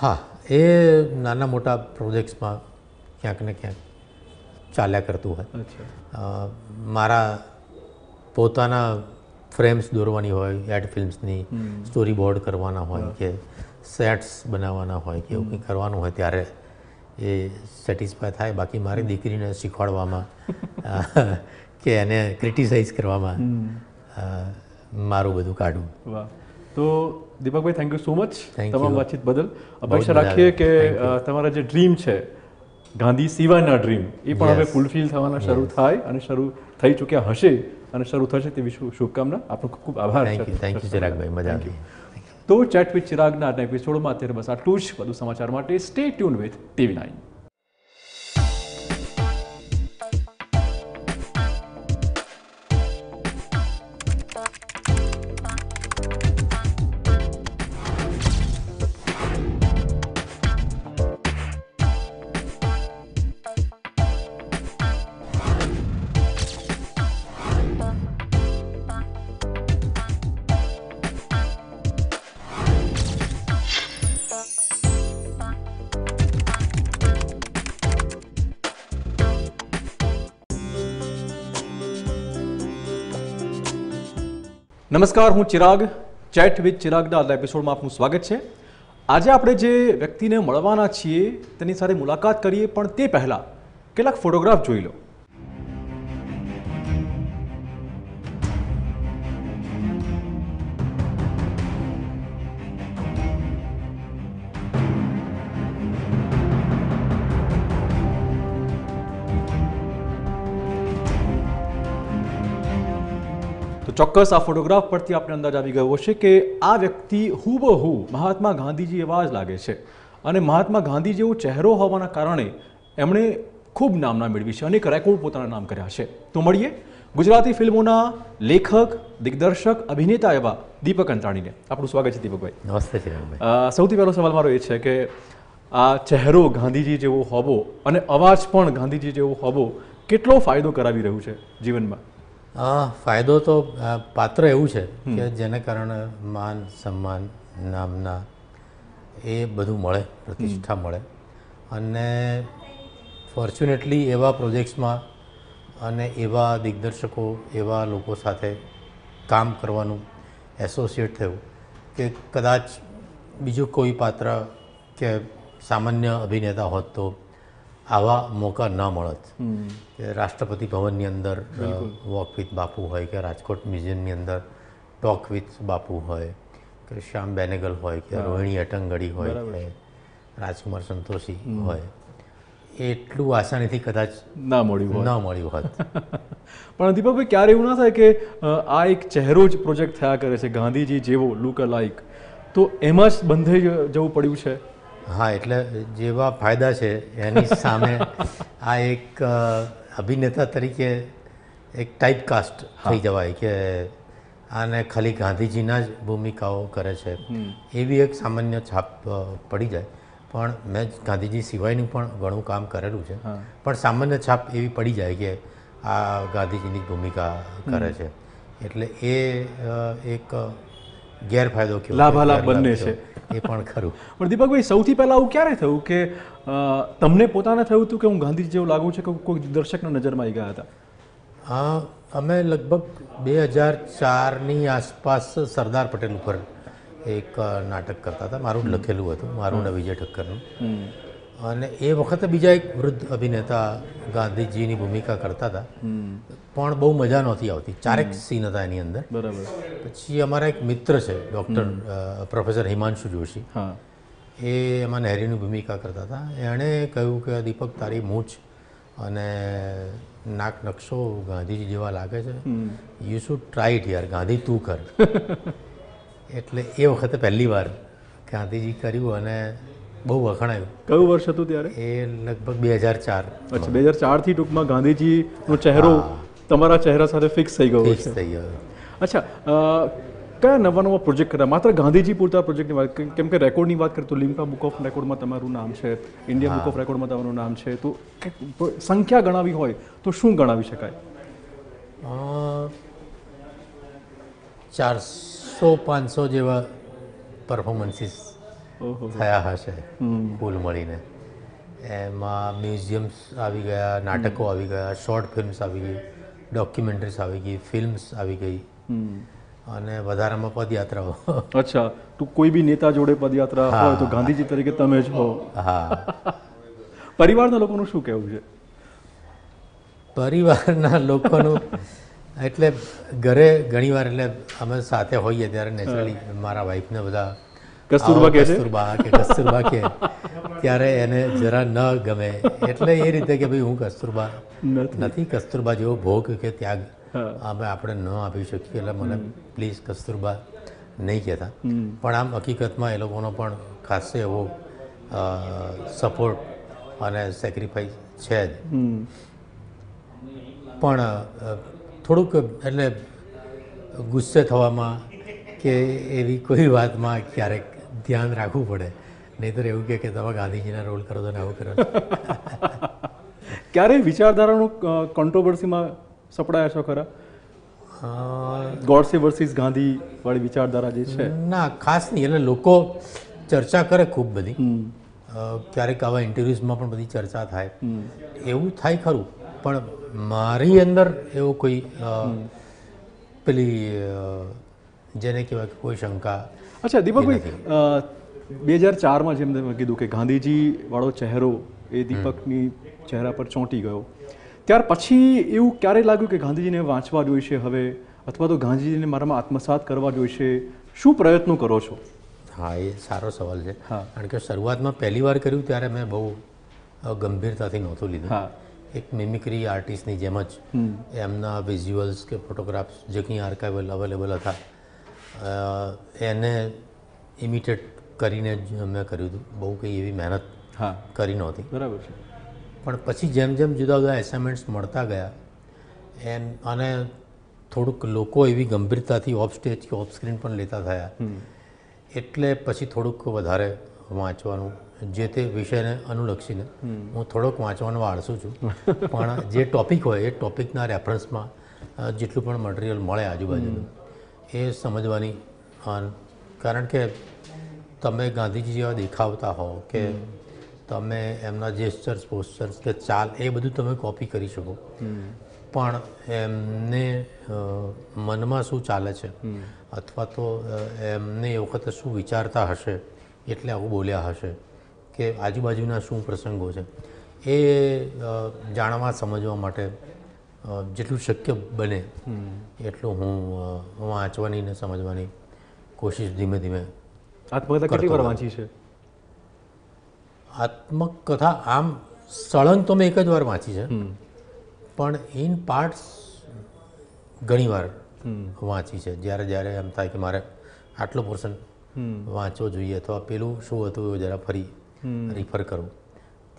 હા, એ નાના મોટા પ્રોજેક્ટ્સમાં ક્યાંક ને ક્યાંક ચાલ્યા કરતું હોય. મારા પોતાના ફ્રેમ્સ દોરવાની હોય, એડ ફિલ્મ્સની સ્ટોરી બોર્ડ કરવાના હોય કે સેટ્સ બનાવવાના હોય કે એવું કંઈ કરવાનું હોય ત્યારે એ સેટિસ્ફાય થાય. બાકી મારી દીકરીને શીખવાડવામાં કે એને ક્રિટિસાઇઝ કરવામાં મારું બધું કાઢવું. તો Deepakbhai, thank you so much તમામ વાતચીત બદલ. અપેક્ષા રાખીએ કે તમારા જે ડ્રીમ છે ગાંધી સિવાયના ડ્રીમ એ પણ હવે ફૂલફિલ થવાના શરૂ થાય અને શરૂ થઈ ચૂક્યા હશે અને શરૂ થશે તેવી શુભકામના. આપનો ખૂબ ખૂબ આભાર. Thank you. થેન્ક યુ ચિરાગભાઈ, મજા આવી. તો ચેટ વિથ ચિરાગના આજના એપિસોડમાં અત્યારે બસ આટલું જ. વધુ સમાચાર માટે સ્ટે ટ્યુન વિથ TV9. નમસ્કાર, હું ચિરાગ. ચેટ વિથ ચિરાગના આજના એપિસોડમાં આપનું સ્વાગત છે. આજે આપણે જે વ્યક્તિને મળવાના છીએ તેની સાથે મુલાકાત કરીએ, પણ તે પહેલાં કેટલાક ફોટોગ્રાફ જોઈ લો. ચોક્કસ આ ફોટોગ્રાફ પરથી આપણે અંદાજ આવી ગયો છે કે આ વ્યક્તિ હુબહુ મહાત્મા ગાંધીજી એવા જ લાગે છે અને મહાત્મા ગાંધી જેવો ચહેરો હોવાના કારણે એમણે ખૂબ નામના મેળવી છે, અનેક રેકોર્ડ પોતાના નામ કર્યા છે. તો મળીએ ગુજરાતી ફિલ્મોના લેખક, દિગ્દર્શક, અભિનેતા એવા દીપક અંતાણીને. આપણું સ્વાગત છે દીપકભાઈ. નમસ્તે ચિરાગભાઈ. સૌથી પહેલો સવાલ મારો એ છે કે આ ચહેરો ગાંધીજી જેવો હોવો અને અવાજ પણ ગાંધીજી જેવો હોવો કેટલો ફાયદો કરાવી રહ્યું છે જીવનમાં? ફાયદો તો પાત્ર એવું છે કે જેને કારણે માન સન્માન નામના એ બધું મળે, પ્રતિષ્ઠા મળે. અને ફોર્ચ્યુનેટલી એવા પ્રોજેક્ટ્સમાં અને એવા દિગ્દર્શકો, એવા લોકો સાથે કામ કરવાનું એસોસિએટ થયું કે કદાચ બીજું કોઈ પાત્ર કે સામાન્ય અભિનેતા હોત તો આવા મોકા ન મળત. રાષ્ટ્રપતિ ભવનની અંદર વોક વિથ બાપુ હોય કે રાજકોટ મ્યુઝિયમની અંદર ટોક વિથ બાપુ હોય કે શ્યામ બેનેગલ હોય કે રોહિણી હટ્ટંગડી હોય કે રાજકુમાર સંતોષી હોય, એટલું આસાનીથી કદાચ ન મળ્યું હોત. પણ દીપકભાઈ, ક્યારે એવું ના થાય કે આ એક ચહેરો જ પ્રોજેક્ટ થયા કરે છે ગાંધીજી જેવો લુક અલાઈક, તો એમાં જ બંધાઈ જવું પડ્યું છે? હા, એટલે જેવા ફાયદા છે એની સામે આ એક અભિનેતા તરીકે એક ટાઈપકાસ્ટ થઈ જવાય કે આને ખાલી ગાંધીજીના જ ભૂમિકાઓ કરે છે એવી એક સામાન્ય છાપ પડી જાય. પણ મેં ગાંધીજી સિવાયનું પણ ઘણું કામ કરેલું છે, પણ સામાન્ય છાપ એવી પડી જાય કે આ ગાંધીજીની જ ભૂમિકા કરે છે. એટલે એ એક ગેરફાયદો કે લાભાલાભ બંને છે એ પણ ખરું. પણ દીપકભાઈ, સૌથી પહેલાં આવું ક્યારે થયું કે તમને પોતાને થયું હતું કે હું ગાંધીજી જેવું લાગુ છે, કે કોઈ દર્શકના નજરમાં આવી ગયા હતા? હા, અમે લગભગ 2004ની આસપાસ સરદાર પટેલ ઉપર એક નાટક કરતા હતા. મારું લખેલું હતું, મારું ને વિજય ઠક્કરનું. અને એ વખતે બીજા એક વૃદ્ધ અભિનેતા ગાંધીજીની ભૂમિકા કરતા હતા, પણ બહુ મજા નહોતી આવતી. ચારેક સીન હતા એની અંદર. બરાબર. પછી અમારા એક મિત્ર છે ડૉક્ટર પ્રોફેસર હિમાંશ જોશી, એ એમાં નહેરીની ભૂમિકા કરતા હતા. એણે કહ્યું કે દીપક, તારી મૂછ અને નાક નકશો ગાંધીજી જેવા લાગે છે, યુ શુડ ટ્રાય ઇટ યાર, ગાંધી તું કર. એટલે એ વખતે પહેલી વાર ગાંધીજી કર્યું અને બહુ વખણાયું. કયું વર્ષ હતું ત્યારે? એ લગભગ 2004. અચ્છા, 2004થી ટૂંકમાં ગાંધીજીનો ચહેરો તમારા ચહેરા સાથે ફિક્સ થઈ ગયો. અચ્છા, क्या नवा प्रोजेक्ट करा मात्र गांधीजी पूरता प्रोजेक्ट नहीं बात केम के रेकॉर्ड नहीं बात करते तो लिम्का बुक ऑफ रेकॉर्ड में तमारू नाम है इंडिया बुक ऑफ रेकॉर्ड में तमारू नाम है तो संख्या गणावी होय तो शू गणावी शकाय 400-500 जेवा परफॉर्मन्सीस थया हशे कुल मळीने एमां म्यूजियम्स आवी गया नाटको आवी गया शॉर्ट फिल्म्स आवी गई डॉक्यूमेंटरीज आवी गई फिल्म्स आवी गई અને વધારામાં પદયાત્રાઓ અચ્છા તું કોઈ બી નેતા જોડે પદયાત્રા હોય તો ગાંધીજી તરીકે તમે જ હો હા પરિવારના લોકોનું શું કહેવું છે પરિવારના લોકોનું એટલે ઘરે ઘણીવાર એટલે અમે સાથે હોઈએ ત્યારે નેચરલી મારા વાઈફને બધા કસ્તુરબા કહે છે કસ્તુરબા કહે ત્યારે એને જરા ન ગમે એટલે એ રીતે કે ભાઈ હું કસ્તુરબા નથી કસ્તુરબા જેવો ભોગ કે ત્યાગ અમે આપણે ન આપી શકીએ એટલે મને પ્લીઝ કસ્તુરબા નહીં કહેતા પણ આમ હકીકતમાં એ લોકોનો પણ ખાસ એવો સપોર્ટ અને સેક્રિફાઈસ છે જ પણ થોડુંક એટલે ગુસ્સે થવામાં કે એવી કોઈ વાતમાં ક્યારેક ધ્યાન રાખવું પડે નહીંતર એવું કે તમે ગાંધીજીના રોલ કરો તો ને આવું કરો ક્યારે વિચારધારાનું કોન્ટ્રોવર્સીમાં સપડાયા છો ખરા ગોડસે વર્સિસ ગાંધી વાળી વિચારધારા જે છે ના ખાસ નહીં એટલે લોકો ચર્ચા કરે ખૂબ બધી ક્યારેક આવા ઇન્ટરવ્યૂઝમાં પણ બધી ચર્ચા થાય એવું થાય ખરું પણ મારી અંદર એવો કોઈ પેલી જેને કહેવાય કોઈ શંકા અચ્છા દીપકભાઈ 2004માં જેમ તમે કીધું કે ગાંધીજી વાળો ચહેરો એ દીપકની ચહેરા પર ચોંટી ગયો ત્યાર પછી એવું ક્યારે લાગ્યું કે ગાંધીજીને વાંચવા જોઈશે હવે અથવા તો ગાંધીજીને મારામાં આત્મસાત કરવા જોઈશે શું પ્રયત્નો કરો છો હા એ સારો સવાલ છે કારણ કે શરૂઆતમાં પહેલી વાર કર્યું ત્યારે મેં બહુ ગંભીરતાથી નહોતું લીધું એક મિમિક્રી આર્ટિસ્ટની જેમ જ એમના વિઝ્યુઅલ્સ કે ફોટોગ્રાફ્સ જે કંઈ આર્કાઇવલ અવેલેબલ હતા એને ઇમિટેટ કરીને જ મેં કર્યું હતું બહુ કંઈ એવી મહેનત કરી નહોતી બરાબર છે પણ પછી જેમ જેમ જુદા જુદા એસાઇનમેન્ટ્સ મળતા ગયા અને થોડુંક લોકો એવી ગંભીરતાથી ઓફ સ્ટેજ કે ઓફ સ્ક્રીન પણ લેતા થયા એટલે પછી થોડુંક વધારે વાંચવાનું જે તે વિષયને અનુલક્ષીને હું થોડોક વાંચવાનું આળસું છું પણ જે ટૉપિક હોય એ ટૉપિકના રેફરન્સમાં જેટલું પણ મટિરિયલ મળે આજુબાજુનું એ સમજવાની કારણ કે તમે ગાંધીજી જેવા દેખાવતા હો કે તમે એમના જેસ્ચર્સ પોસ્ચર્સ કે ચાલ એ બધું તમે કોપી કરી શકો પણ એમને મનમાં શું ચાલે છે અથવા તો એમને એ વખતે શું વિચારતા હશે એટલે આવું બોલ્યા હશે કે આજુબાજુના શું પ્રસંગો છે એ જાણવા સમજવા માટે જેટલું શક્ય બને એટલું હું વાંચવાની ને સમજવાની કોશિશ ધીમે ધીમે આત્મકથા કેટલી વાર વાંચી છે આત્મકથા આમ સળંગ તો મેં એક જ વાર વાંચી છે પણ ઇન પાર્ટ્સ ઘણી વાર વાંચી છે જ્યારે જ્યારે એમ થાય કે મારે આટલો પોર્શન વાંચવો જોઈએ અથવા પેલું શું હતું એ જરા ફરી રિફર કરું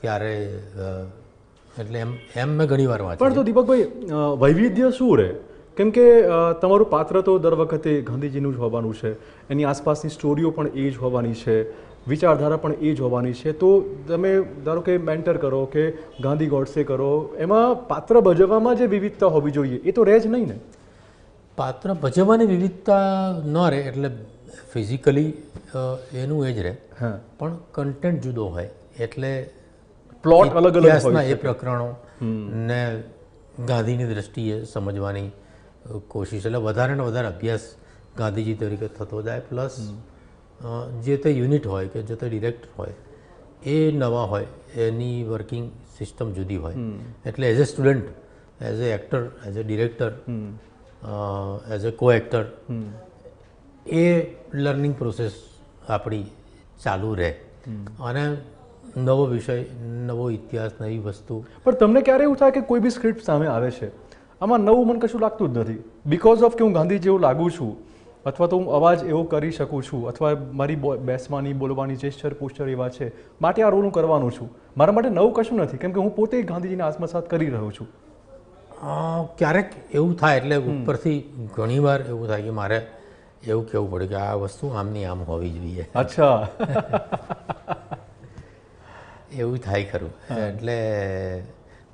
ત્યારે એટલે એમ મેં ઘણી વાર વાંચી પણ તો દીપકભાઈ વૈવિધ્ય શું રહે કેમ કે તમારું પાત્ર તો દર વખતે ગાંધીજીનું જ હોવાનું છે એની આસપાસની સ્ટોરીઓ પણ એ જ હોવાની છે વિચારધારા પણ એ જોવાની છે તો તમે ધારો કે મેન્ટર કરો કે ગાંધી ગોડસે કરો એમાં પાત્ર ભજવવામાં જે વિવિધતા હોવી જોઈએ એ તો રહે જ નહીં ને પાત્ર ભજવવાની વિવિધતા ન રહે એટલે ફિઝિકલી એનું એ જ રહે પણ કન્ટેન્ટ જુદો હોય એટલે પ્લોટ અલગ અલગ હોય એ પ્રકરણો ને ગાંધીની દ્રષ્ટિએ સમજવાની કોશિશ એટલે વધારે ને વધારે અભ્યાસ ગાંધીજી તરીકે થતો જાય પ્લસ જે તે યુનિટ હોય કે જે તે ડિરેક્ટર હોય એ નવા હોય એની વર્કિંગ સિસ્ટમ જુદી હોય એટલે as a student as a actor as a director as a co actor A learning process આપણી ચાલુ રહે અને નવો વિષય નવો ઇતિહાસ નવી વસ્તુ પણ તમને ક્યારે એવું થાય કે કોઈ બી સ્ક્રિપ્ટ સામે આવે છે આમાં નવું મને કશું લાગતું જ નથી બિકોઝ ઓફ કે હું ગાંધી જેવું લાગું છું અથવા તો હું અવાજ એવો કરી શકું છું અથવા મારી બેસવાની બોલવાની જેસ્ચર પોસ્ચર એવા છે માટે આ રોલ હું કરવાનું છું મારા માટે નવું કશું નથી કેમ કે હું પોતે ગાંધીજીને આત્મસાત કરી રહ્યો છું ક્યારેક એવું થાય એટલે ઉપરથી ઘણીવાર એવું થાય કે મારે एवं कहू पड़े कि आ वस्तु आमनी आम होवी जोईए। अच्छा एवं थाय खरू एटले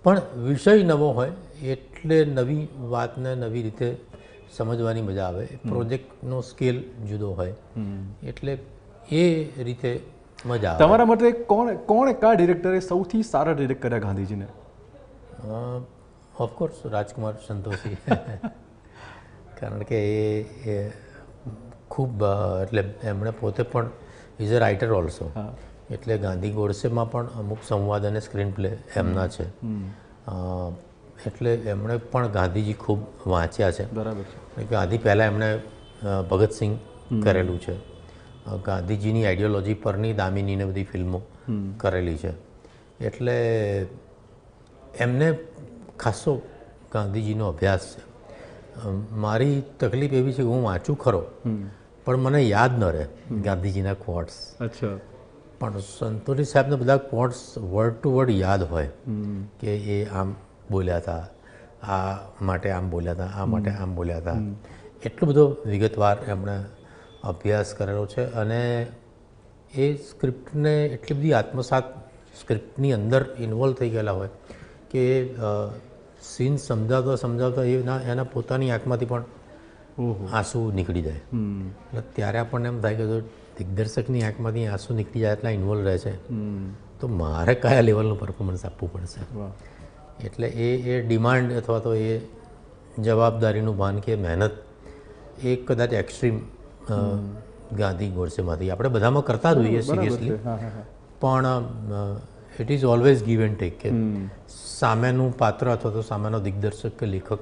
पण विषय नवो होय एटले नवी वातने नवी रीते समझवानी मजा आवे। प्रोजेक्ट नो स्केल जुदो होय एटले ए रीते मजा आवे। तमारा मते कोण कोण का डायरेक्टरे સૌથી સારા ડાયરેક્ટ કર્યા ગાંધીજીને? ऑफ कोर्स राजकुमार संतोषी कारण के खूब एटले एमणे पोते पण इज अ राइटर ऑल्सो एटले गांधी गोडसे में पण अमुक संवाद अने स्क्रीन प्ले एमना छे एटले एमणे पण गांधीजी खूब वाँच्या छे। बराबर। गांधी पहला एमणे भगत सिंह करेलू छे। गांधीजीनी आइडियोलॉजी परनी दामिनी ने बधी फिल्मों करेली छे एटले एमने खासो गांधीजीनो अभ्यास छे। मारी तकलीफ एवी छे के हूँ वाँचू खरो पर मने याद न रहे गांधीजीना क्वोट्स। अच्छा। पण संतोषी साहेबने बधा क्वोट्स वर्ड टू वर्ड याद होय के ए आम बोल्या था, आ माटे आम बोल्या था, आ माटे आम बोल्या था। एटलो बधो विगतवार एमणे अभ्यास करेलो छे अने ए स्क्रिप्टने एटली बधी आत्मसात स्क्रिप्टनी अंदर इन्वोल्व थई गयेला होय के सीन समझाता समझाता एना पोतानी आंखमांथी पण आंसू निकली जाए। त्यारे आपणे एम थाय के जो दिग्दर्शकनी आंखमांथी आंसू निकली जाए एटला इन्वोल्व रहे छे तो मारे कया लेवलनुं परफॉर्मन्स आपवुं पड़शे। एटले ए डिमांड अथवा तो ए जवाबदारीनुं भान के मेहनत एक कदाच एक्स्ट्रीम गांधी गोडसेमांथी आपणे बधामां करता ज होईए सीरियसली पण it is always give and take के सामेनु पात्र अथवा तो सामेनो दिग्दर्शक के लेखक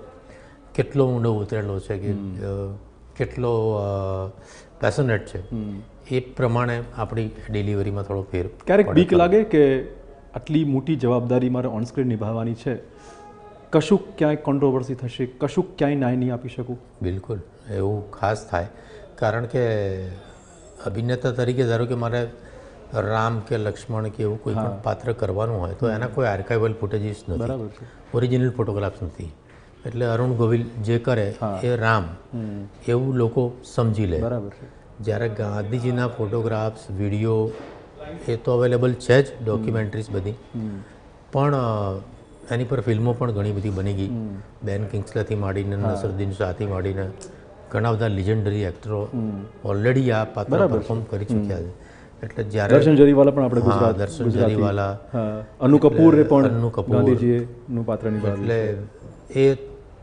केटलो ऊंडो उतरेलो छे के केटलो पेशनेट छे ए प्रमाणे आपणी डिलिवरी में थोड़ो फेर। क्यारेक बीक लागे के आटली मोटी जवाबदारी मारे ऑन स्क्रीन निभाववानी छे कशुक क्यांय कॉन्ट्रोवर्सी थशे कशुक क्यांय न्याय नहीं आपी शकू? बिल्कुल एवुं खास थाय कारण के अभिनेता तरीके धारो के मारे राम के लक्ष्मण के एवं कोई पण पात्र करवानुं होय तो एना कोई आर्काइवल फूटेजीस नथी। बराबर। ओरिजिनल फोटोग्राफ्स नथी एटले अरुण गोविल जे करे ए राम एवं लोको समजी ले। बराबर। ज्यारे गांधीजीना फोटोग्राफ्स विडियो ए तो अवेलेबल छे ज डॉक्यूमेंटरीज बधी पण एनी पर फिल्मों पण घणी बधी बनी गई। बेन किंग्सले थी मांडीने नसीरुद्दीन शाह थी मांडीने घणा बधा लीजेंडरी एक्टरो ऑलरेडी आ पात्र परफॉर्म करी चूक्या छे। એટલે જ્યારે દર્શન જરીવાલા પણ આપણે ગુજરાત દર્શન જરીવાલા અનુ કપૂર રે પણ અનુ કપૂર ગાંધીજી નું પાત્ર નિભાવ્યું એટલે એ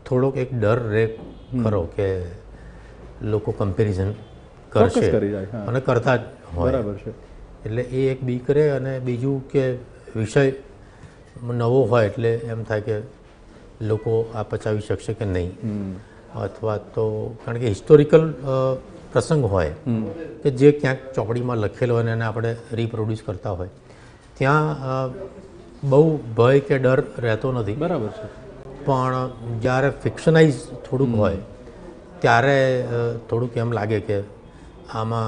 થોડોક એક ડર રે ખરો કે લોકો કમ્પેરિઝન કરશે અને કરતા જ હોય। બરાબર છે એટલે એ એક બીક રે અને બીજું કે વિષય નવો હોય એટલે એમ થાય કે લોકો આ પચાવી શકશે કે નહીં અથવા તો કારણ કે હિસ્ટોરિકલ प्रसंग होय के जे क्या चौपड़ी में लखेलो होय ने आपणे रिप्रोड्यूस करता होय त्यां बहु भय के डर रहतो नथी। बराबर छे। पण ज्यारे फिक्शनाइज थोड़ुं होय त्यारे थोड़ुं एम लागे के आमां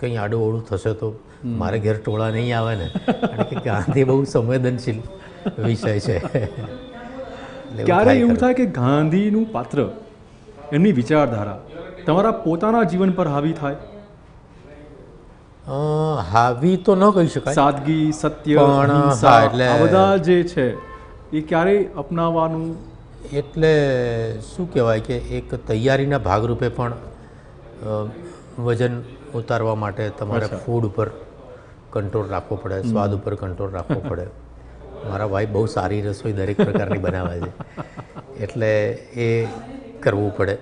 कंई आडुं ओडुं थशे तो मारे घेर टोळा नहीं आवे ने कारण के गांधी बहु संवेदनशील विषय छे। क्यारे एवुं थाय के गांधीनुं पात्र एमनी विचारधारा तमारा पोताना जीवन पर हावी थाय? हावी तो न कही शकाय। सादगी सत्य अहिंसा आ बधा जे छे ए क्यारे अपनावानुं एटले शुं कहेवाय के एक तैयारीना भाग रूपे पण वजन उतारवा माटे तमारे फूड पर कंट्रोल राखवो पड़े स्वाद पर कंट्रोल राखवो पड़े। मारा वाइफ बहुत सारी रसोई दरेक प्रकारनी बनावे छे एटले ए करवू पड़े।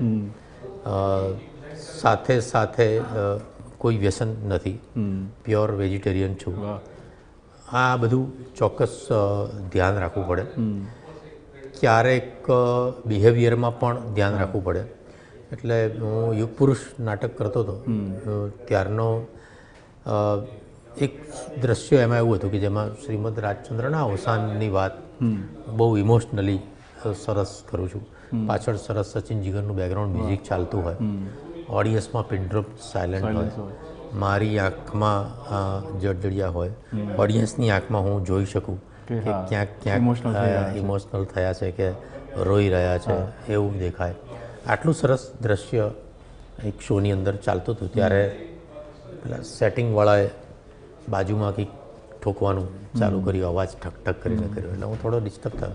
साथे साथे कोई व्यसन नहीं प्योर वेजिटेरियन छू आ बधु चौक्कस ध्यान राखवू पड़े। क्यारेक बिहेवियर में ध्यान राखवू पड़े एटले हूँ युग पुरुष नाटक करतो तो त्यारनो एक दृश्य एमां एवुं हतुं के जेमां श्रीमद राजचंद्रना अवसाननी वात बहु इमोशनली सरस करूँ छूँ। पाछळ सरस सचिन जीगरનું બેકગ્રાઉન્ડ મ્યુઝિક ચાલતું હોય ઓડિયન્સમાં પિન ડ્રોપ સાયલન્ટ હોય મારી આંખમાં જડજડિયા હોય ઓડિયન્સની આંખમાં હું જોઈ શકું કે ક્યાંક ક્યાંક ઇમોશનલ થયા છે કે રોઈ રહ્યા છે એવું દેખાય આટલું સરસ દ્રશ્ય एक शोनी अंदर चालतो तो त्यारे पेला सेटिंग वाळाए बाजूमांथी ठोकवानुं चालू कर्युं, अवाज ठक ठक करीने कर्यो એટલે હું થોડો ડિસ્ટર્બ થયો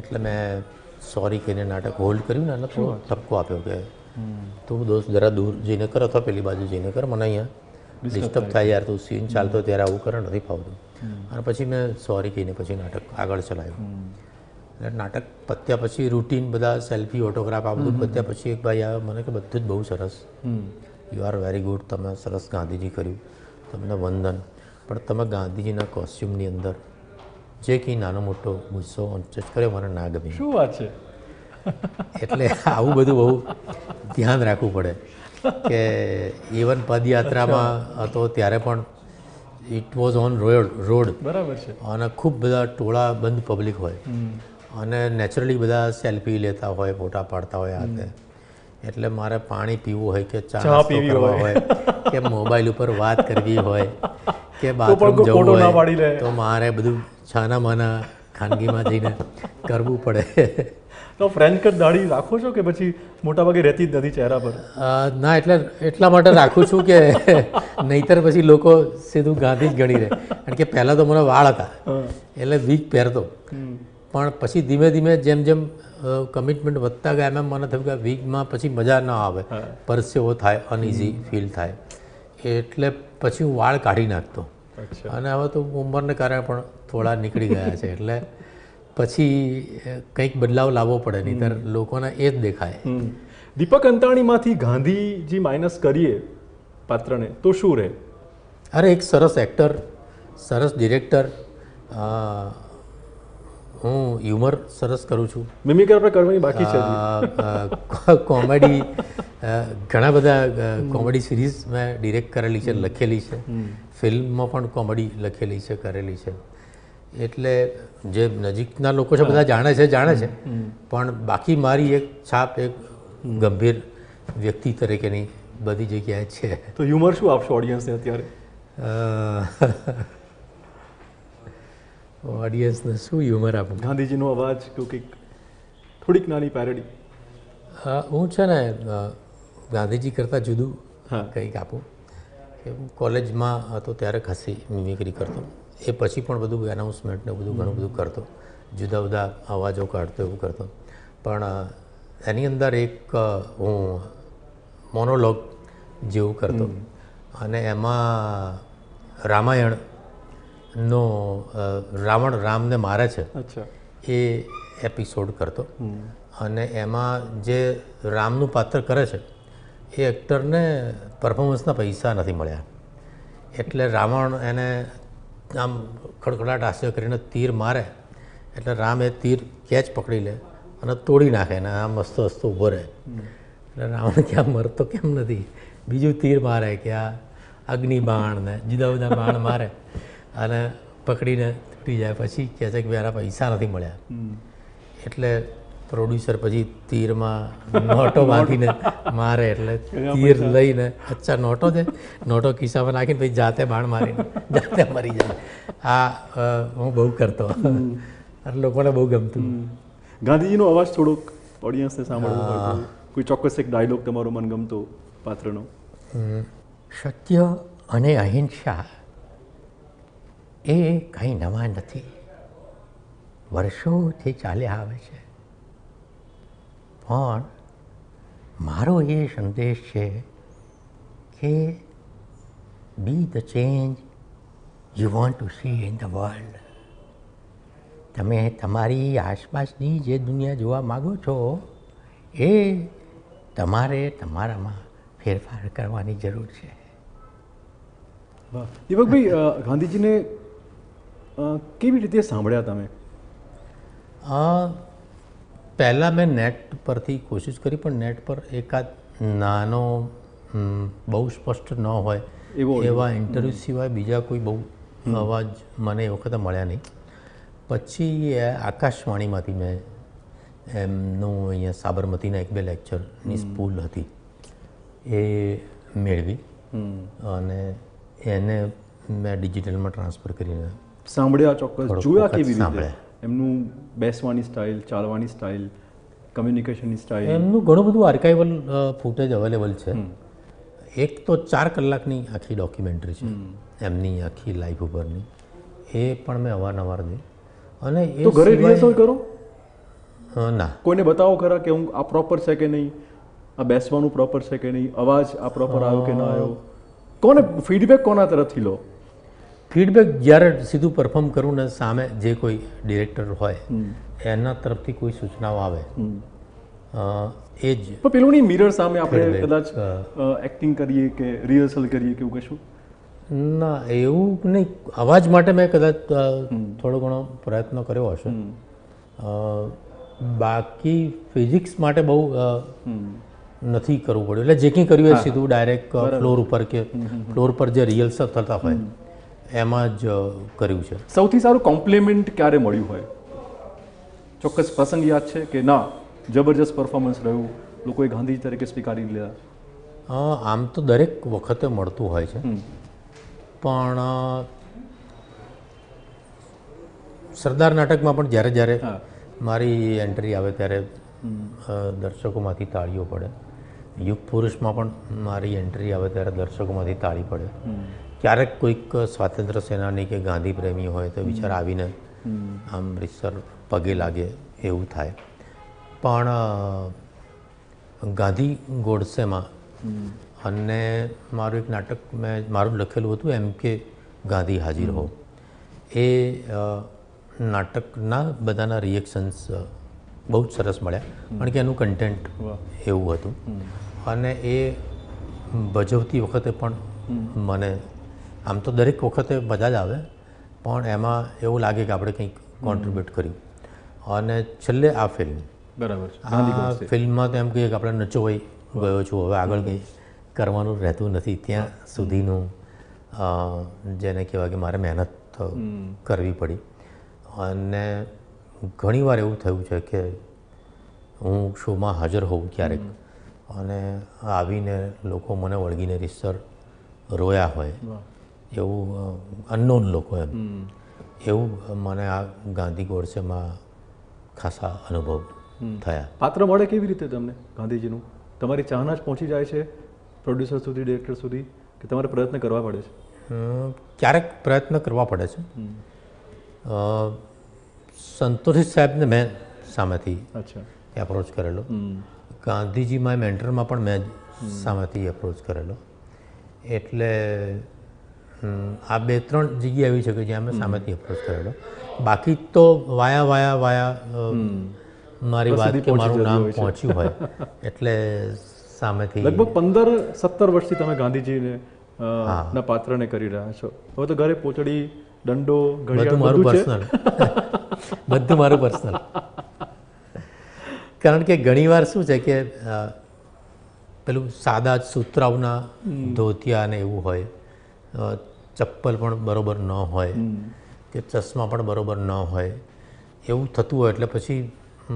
એટલે મેં સોરી કહીને નાટક હોલ્ડ કર્યું ને એટલે થોડો ઠપકો આપ્યો કે તું દોસ્ત જરા દૂર જઈને કર અથવા પેલી બાજુ જઈને કર, મને અહીંયા ડિસ્ટર્બ થાય યાર, તું સીન ચાલતો ત્યારે આવું કરે નથી ફાવતું. અને પછી મેં સોરી કહીને પછી નાટક આગળ ચલાવ્યું. नाटक पत्या पछी रूटीन बधा सेल्फी ऑटोग्राफ आ बधुं पत्या पछी एक भाई आव्यो मने के बधुं ज बहुत सरस, यू आर वेरी गुड, तमे सरस गांधीजी कर्युं, तमने वंदन, पण तमे गांधीजीना कोस्ट्यूमनी अंदर जे कंई नानो मोटो गुस्सो अनचट कर्यो मने ना गम्युं. शुं वात छे? एटले आवुं बधुं बहू ध्यान राखवुं पड़े के इवन पदयात्रामां हतो त्यारे पण इट वॉज ऑन रोड बराबर छे अने खूब बधा टोळा बंद पब्लिक होय અને નેચરલી બધા સેલ્ફી લેતા હોય, ફોટા પાડતા હોય હાથે, એટલે મારે પાણી પીવું હોય કે ચા પીવી હોય કે મોબાઈલ ઉપર વાત કરવી હોય કે બાથરૂમ જવું હોય તો મારે બધું છાના માના ખાનગીમાં જઈને કરવું પડે. તો ફ્રેન્ચ કટ દાઢી રાખો છો કે પછી મોટાભાગે રહેતી જ નથી ચહેરા પર? ના, એટલા માટે રાખું છું કે નહીતર પછી લોકો સીધું ગાંધી જ ગણી રહે. કારણ કે પહેલાં તો મને વાળ હતા એટલે વીક પહેરતો, પણ પછી ધીમે ધીમે જેમ જેમ કમિટમેન્ટ વધતા ગયા એમ મને થયું કે વીકમાં પછી મજા ના આવે, પરસેવો થાય, અનઇઝી ફીલ થાય, એટલે પછી હું વાળ કાઢી નાખતો. અને હવે તો ઉંમરને કારણે પણ થોડા નીકળી ગયા છે એટલે પછી કંઈક બદલાવ લાવવો પડે, નહીંતર લોકોને એ જ દેખાય. દીપક અંતાણીમાંથી ગાંધીજી માઇનસ કરીએ પાત્રને તો શું રહે? અરે એક સરસ એક્ટર, સરસ ડિરેક્ટર, હું હ્યુમર સરસ કરું છું, મિમિક્રી આપણે કરવાની બાકી છે, કોમેડી ઘણા બધા કોમેડી સિરીઝ મેં ડિરેક્ટ કરેલી છે, લખેલી છે, ફિલ્મમાં પણ કોમેડી લખેલી છે, કરેલી છે, એટલે જે નજીકના લોકો છે બધા જાણે છે, જાણે છે. પણ બાકી મારી એક છાપ એક ગંભીર વ્યક્તિ તરીકેની બધી જગ્યાએ છે. તો હ્યુમર શું આપશો ઓડિયન્સને અત્યારે? ઓડિયન્સને શું હ્યુમર આપું? ગાંધીજીનો અવાજ કંઈક થોડીક નાની પેરેડી. હા, હું છે ને ગાંધીજી કરતાં જુદું કંઈક આપું કે હું કોલેજમાં હતો ત્યારે ખાસી મિમિક્રી કરતો, એ પછી પણ બધું એનાઉન્સમેન્ટ ને બધું ઘણું બધું કરતો, જુદા જુદા અવાજો કાઢતો, એવું કરતો. પણ એની અંદર એક હું મોનોલોગ જેવું કરતો અને એમાં રામાયણ નો રાવણ રામને મારે છે એ એપિસોડ કરતો અને એમાં જે રામનું પાત્ર કરે છે એ એક્ટરને પરફોર્મન્સના પૈસા નથી મળ્યા, એટલે રાવણ એને આમ ખડખડાટ હાસ્ય કરીને તીર મારે એટલે રામ એ તીર કેચ પકડી લે અને તોડી નાખે અને આમ હસતો હસતો ઊભો રહે, એટલે રાવણ ક્યાં મરતો કેમ નથી, બીજું તીર મારે કે આ અગ્નિબાણને જુદા જુદા બાણ મારે અને પકડીને તૂટી જાય, પછી કહે છે કે મારા પૈસા નથી મળ્યા, એટલે પ્રોડ્યુસર પછી તીરમાં નોટો બાંધીને મારે એટલે તીર લઈને અચ્છા નોટો દે, નોટો ખિસ્સામાં નાખીને પછી જાતે બાણ મારીને જાતે મરી જાય. આ હું બહુ કરતો અને લોકોને બહુ ગમતું. ગાંધીજીનો અવાજ થોડોક ઓડિયન્સને સાંભળવો, કોઈ ચોક્કસ એક ડાયલોગ તમારો મનગમતો પાત્રનો? સત્ય અને અહિંસા એ કંઈ નવા નથી, વર્ષોથી ચાલ્યા આવે છે, પણ મારો એ સંદેશ છે કે be the change you want to see in the world. તમે તમારી આસપાસની જે દુનિયા જોવા માગો છો એ તમારે તમારામાં ફેરફાર કરવાની જરૂર છે. દીપકભાઈ, ગાંધીજીને કેવી રીતે સાંભળ્યા તમે? પહેલાં મેં નેટ પરથી કોશિશ કરી, પણ નેટ પર એકાદ નાનો બહુ સ્પષ્ટ ન હોય એવા ઇન્ટરવ્યૂ સિવાય બીજા કોઈ બહુ અવાજ મને એ વખતે મળ્યા નહીં. પછી આકાશવાણીમાંથી મેં એમનું અહીંયા સાબરમતીના એક બે લેક્ચરની સ્કૂલ હતી એ મેળવી અને એને મેં ડિજિટલમાં ટ્રાન્સફર કરીને સાંભળ્યા. ચોક્કસ જોયા કેવી રીતે એમનું બેસવાની સ્ટાઇલ, ચાલવાની સ્ટાઇલ, कम्युनिकेशन स्टाइल एमनु घणुं बधुं आर्काइवल फूटेज अवेलेबल है। एक तो 4 કલાકની आखी डॉक्यूमेंटरी है एमनी आखी लाइफ उपरनी ए पण मैं अवारनवार जोई अने ए तो घरे रिहर्सल करो ना कोईने बताओ खरा के हूँ आ प्रोपर है कि नहीं, आ बेसवानुं प्रोपर है कि नहीं, अवाज आ प्रोपर आव्यो के ना आव्यो, कोने फीडबेक कोना तरफथी लो। फीडबेक ज्यारे सीधुं परफॉर्म करूं ने सामे जे कोई डिरेक्टर होय एना तरफथी कोई सूचनाओ आवे एज पण पेलुं नी मिरर सामे आपणे कदाच एक्टिंग करीए के रिहर्सल करीए के कशुं ना एवुं नहीं। अवाज माटे मैं कदाच थोड़ो घणो प्रयत्न कर्यो हशे, बाकी फिजिक्स माटे बहु नहीं करवू पड्यो एटले जे की कर्युं ए सीधुं डायरेक्ट फ्लोर उपर के फ्लोर पर जे रिहर्सल थता होय एमां ज कर्युं छे। सौथी सारुं कॉम्प्लिमेंट क्यारे मळ्युं होय? ચોક્કસ પ્રસંગ યાદ છે કે ના જબરજસ્ત પરફોર્મન્સ રહ્યું, લોકોએ ગાંધી તરીકે સ્વીકારી લીધા? આમ તો દરેક વખતે મળતું હોય છે, પણ સરદાર નાટકમાં પણ જ્યારે જ્યારે મારી એન્ટ્રી આવે ત્યારે દર્શકોમાંથી તાળીઓ પડે, યુગ પુરુષમાં પણ મારી એન્ટ્રી આવે ત્યારે દર્શકોમાંથી તાળી પડે, ક્યારેક કોઈક સ્વાતંત્ર્ય સેનાની કે ગાંધી પ્રેમી હોય તો બિચારા આવીને આમ રીતસર पगे लगे एवं थाय। पण गांधी गोडसे में अने मारू एक नाटक मैं मारू लखेलू हतुं एम के गांधी हाजीर हो, ए नाटकना बधाना रिएक्शन्स बहुत सरस मळ्या कारण के एनुं कंटेन्ट एवुं हतुं अने ए भजवती वखते पण मने आम तो दरेक वखते मजा ज आवे पण एमां एवुं लागे के आपणे कंईक कॉन्ट्रीब्यूट कर्युं। અને છેલ્લે આ ફિલ્મ બરાબર આ ફિલ્મમાં તો એમ કહીએ કે આપણે નચોવાઈ ગયો છું, હવે આગળ કંઈ કરવાનું રહેતું નથી, ત્યાં સુધીનું જેને કહેવાય કે મારે મહેનત કરવી પડી અને ઘણીવાર એવું થયું છે કે હું શોમાં હાજર હોઉં ક્યારેક અને આવીને લોકો મને વળગીને રીતસર રોયા હોય એવું અનનોન લોકો એમ એવું મને આ ગાંધી ગોડસેમાં खासा अनुभव थया। पात्र मळे केवी रीते तमने गांधीजीनुं तमारी चाहना ज पहोंची जाय छे प्रोड्यूसर सुधी डायरेक्टर सुधी के तमारे प्रयत्न करवा पड़े छे? क्यारेक प्रयत्न करवा पड़े छे। संतोषी साहेबने मैं सामेथी एप्रोच करेलो, गांधीजी माय मेंटर मां पण मैं सामेथी एप्रोच करेलो एटले आ बे त्रण जग्या एवी छे के ज्यां मैं सामेथी एप्रोच करेलो, बाकी तो वाया वाया वाया मारी बात के मारू नाम पहुंच्यू होय एटले सामेथी लगभग 15-17 वर्षथी तमे गांधीजी ने ना पात्र ने करी रह्या छो, हवे तो घरे पोचड़ी दंडो घड़ियाळ मारू पर्सनल बधुं मारू पर्सनल कारण के घणीवार शुं छे के पेलुं सादा सूत्रावना धोतिया ने एवुं होय, चप्पल पण बरोबर न होय કે ચશ્મા પણ બરોબર ન હોય એવું થતું હોય એટલે પછી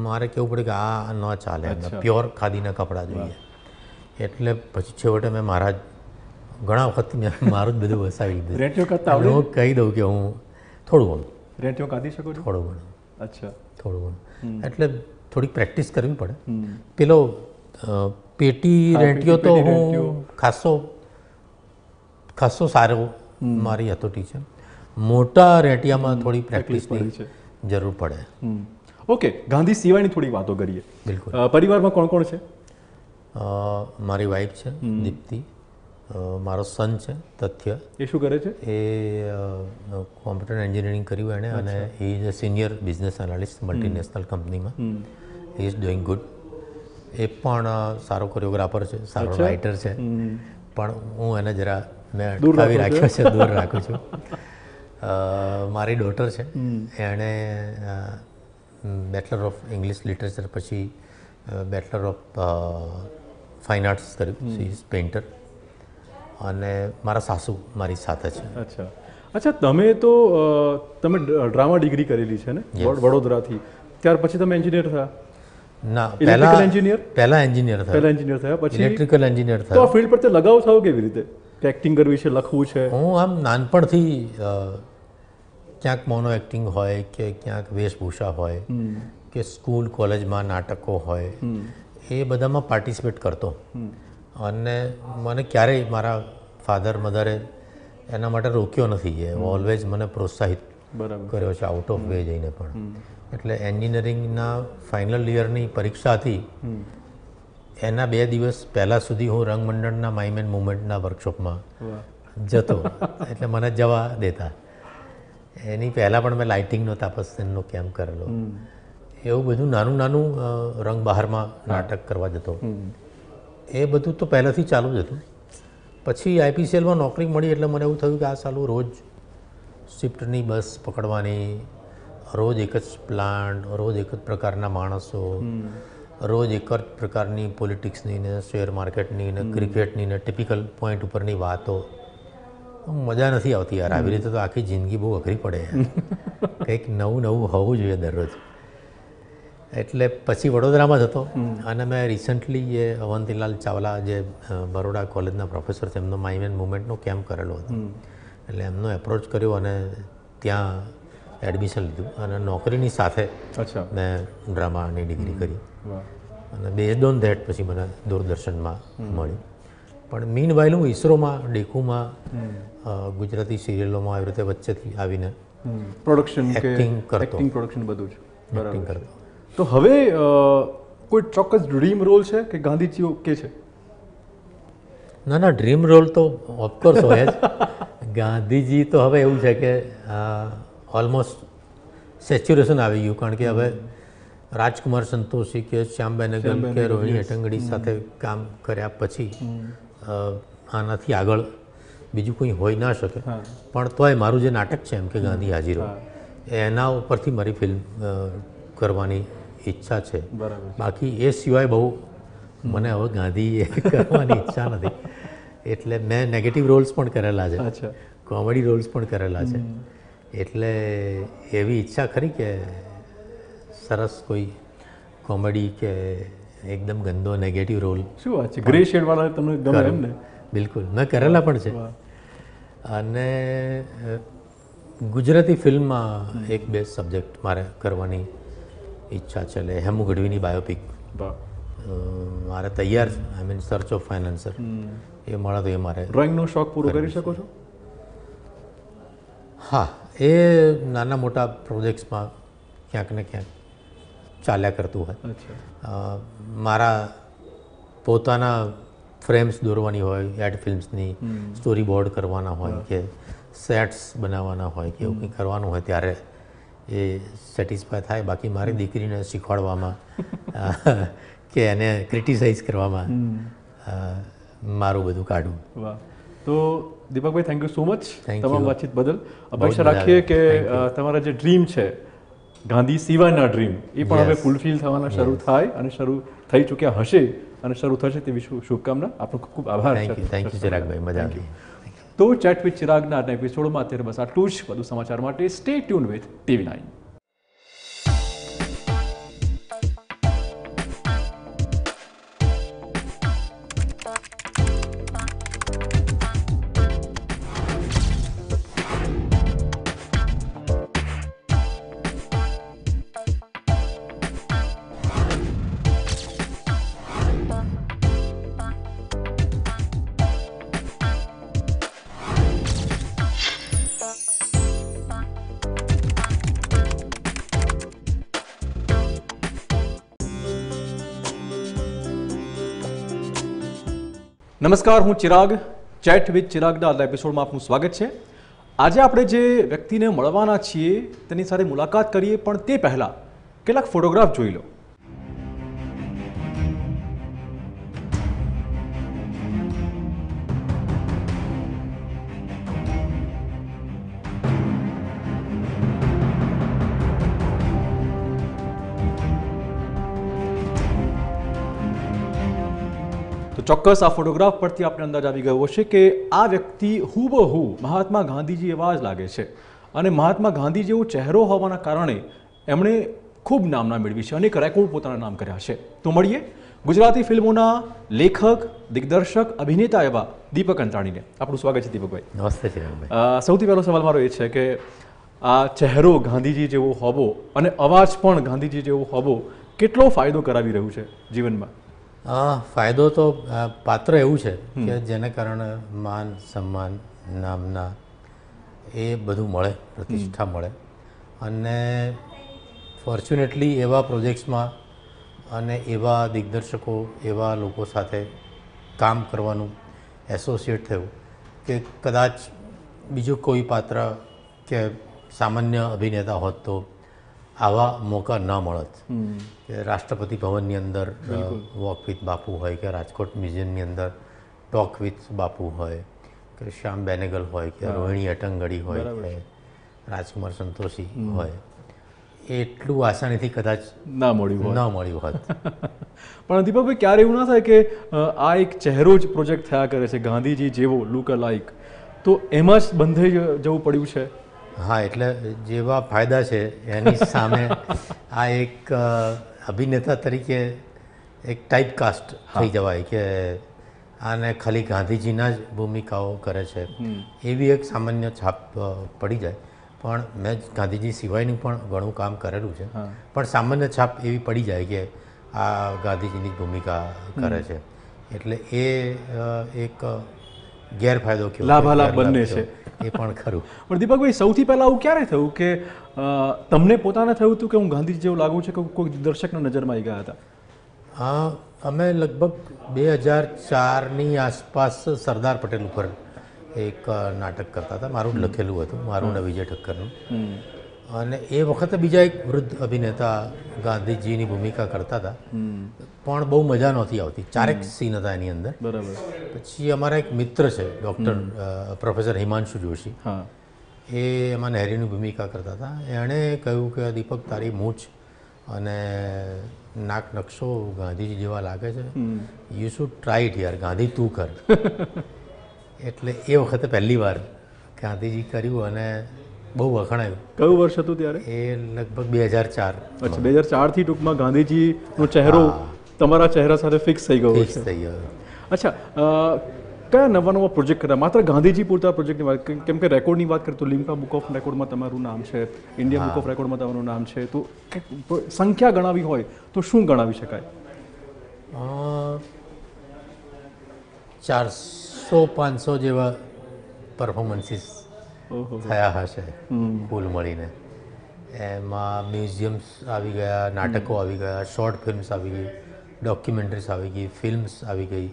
મારે કહેવું પડે કે આ ન ચાલે, પ્યોર ખાદીના કપડાં જોઈએ એટલે પછી છેવટે મેં મારા ઘણા વખત મેં મારું જ બધું વસાવી દીધું। રેટિયો કરતા આવડે? હું કહી દઉં કે હું થોડું ઘણું રેટિયો કાઢી શકું છું, થોડું ઘણું અચ્છા થોડું ઘણું એટલે થોડીક પ્રેક્ટિસ કરવી પડે। પેલો પેટી રેટિયો તો હું ખાસો ખાસો સારો મારી હતોટી છે, મોટા રેટિયામાં થોડી પ્રેક્ટિસની જરૂર પડે। ઓકે ગાંધી સિવાયની થોડી વાતો કરીએ। બિલકુલ પરિવારમાં કોણ કોણ છે? મારી વાઈફ છે દીપ્તિ, મારો સન છે તથ્ય, એ શું કરે છે? એ કોમ્પ્યુટર એન્જિનિયરિંગ કર્યું એણે અને એ is a senior business analyst multinational કંપનીમાં, હી ઇઝ ડુઈંગ ગુડ। એ પણ સારો કોરિયોગ્રાફર છે, સારો રાઇટર છે, પણ હું એને જરા મેં અટકાવી રાખ્યો છે, દૂર રાખું છું। મારી ડોટર છે એણે બેચલર ઓફ ઇંગ્લિશ લિટરેચર પછી બેચલર ઓફ ફાઇન આર્ટ્સ કર્યું, સી ઇઝ પેઇન્ટર અને મારા સાસુ મારી સાથે છે। અચ્છા અચ્છા તમે તો તમે ડ્રામા ડિગ્રી કરેલી છે ને વડોદરાથી, ત્યાર પછી તમે એન્જિનિયર થયા? ના પહેલા એન્જિનિયર થયા, પછી ઇલેક્ટ્રિકલ એન્જિનિયર થયા। તો ફિલ્ડ પર તે લગાવ થયો કેવી રીતે? એક્ટિંગ કરવી છે, લખવું છે? હું આમ નાનપણથી ક્યાંક મોનો એક્ટિંગ હોય કે ક્યાંક વેશભૂષા હોય के स्कूल कॉलेज में नाटकों होय ए बधामां पार्टिसिपेट करतो अने मने क्यारे मारा फाधर मधरे एना माटे रोक्यो नथी जे ऑलवेज मने प्रोत्साहित कर्यो छे आउट ऑफ वे जईने पण एटले एन्जिनियरिंगना फाइनल ईयरनी परीक्षा थी एना बे दिवस पहला सुधी हूँ रंगमंडलना माइम एंड मूवमेंटना वर्कशॉप में जतो एटले मने जवा देता एनी पहला पण मैं लाइटिंगनो तापससेननो केम्प करेलो एवुं बधुं नानुं नानुं रंग बहारमां नाटक करवा जतो ए बधुं तो पहलेथी चालू ज हतुं। पछी आईपीसीएल में नौकरी मिली एटले मने एवुं थयुं के आ सालुं रोज शिफ्टनी बस पकड़वानी, रोज एक ज प्लांट, रोज एक ज प्रकारना माणसो, रोज एक ज प्रकारनी पॉलिटिक्सनी ने शेर मार्केटनी ने क्रिकेटनी ने टिपिकल पॉइंट उपरनी वातो मजा नहीं आती यार। आ रीते तो आखी जिंदगी बहुत अघरी पड़े कंक नव नव होव जो दररोज। एट्ले पछी वडोदरा में थतो अने मैं रिसेंटली ये अवंतीलाल चावला जे बरोडा कॉलेजना प्रोफेसर छे एमनो माइम एंड मूवमेंटनो केम्प करेलो हतो एटले एमनो एप्रोच कर्यो अने त्यां एडमिशन लीधुं अने नौकरीनी साथे मैं ड्रामानी डिग्री करी अने बेस्ड ऑन धेट पछी मने दूरदर्शन मां मळ्युं। पण मीन वाइल हूँ ईसरो में डेकू में गुजराती सीरियलों में आ रीते वच्चे थी आवीने प्रोडक्शन एक्टिंग प्रोडक्शन बधुं ज एक्टिंग करतो। तो हवे कोई चौक्कस ड्रीम रोल है कि गांधीजी ओके है? ना ना ड्रीम रोल तो ऑफकोर्स हो गांधीजी तो हवे एवं है कि ऑलमोस्ट सेच्युरेशन आई गयु कारण के हवे राजकुमार संतोषी के श्याम बेनेगल के रोहिणी हट्टंगडी साथे काम कर्या पछी आनाथी आगळ बीजू कोई होई ना शके। पण तोय मारू जे नाटक छे एम के गांधी हाजीरो एना उपरथी मारी फिल्म करवानी इच्छा है। बाकी ए सीवाय बहु मैंने हम गांधी करवानी इच्छा नहीं एट्ले मैं नेगेटिव रोल्स पण करेला है, कॉमेडी रोल्स पण करेला है एट्ले एवी इच्छा खरी के सरस कोई कॉमेडी के एकदम गंदो नेगेटिव रोल शू वाचे ग्रे शेड वाला तमने गमे एम ने बिल्कुल मैं करेला पण छे अने गुजराती फिल्म में एक बेस्ट सब्जेक्ट मारे करवानी इच्छा चले। हेमू गढ़वीनी बायोपिक मारे तैयार आई मीन सर्च ऑफ फाइनान्सर ये मारा तो ये मारे ड्रॉइंग नो शौक पूरो करी शको छो? हाँ ए नाना मोटा प्रोजेक्ट्स में क्यांक ने क्यांक चाल्या करतुं होय। मारा पोताना फ्रेम्स दौरवानी होय, एड फिल्म्सनी स्टोरी बोर्ड करवाना होय के सेट्स बनावाना होय के एवुं करवानुं होय त्यारे ए सेटिस्फाई थाय। बाकी मारी दीकरीने शीखवाडवामां के एने क्रिटिसाइज करवामां मारुं बधुं काढुं। वाह तो दीपक भाई थैंक यू सो मच तमाम बातचीत बदल। अपेक्षा राखीए के तमारा जे ड्रीम छे गांधी सीवायना ड्रीम ए पण हवे फुलफिल थवाना शरू थाय अने शरू थई चूक्या हशे अने शरू थशे तेवी शुभकामना। आपनो खूब खूब आभार। थैंक यू चिराग भाई मजा आई। तो चैट विथ चिरागना आना एपिसोडમાં અત્યારે બસ આટલું જ। વધુ સમાચાર માટે સ્ટે ટ્યુન વિથ TV9। नमस्कार हूँ चिराग। चैट विथ चिराग ना एपिसोड में आपनु स्वागत है। आज आप जे व्यक्ति ने मळवाना छीए तेनी साथे मुलाकात करिए पण ते पहला केटलाक फोटोग्राफ जोई लो। ચોક્કસ આ ફોટોગ્રાફ પરથી આપણે અંદાજ આવી ગયો હશે કે આ વ્યક્તિ હુબહુ મહાત્મા ગાંધીજી એવા જ લાગે છે અને મહાત્મા ગાંધી જેવો ચહેરો હોવાના કારણે એમણે ખૂબ નામના મેળવી છે, અનેક રેકોર્ડ પોતાના નામ કર્યા છે। તો મળીએ ગુજરાતી ફિલ્મોના લેખક, દિગ્દર્શક, અભિનેતા એવા દીપક અંતાણીને। આપણું સ્વાગત છે દીપકભાઈ। નમસ્તે ચિરાગભાઈ। સૌથી પહેલો સવાલ મારો એ છે કે आ चेहरो गांधीजी जेवो होवो अने अवाज पण गांधीजी जेवो होवो केटलो फायदो करावी रह्यो छे जीवनमां? फायदो तो पात्र एवुं छे के जेने कारणे मान सम्मान नामना ए बधुं मळे, प्रतिष्ठा मळे अने फॉर्च्युनेटली एवा प्रोजेक्ट्समां अने एवा दिग्दर्शको एवा लोको साथे काम करवानुं एसोसिएट थयुं के कदाच बीजो कोई पात्र के सामान्य अभिनेता होत तो आवा मौका न मळत। राष्ट्रपति भवननी अंदर वॉक विथ बापू होय के राजकोट म्यूजियमनी अंदर टॉक विथ बापू होय के श्याम बेनेगल होय के रोहिणी हट्टंगडी होय के राजकुमार संतोषी होय एटलू आसानी कदाच न मळ्यु होत। पण दीपकभाई क्यारे एवुं न थाय के आ एक चेहरो ज प्रोजेक्ट थया करे छे गांधीजी जेवो लूक अलाइक तो एमां ज बंधाई जवुं पड्युं छे। हाँ एटले जेवा फायदा है एनी सामे आ एक अभिनेता तरीके एक टाइप कास्ट थी जवाय के आने खाली गांधीजीना ज भूमिकाओं करे छे एवी एक सामान्य छाप पड़ी जाए। पण मैं गांधीजी सिवायनु पण घणुं काम करेलुं छे पण सामान्य छाप एवी पड़ी जाए कि आ गांधीजीनी भूमिका करे छे एटले ए एक गैरफायदो के लाभालाभ बने छे એ પણ ખરું। પણ દીપકભાઈ સૌથી પહેલાં આવું ક્યારે થયું કે તમને પોતાને થયું હતું કે હું ગાંધીજી જેવું લાગુ છે કે કોઈ દર્શકના નજરમાં આવી ગયા હતા? હા અમે લગભગ 2004ની આસપાસ સરદાર પટેલ ઉપર એક નાટક કરતા હતા, મારું લખેલું હતું, મારું ને વિજય ઠક્કરનું, અને એ વખતે બીજા એક વૃદ્ધ અભિનેતા ગાંધીજીની ભૂમિકા કરતા હતા પણ બહુ મજા નહોતી આવતી, ચારેક સીન હતા એની અંદર બરાબર। પછી અમારા એક મિત્ર છે ડૉક્ટર પ્રોફેસર હિમાંશ જોશી, એ એમાં નહેરીની ભૂમિકા કરતા હતા, એણે કહ્યું કે દીપક તારી મૂછ અને નાક નકશો ગાંધીજી જેવા લાગે છે, યુ શુડ ટ્રાય ઇટ યાર, ગાંધી તું કર। એટલે એ વખતે પહેલી વાર ગાંધીજી કર્યું અને બહુ વખણાયું। કયું વર્ષ હતું ત્યારે? એ લગભગ 2004। અચ્છા 2004થી ટૂંકમાં ગાંધીજીનો ચહેરો તમારા ચહેરા સાથે ફિક્સ થઈ ગયો છે? ફિક્સ થઈ ગયો। અચ્છા કયા નવા નવા પ્રોજેક્ટ કર્યા? માત્ર ગાંધીજી પૂરતા પ્રોજેક્ટની વાત, કેમ કે રેકોર્ડની વાત કરતો લિમ્કા બુક ઓફ રેકોર્ડમાં તમારું નામ છે, ઇન્ડિયા બુક ઓફ રેકોર્ડમાં તમારું નામ છે, તો સંખ્યા ગણાવી હોય તો શું ગણાવી શકાય? 400-500 જેવા પરફોર્મન્સીસ થયા હશે કુલ મળીને, એમાં મ્યુઝિયમ્સ આવી ગયા, નાટકો આવી ગયા, શોર્ટ ફિલ્મ્સ આવી ગઈ, ડોક્યુમેન્ટરીઝ આવી ગઈ, ફિલ્મ્સ આવી ગઈ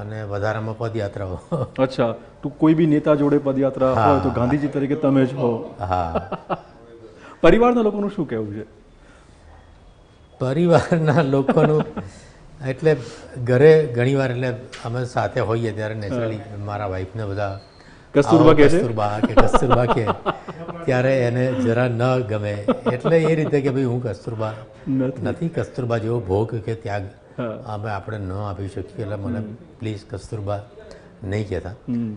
અને વધારામાં પદયાત્રાઓ। અચ્છા તો કોઈ બી નેતા જોડે પદયાત્રા હોય તો ગાંધીજી તરીકે તમે જ હો? હા। પરિવારના લોકોનું શું કહેવું છે? પરિવારના લોકોનું એટલે ઘરે ઘણીવાર એટલે અમે સાથે હોઈએ ત્યારે નેચરલી મારા વાઈફને બધા કસ્તુરબા કે કસ્તુરબા કે ત્યારે એને જરા ન ગમે, એટલે એ રીતે કે ભાઈ હું કસ્તુરબા નથી, કસ્તુરબા જેવો ભોગ કે ત્યાગ અમે આપણે ન આપી શકીએ, એટલે મને પ્લીઝ કસ્તુરબા નહીં કહેતા।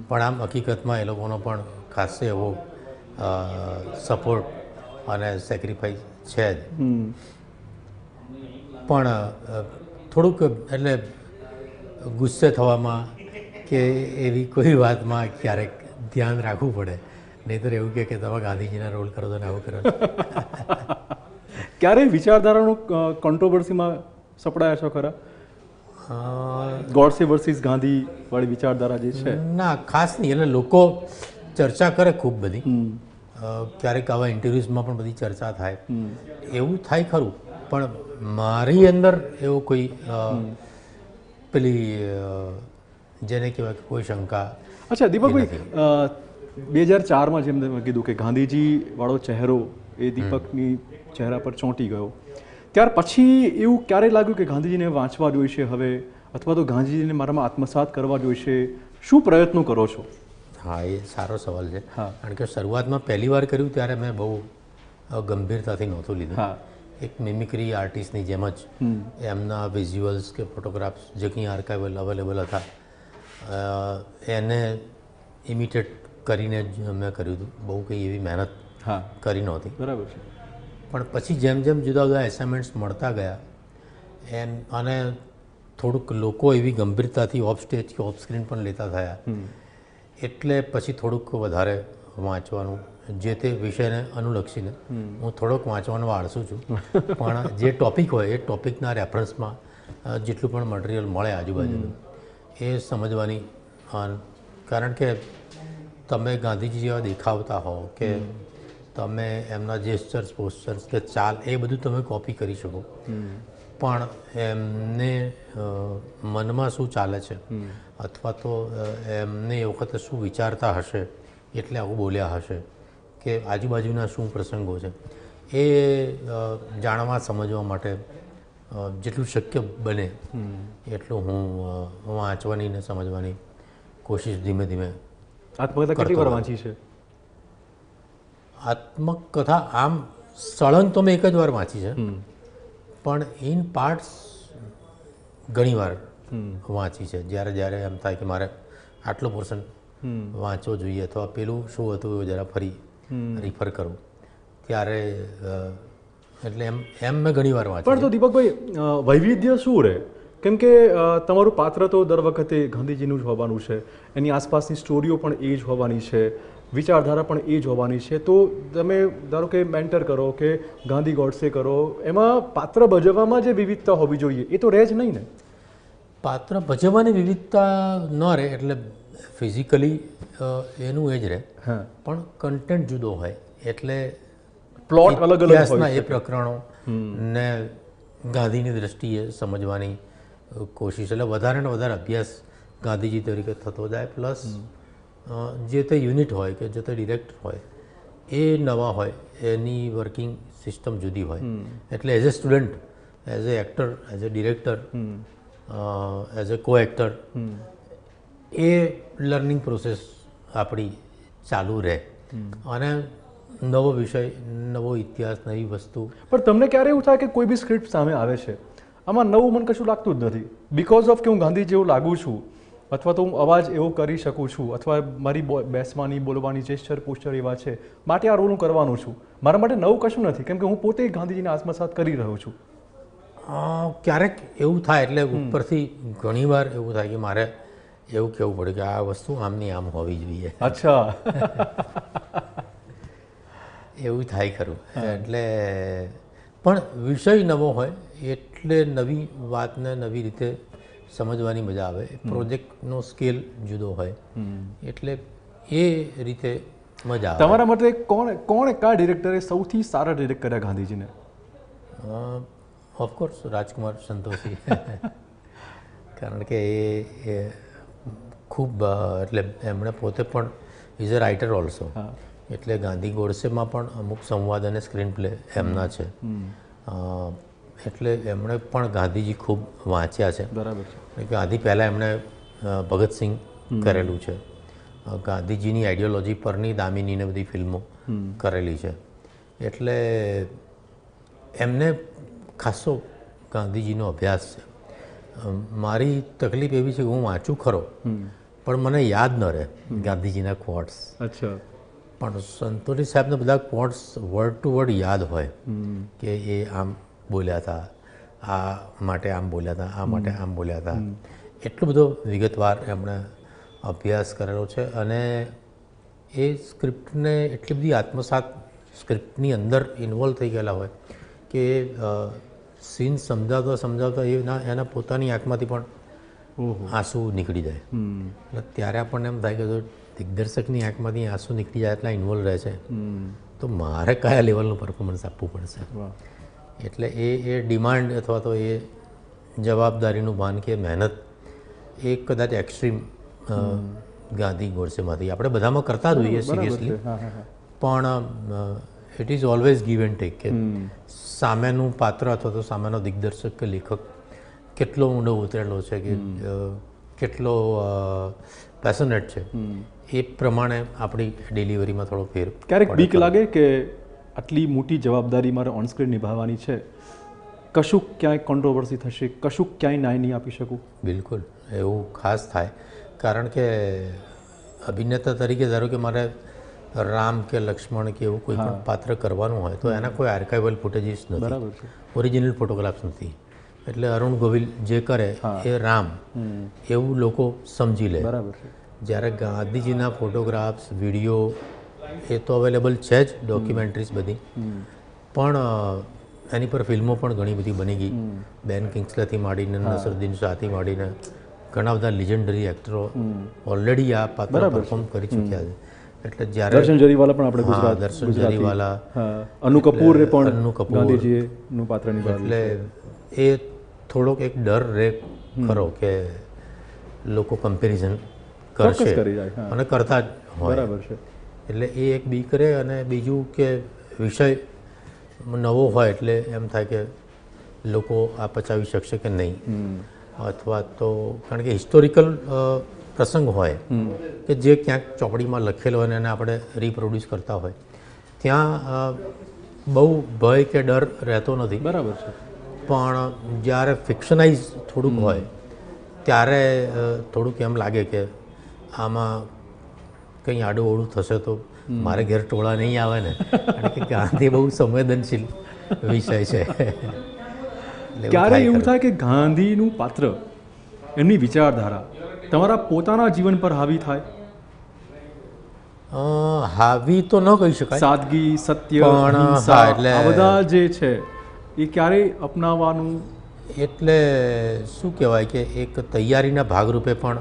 પણ આમ હકીકતમાં એ લોકોનો પણ ખાસ એવો સપોર્ટ અને સેક્રિફાઈસ છે જ, પણ થોડુંક એટલે ગુસ્સે થવામાં કે એવી કોઈ વાતમાં ક્યારેક ધ્યાન રાખવું પડે, નહીંતર એવું કે તમે ગાંધીજીના રોલ કરો તો આવું કરો। ક્યારે વિચારધારાનો કોન્ટ્રોવર્સીમાં સપડાયા છો ખરા? ગોડસે વર્સિસ ગાંધી વાળી વિચારધારા જે છે? ના ખાસ નહીં, એટલે લોકો ચર્ચા કરે ખૂબ બધી, ક્યારેક આવા ઇન્ટરવ્યૂઝમાં પણ બધી ચર્ચા થાય, એવું થાય ખરું, પણ મારી અંદર એવો કોઈ પેલી જેને કહેવાય કે કોઈ શંકા। અચ્છા દીપકભાઈ 2004માં જેમ તમે કીધું કે ગાંધીજી વાળો ચહેરો એ દીપકની ચહેરા પર ચોંટી ગયો, ત્યાર પછી એવું ક્યારે લાગ્યું કે ગાંધીજીને વાંચવા જોઈશે હવે અથવા તો ગાંધીજીને મારામાં આત્મસાત કરવા જોઈશે? શું પ્રયત્નો કરો છો? હા એ સારો સવાલ છે, કારણ કે શરૂઆતમાં પહેલી વાર કર્યું ત્યારે મેં બહુ ગંભીરતાથી નહોતું લીધું, એક મિમિક્રી આર્ટિસ્ટની જેમ જ એમના વિઝ્યુઅલ્સ કે ફોટોગ્રાફ્સ જે કંઈ આર્કાઇવલ અવેલેબલ હતા એને ઇમિટેટ કરીને જ મેં કર્યું હતું, બહુ કંઈ એવી મહેનત કરી નહોતી। બરાબર છે। પણ પછી જેમ જેમ જુદા જુદા એસાઇનમેન્ટ્સ મળતા ગયા એમ અને થોડુંક લોકો એવી ગંભીરતાથી ઓફ સ્ટેજ કે ઓફ સ્ક્રીન પણ લેતા થયા, એટલે પછી થોડુંક વધારે वाँचवानुं जे ते विषय ने अनुलक्षीने हूँ थोड़ोक वाँचवानो आळसू छूं पण जे टॉपिक होय ए टॉपिकना रेफरन्समां जेटलुं पण मटीरियल मळे आजूबाजूनुं ए समजवानी कारण के तमे गांधीजी जेवा देखावता हो के तमे एमना जेस्चर्स पोस्चर्स के चाल ए बधुं तमे कॉपी करी शको पण एमने मनमा शुं चाले छे अथवा तो एमने ए वखते शुं विचारता हशे एटले आव बोल्या हशे के आजूबाजूना शुं प्रसंगो छे ए जाणवा समजवा माटे जेटलुं शक्य बने एटलुं हूँ वाँचवानी ने समजवानी कोशिश धीमे धीमे आत्मकथा आम सळंग तो मैं एक ज वार वाँची है पण इन पार्ट्स घणी वार वाँची है ज्यारे ज्यारे एम थाय के मारे आटलो पोर्सन वाँचवो जोईए अथवा पेलुं शुं हतुं जरा फरी रिफर करूँ त्यारे एटले एम एम मैं घणी वार वाँची। पण तो दीपकभाई वैविध्य शुं रहे केम के तमारू पात्र तो दर वखते गांधीजीनुं ज होवानुं छे एनी आसपासनी स्टोरीओ पण ए ज होवानी छे विचारधारा पण ए ज होवानी छे तो तमे धारो के मेंटर करो के गांधी गोडसे करो एमां पात्र भजववामां जे विविधता होवी जोईए ए तो रहे ज नहीं ने पात्र भजववानी विविधता न रहे एटले फिजिकली एनुं ए ज रहे पण कंटेंट जुदो होय एटले प्लॉट अलग अलग होय ए प्रकरणो ने गांधीनी दृष्टिए समजवानी कोशिश એટલે વધારે ને વધારે અભ્યાસ ગાંધીજી તરીકે થતો જાય પ્લસ જે તે યુનિટ હોય કે જે તે ડિરેક્ટર હોય એ નવા હોય એની વર્કિંગ સિસ્ટમ જુદી હોય એટલે as a student as a actor as a director as a co actor A learning process આપણી ચાલુ રહે અને નવો વિષય નવો ઇતિહાસ નવી વસ્તુ પણ તમને ક્યારે એવું થાય કે કોઈ બી સ્ક્રિપ્ટ સામે આવે છે आमा नवुं मन कशुं लागतुं ज नथी बिकॉज ऑफ के हूँ गांधी जेवो लागू छूं अथवा तो हूँ अवाज एवो करी शकूं छूं अथवा मारी बेसवानी बोलवानी जेस्चर पोस्चर एवा छे माटे आ रोल हूँ करवानो छूं मारा माटे नवुं कशुं नथी केम के हूँ पोते गांधीजीने आत्मसात करी रह्यो छूं। क्यारेक एवुं थाय एटले उपरथी घणीवार एवुं थाय के मारे एवुं कहेवुं पड़े के आ वस्तु आमनी आम होवी जोईए। अच्छा एवुं थाय खरुं एटले पण विषय नवो होय एटले नवी वातने नवी रीते समजवानी मजा आवे प्रोजेक्टनो स्केल जुदो होय एटले ए रीते मजा आवे। तमारा मते कोण कोण का डायरेक्टरे સૌથી સારા ડાયરેક્ટ કર્યા ગાંધીજીને? ઓફકોર્સ રાજકુમાર સંતોષી કારણ કે એ ખૂબ એટલે એમણે પોતે પણ ઇઝ અ રાઇટર ઓલ્સો એટલે ગાંધી ગોડસેમાં પણ અમુક સંવાદ અને સ્ક્રીન પ્લે એમના છે એટલે એમણે પણ ગાંધીજી ખૂબ વાંચ્યા છે બરાબર છે ગાંધી પહેલાં એમણે ભગત સિંહ કરેલું છે ગાંધીજીની આઈડિયોલોજી પરની દામિનીને બધી ફિલ્મો કરેલી છે એટલે એમને ખાસો ગાંધીજીનો અભ્યાસ છે। મારી તકલીફ એવી છે કે હું વાંચું ખરો પણ મને યાદ ન રહે ગાંધીજીના ક્વોટ્સ। અચ્છા પણ સંતોષી સાહેબને બધા ક્વોટ્સ વર્ડ ટુ વર્ડ યાદ હોય કે એ આમ બોલ્યા હતા આ માટે આમ બોલ્યા હતા આ માટે આમ બોલ્યા હતા એટલો બધો વિગતવાર એમણે અભ્યાસ કરેલો છે અને એ સ્ક્રિપ્ટને એટલી બધી આત્મસાત સ્ક્રિપ્ટની અંદર ઇન્વોલ્વ થઈ ગયેલા હોય કે સીન સમજાવતા સમજાવતા એના પોતાની આંખમાંથી પણ આંસુ નીકળી જાય એટલે ત્યારે આપણને એમ થાય કે दिग्दर्शकनी आँखमांथी आंसू निकली जाए एटला इन्वोल्व रहे छे तो मारे क्या लेवलनुं परफॉर्मन्स आपवुं पड़शे एटले ए डिमांड अथवा तो ए जवाबदारीनुं भान के मेहनत ए कदाच एक्स्ट्रीम गांधी गोडसेमांथी आपणे बधामां करता ज होईए सीरियसली पण it is always give and take के सामेनुं पात्र अथवा तो सामेनो दिग्दर्शक के लेखक केटलो ऊंडो उतरेलो छे के केटलो पेशनेट छे એ પ્રમાણે આપણી ડિલિવરીમાં થોડો ફેર ક્યારેક બીક લાગે કે આટલી મોટી જવાબદારી મારે ઓનસ્ક્રીન નિભાવવાની છે કશુંક ક્યાંય કોન્ટ્રોવર્સી થશે કશુંક ક્યાંય ન્યાય નહીં આપી શકું બિલકુલ એવું ખાસ થાય કારણ કે અભિનેતા તરીકે ધારો કે મારે રામ કે લક્ષ્મણ કે એવું કોઈ પણ પાત્ર કરવાનું હોય તો એના કોઈ આર્કાઇવલ ફૂટેજીસ નથી બરાબર છે ઓરિજિનલ ફોટોગ્રાફ્સ નથી એટલે અરુણ ગોવિલ જે કરે એ રામ એવું લોકો સમજી લે બરાબર છે જ્યારે ગાંધીજીના ફોટોગ્રાફ્સ વિડીયો એ તો અવેલેબલ છે જ ડોક્યુમેન્ટરીઝ બધી, પણ એની પર ફિલ્મો પણ ઘણી બધી બની ગઈ. બેન કિંગ્સલેથી માંડીને નસરુદ્દીન શાહથી માંડીને ઘણા બધા લિજેન્ડરી એક્ટરો ઓલરેડી આ પાત્ર પરફોર્મ કરી ચૂક્યા છે. એટલે જ્યારે દર્શન જરીવાલા પણ આપણે ગુજરાત, દર્શન જરીવાલા, અનુ કપૂરે પણ અનુ કપૂર ગાંધીજીનું પાત્ર નિભાવ્યું. એટલે એ થોડોક એક ડર રહે ખરો કે લોકો કમ્પેરિઝન કરશે અને કરતા જ હોય. બરાબર છે. એટલે એ એક બી કરે અને બીજું કે વિષય નવો હોય એટલે એમ થાય કે લોકો આ પચાવી શકશે કે નહીં, અથવા તો કારણ કે હિસ્ટોરિકલ પ્રસંગ હોય કે જે ક્યાંક ચોપડીમાં લખેલો હોય અને આપણે રિપ્રોડ્યુસ કરતા હોય, ત્યાં બહુ ભય કે ડર રહેતો નથી. બરાબર છે. પણ જ્યારે ફિક્શનાઇઝ થોડુંક હોય ત્યારે થોડુંક એમ લાગે કે આમાં કંઈ આડું ઓળું થશે તો મારે ઘેર ટોળા નહીં આવે ને, કારણ કે ગાંધી બહુ સંવેદનશીલ વિષય છે. ક્યારે એવું થાય કે ગાંધીનું પાત્ર, એમની વિચારધારા તમારા પોતાના જીવન પર હાવી થાય? હાવી તો ન કહી શકાય, સાદગી, સત્ય, અહિંસા, એટલે બધા જે છે એ ક્યારે અપનાવવાનું, એટલે શું કહેવાય કે એક તૈયારીના ભાગરૂપે પણ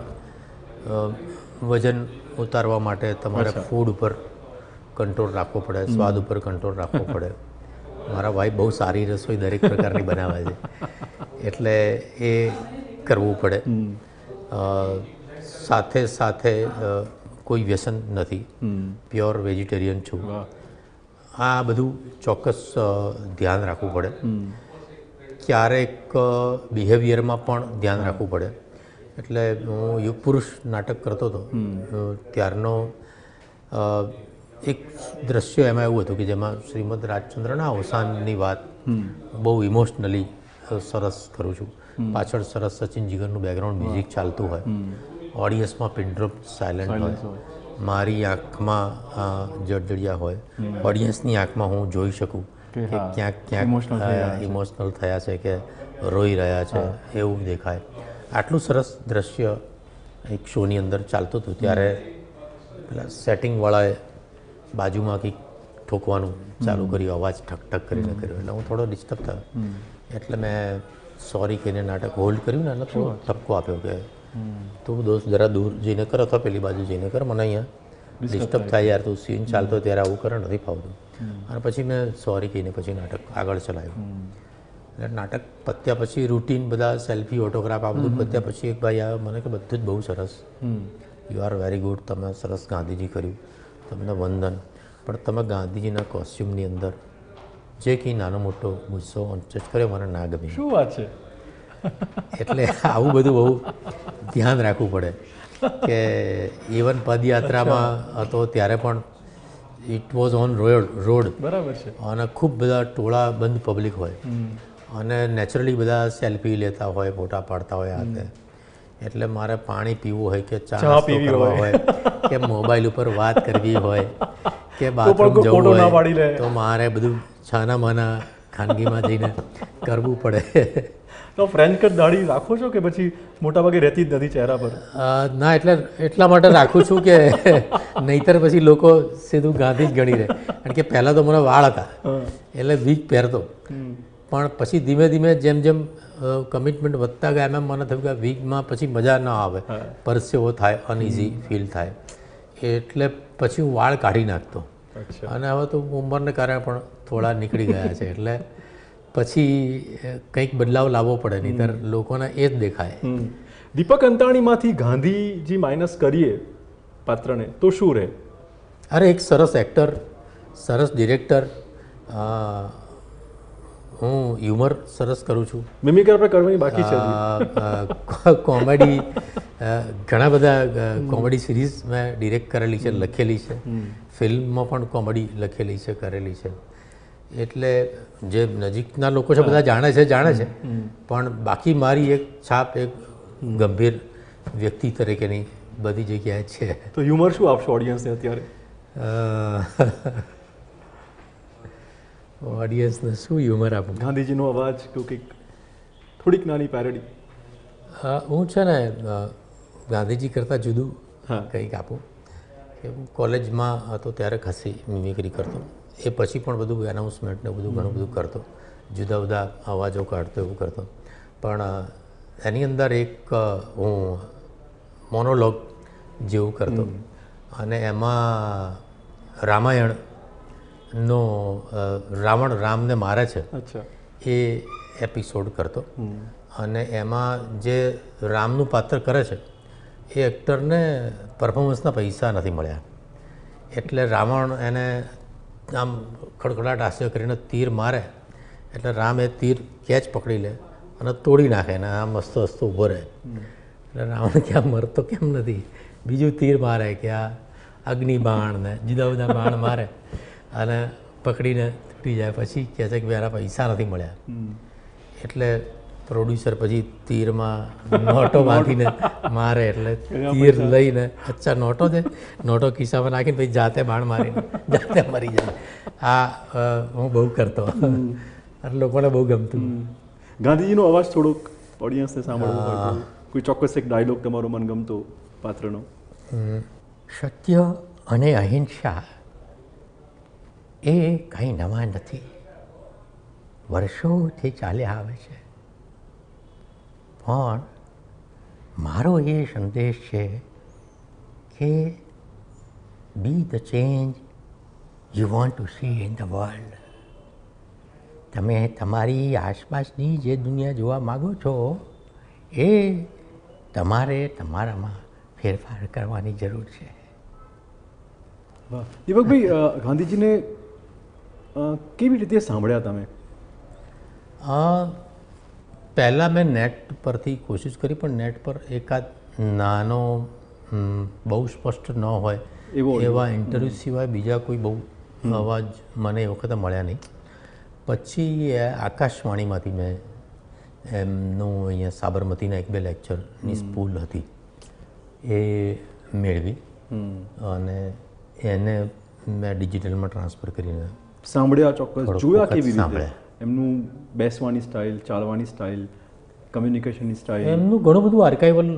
વજન ઉતારવા માટે તમારે ફૂડ ઉપર કંટ્રોલ રાખવો પડે, સ્વાદ ઉપર કંટ્રોલ રાખવો પડે. મારા વાઈફ બહુ સારી રસોઈ દરેક પ્રકારની બનાવે છે, એટલે એ કરવું પડે. સાથે સાથે કોઈ વ્યસન નથી, પ્યોર વેજીટેરિયન છું. આ બધું ચોક્કસ ધ્યાન રાખવું પડે. ક્યારેક બિહેવિયરમાં પણ ધ્યાન રાખવું પડે. એટલે હું યુગ પુરુષ નાટક કરતો હતો ત્યારનો એક દ્રશ્ય એમાં એવું હતું કે જેમાં શ્રીમદ રાજચંદ્રના અવસાનની વાત બહુ ઇમોશનલી સરસ કરું છું. પાછળ સરસ સચિન જીગરનું બેકગ્રાઉન્ડ મ્યુઝિક ચાલતું હોય, ઓડિયન્સમાં પિનડ્રોપ સાયલન્ટ હોય, મારી આંખમાં જળજળિયા હોય, ઓડિયન્સની આંખમાં હું જોઈ શકું કે ક્યાંક ક્યાંક ઇમોશનલ થયા છે કે રોઈ રહ્યા છે એવું દેખાય. આટલું સરસ દ્રશ્ય એક શોની અંદર ચાલતું હતું ત્યારે પેલા સેટિંગવાળાએ બાજુમાંથી ઠોકવાનું ચાલુ કર્યું, અવાજ ઠક ઠક કરીને કર્યો, એટલે હું થોડો ડિસ્ટર્બ થયો. એટલે મેં સોરી કહીને નાટક હોલ્ડ કર્યું ને, એટલે થોડો ઠપકો આપ્યો કે તું દોસ્ત જરા દૂર જઈને કર અથવા પેલી બાજુ જઈને કર, મને અહીંયા ડિસ્ટર્બ થાય યાર, તું સીન ચાલતો ત્યારે આવું કરે નથી ફાવતું. અને પછી મેં સોરી કહીને પછી નાટક આગળ ચલાવ્યું. એટલે નાટક પત્યા પછી રૂટીન બધા સેલ્ફી, ઓટોગ્રાફ, આ બધું પત્યા પછી એક ભાઈ આવ્યો મને કે બધું જ બહુ સરસ, યુ આર વેરી ગુડ, તમે સરસ ગાંધીજી કર્યું, તમને વંદન, પણ તમે ગાંધીજીના કોસ્ચ્યુમની અંદર જે કંઈ નાનો મોટો ગુસ્સો અંચજ કર્યો મને ના ગમી. શું વાત છે! એટલે આવું બધું બહુ ધ્યાન રાખવું પડે કે ઇવન પદયાત્રામાં હતો ત્યારે પણ ઇટ વોઝ ઓન રોડ. બરાબર છે. અને ખૂબ બધા ટોળા બંધ પબ્લિક હોય અને નેચરલી બધા સેલ્ફી લેતા હોય, ફોટા પાડતા હોય હાથે. એટલે મારે પાણી પીવું હોય કે ચા પીવી હોય કે મોબાઈલ ઉપર વાત કરવી હોય કે બાથરૂમ જવું હોય તો મારે બધું છાના માના ખાનગીમાં જઈને કરવું પડે. તો ફ્રેન્ચ કટ દાઢી રાખો છો કે પછી મોટાભાગે રહેતી જ નથી ચહેરા પર? ના, એટલા માટે રાખું છું કે નહીતર પછી લોકો સીધું ગાંધી જ ગણી રહે. કારણ કે પહેલાં તો મને વાળ હતા એટલે વીક પહેરતો, પણ પછી ધીમે ધીમે જેમ જેમ કમિટમેન્ટ વધતા ગયા એમ મને થયું કે વીકમાં પછી મજા ના આવે, પરસેવો થાય, અનઇઝી ફીલ થાય, એટલે પછી હું વાળ કાઢી નાખતો. અને હવે તો ઉંમરને કારણે પણ થોડા નીકળી ગયા છે, એટલે પછી કંઈક બદલાવ લાવવો પડે, નહીંતર લોકોને એ જ દેખાય. દીપક અંતાણીમાંથી ગાંધીજી માઇનસ કરીએ પાત્રને તો શું રહે? અરે, એક સરસ એક્ટર, સરસ ડિરેક્ટર. હું હ્યુમર સરસ કરું છું, મિમિક્રી આપણે કરવાની બાકી છે. કોમેડી, ઘણા બધા કોમેડી સિરીઝ મેં ડિરેક્ટ કરેલી છે, લખેલી છે, ફિલ્મમાં પણ કોમેડી લખેલી છે, કરેલી છે. એટલે જે નજીકના લોકો છે બધા જાણે છે, પણ બાકી મારી એક છાપ એક ગંભીર વ્યક્તિ તરીકેની બધી જગ્યાએ છે. તો હ્યુમર શું આપશો ઓડિયન્સને અત્યારે? ઓડિયન્સને શું હ્યુમર આપું? ગાંધીજીનો અવાજ કે કંઈક થોડીક નાની પેરેડી. હું છે ને ગાંધીજી કરતાં જુદું કંઈક આપું कॉलेज में तो त्यारे खासी मिमिक्री करतो ए पछी पण बधु एनाउंसमेंट ने बधु घणो बधु करतो जुदा जुदा आवाजों काढतो एवुं करतो पण एनी अंदर एक हूँ मोनोलॉग जेवुं करतो अने एमां रामायण नो रावण राम ने मारे छे ए एपिसोड करतो अने एमां जे रामनुं पात्र करे छे એ એક્ટરને પરફોર્મન્સના પૈસા નથી મળ્યા એટલે રાવણ એને આમ ખડખડાટ હાસ્ય કરીને તીર મારે એટલે રામ એ તીર કેચ પકડી લે અને તોડી નાખે અને આમ હસતો હસતો ઊભો રહે એટલે રાવણ ક્યાં મરતો કેમ નથી બીજું તીર મારે કે આ અગ્નિ બાણ ને જુદા જુદા બાણ મારે અને પકડીને તૂટી જાય પછી કહે છે કે મારા પૈસા નથી મળ્યા એટલે પ્રોડ્યુસર પછી તીરમાં નોટો બાંધીને મારે એટલે તીર લઈને અચ્છા નોટો છે નોટો ખિસ્સામાં નાખીને પછી જાતે બાણ મારીને જાતે મરી જાય આ હું બહુ કરતો અને લોકોને બહુ ગમતું ગાંધીજીનો અવાજ થોડોક ઓડિયન્સને સાંભળવો પડતો કોઈ ચોક્કસ એક ડાયલોગ તમારો મનગમતો પાત્રનો સત્ય અને અહિંસા એ કંઈ નવા નથી વર્ષોથી ચાલ્યા આવે છે और मारो ये संदेश है कि be the change you want to see in the world तमे तमारी आसपासनी जे दुनिया जोवा मागो छो ए तमारे तमारामां फेरफार करवानी जरूर छे। दीपक भाई गांधीजी ने केवी रीते सांभळ्या तमे पहला मैं नेट पर थी कोशिश करी पर नेट पर एकाद नानो बहु स्पष्ट न होय एवा इंटरव्यू सिवाय बीजा कोई बहु अवाज मैंने ए वखते मळ्या नहीं पछी आकाशवाणी में मैं एमनो अहीं साबरमती एक बे लैक्चर नी स्कूल हती ए मेळवी अने एने मैं डिजिटल में ट्रांसफर करीने सांभळ्या चोक्कस जोया केवी रीते એમનું બેસવાની સ્ટાઇલ ચાલવાની સ્ટાઇલ કમ્યુનિકેશનની સ્ટાઇલ એમનું ઘણું બધું આર્કાઇવલ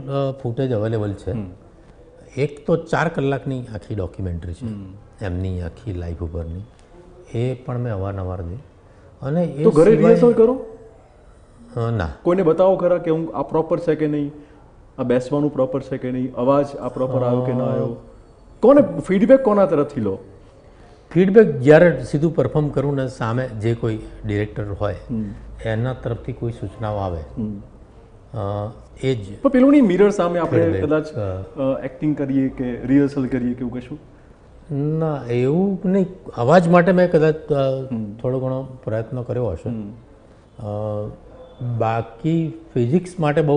ફૂટેજ અવેલેબલ છે એક તો 4 કલાકની આખી ડોક્યુમેન્ટરી છે એમની આખી લાઈફ ઉપરની એ પણ મેં અવારનવાર જોઈ અને એ ઘરે રિહર્સલ કરો ના કોઈને બતાવો ખરા કે હું આ પ્રોપર છે કે નહીં આ બેસવાનું પ્રોપર છે કે નહીં અવાજ આ પ્રોપર આવ્યો કે ના આવ્યો કોને ફીડબેક કોના તરફથી લો फीडबेक જ્યારે સીધું પરફોર્મ કરું ને સામે જે કોઈ ડિરેક્ટર હોય એના તરફથી કોઈ સૂચનાઓ આવે એ જ પણ પેલું નહીં મિરર સામે આપણે કદાચ એક્ટિંગ કરીએ કે રિહર્સલ કરીએ કે એવું કશું ના એવું નહીં અવાજ માટે મેં કદાચ થોડો ઘણો પ્રયત્ન કર્યો હશે બાકી ફિઝિક્સ માટે બહુ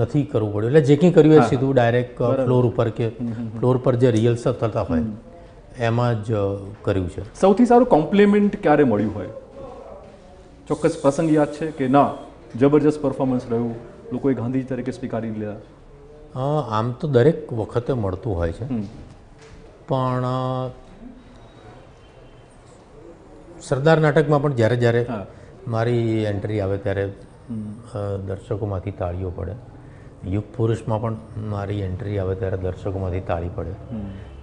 નથી કરવું પડ્યું એટલે જે કંઈ કર્યું એ સીધું ડાયરેક્ટ ફ્લોર ઉપર કે ફ્લોર પર જે રિહર્સલ થતા હોય એમાં જ કર્યું છે સૌથી સારું કોમ્પ્લિમેન્ટ ક્યારે મળ્યું હોય ચોક્કસ પ્રસંગ યાદ છે કે ના જબરજસ્ત પરફોર્મન્સ રહ્યું લોકોએ ગાંધીજી તરીકે સ્વીકારી લીધા આમ તો દરેક વખતે મળતું હોય છે પણ સરદાર નાટકમાં પણ જ્યારે જ્યારે મારી એન્ટ્રી આવે ત્યારે દર્શકોમાંથી તાળીઓ પડે યુગ પુરુષમાં પણ મારી એન્ટ્રી આવે ત્યારે દર્શકોમાંથી તાળી પડે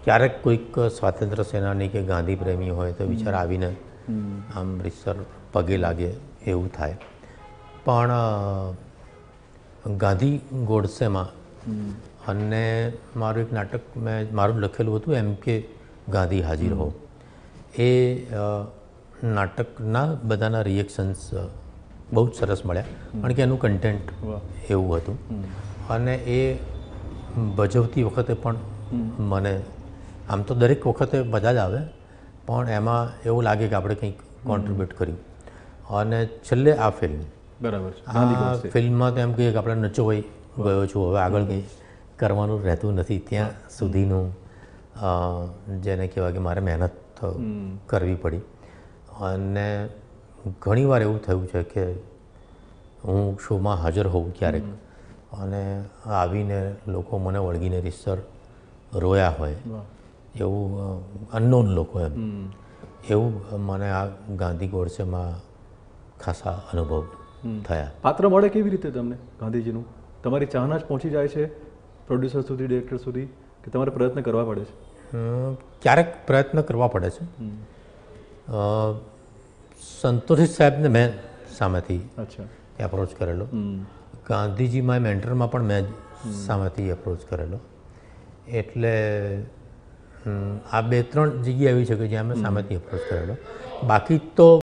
ક્યારેક કોઈક સ્વાતંત્ર્ય સેનાની કે ગાંધી પ્રેમી હોય તો બિચારા આવીને આમ રીતસર પગે લાગે એવું થાય પણ ગાંધી ગોડસેમાં અને મારું એક નાટક મેં મારું લખેલું હતું એમ કે ગાંધી હાજર હો એ નાટકના બધાના રિએક્શન્સ બહુ જ સરસ મળ્યા કારણ કે એનું કન્ટેન્ટ એવું હતું અને એ ભજવતી વખતે પણ મને આમ તો દરેક વખતે મજા જ આવે પણ એમાં એવું લાગે કે આપણે કંઈક કોન્ટ્રીબ્યુટ કર્યું અને છેલ્લે આ ફિલ્મ બરાબર આ ફિલ્મમાં તો એમ કહીએ કે આપણે નચોવાઈ ગયો છું હવે આગળ કંઈ કરવાનું રહેતું નથી ત્યાં સુધીનું જેને કહેવાય કે મારે મહેનત કરવી પડી અને ઘણીવાર એવું થયું છે કે હું શોમાં હાજર હોઉં ક્યારેક અને આવીને લોકો મને વળગીને રીતસર રોયા હોય એવું અનનોન લોકો એમ એવું મને આ ગાંધી ગોડસેમાં ખાસા અનુભવ થયા પાત્ર મળે કેવી રીતે તમને ગાંધીજીનું તમારી ચાહના જ પહોંચી જાય છે પ્રોડ્યુસર સુધી ડિરેક્ટર સુધી કે કે તમારે પ્રયત્ન કરવા પડે છે? ક્યારેક પ્રયત્ન કરવા પડે છે. સંતોષી સાહેબને મેં સામેથી એપ્રોચ કરેલો, ગાંધીજીમાં મેન્ટરમાં પણ મેં સામેથી એપ્રોચ કરેલો. એટલે આ બે ત્રણ જગ્યા એવી છે કે જ્યાં મેં સામેથી એપ્રોચ કરેલો. બાકી તો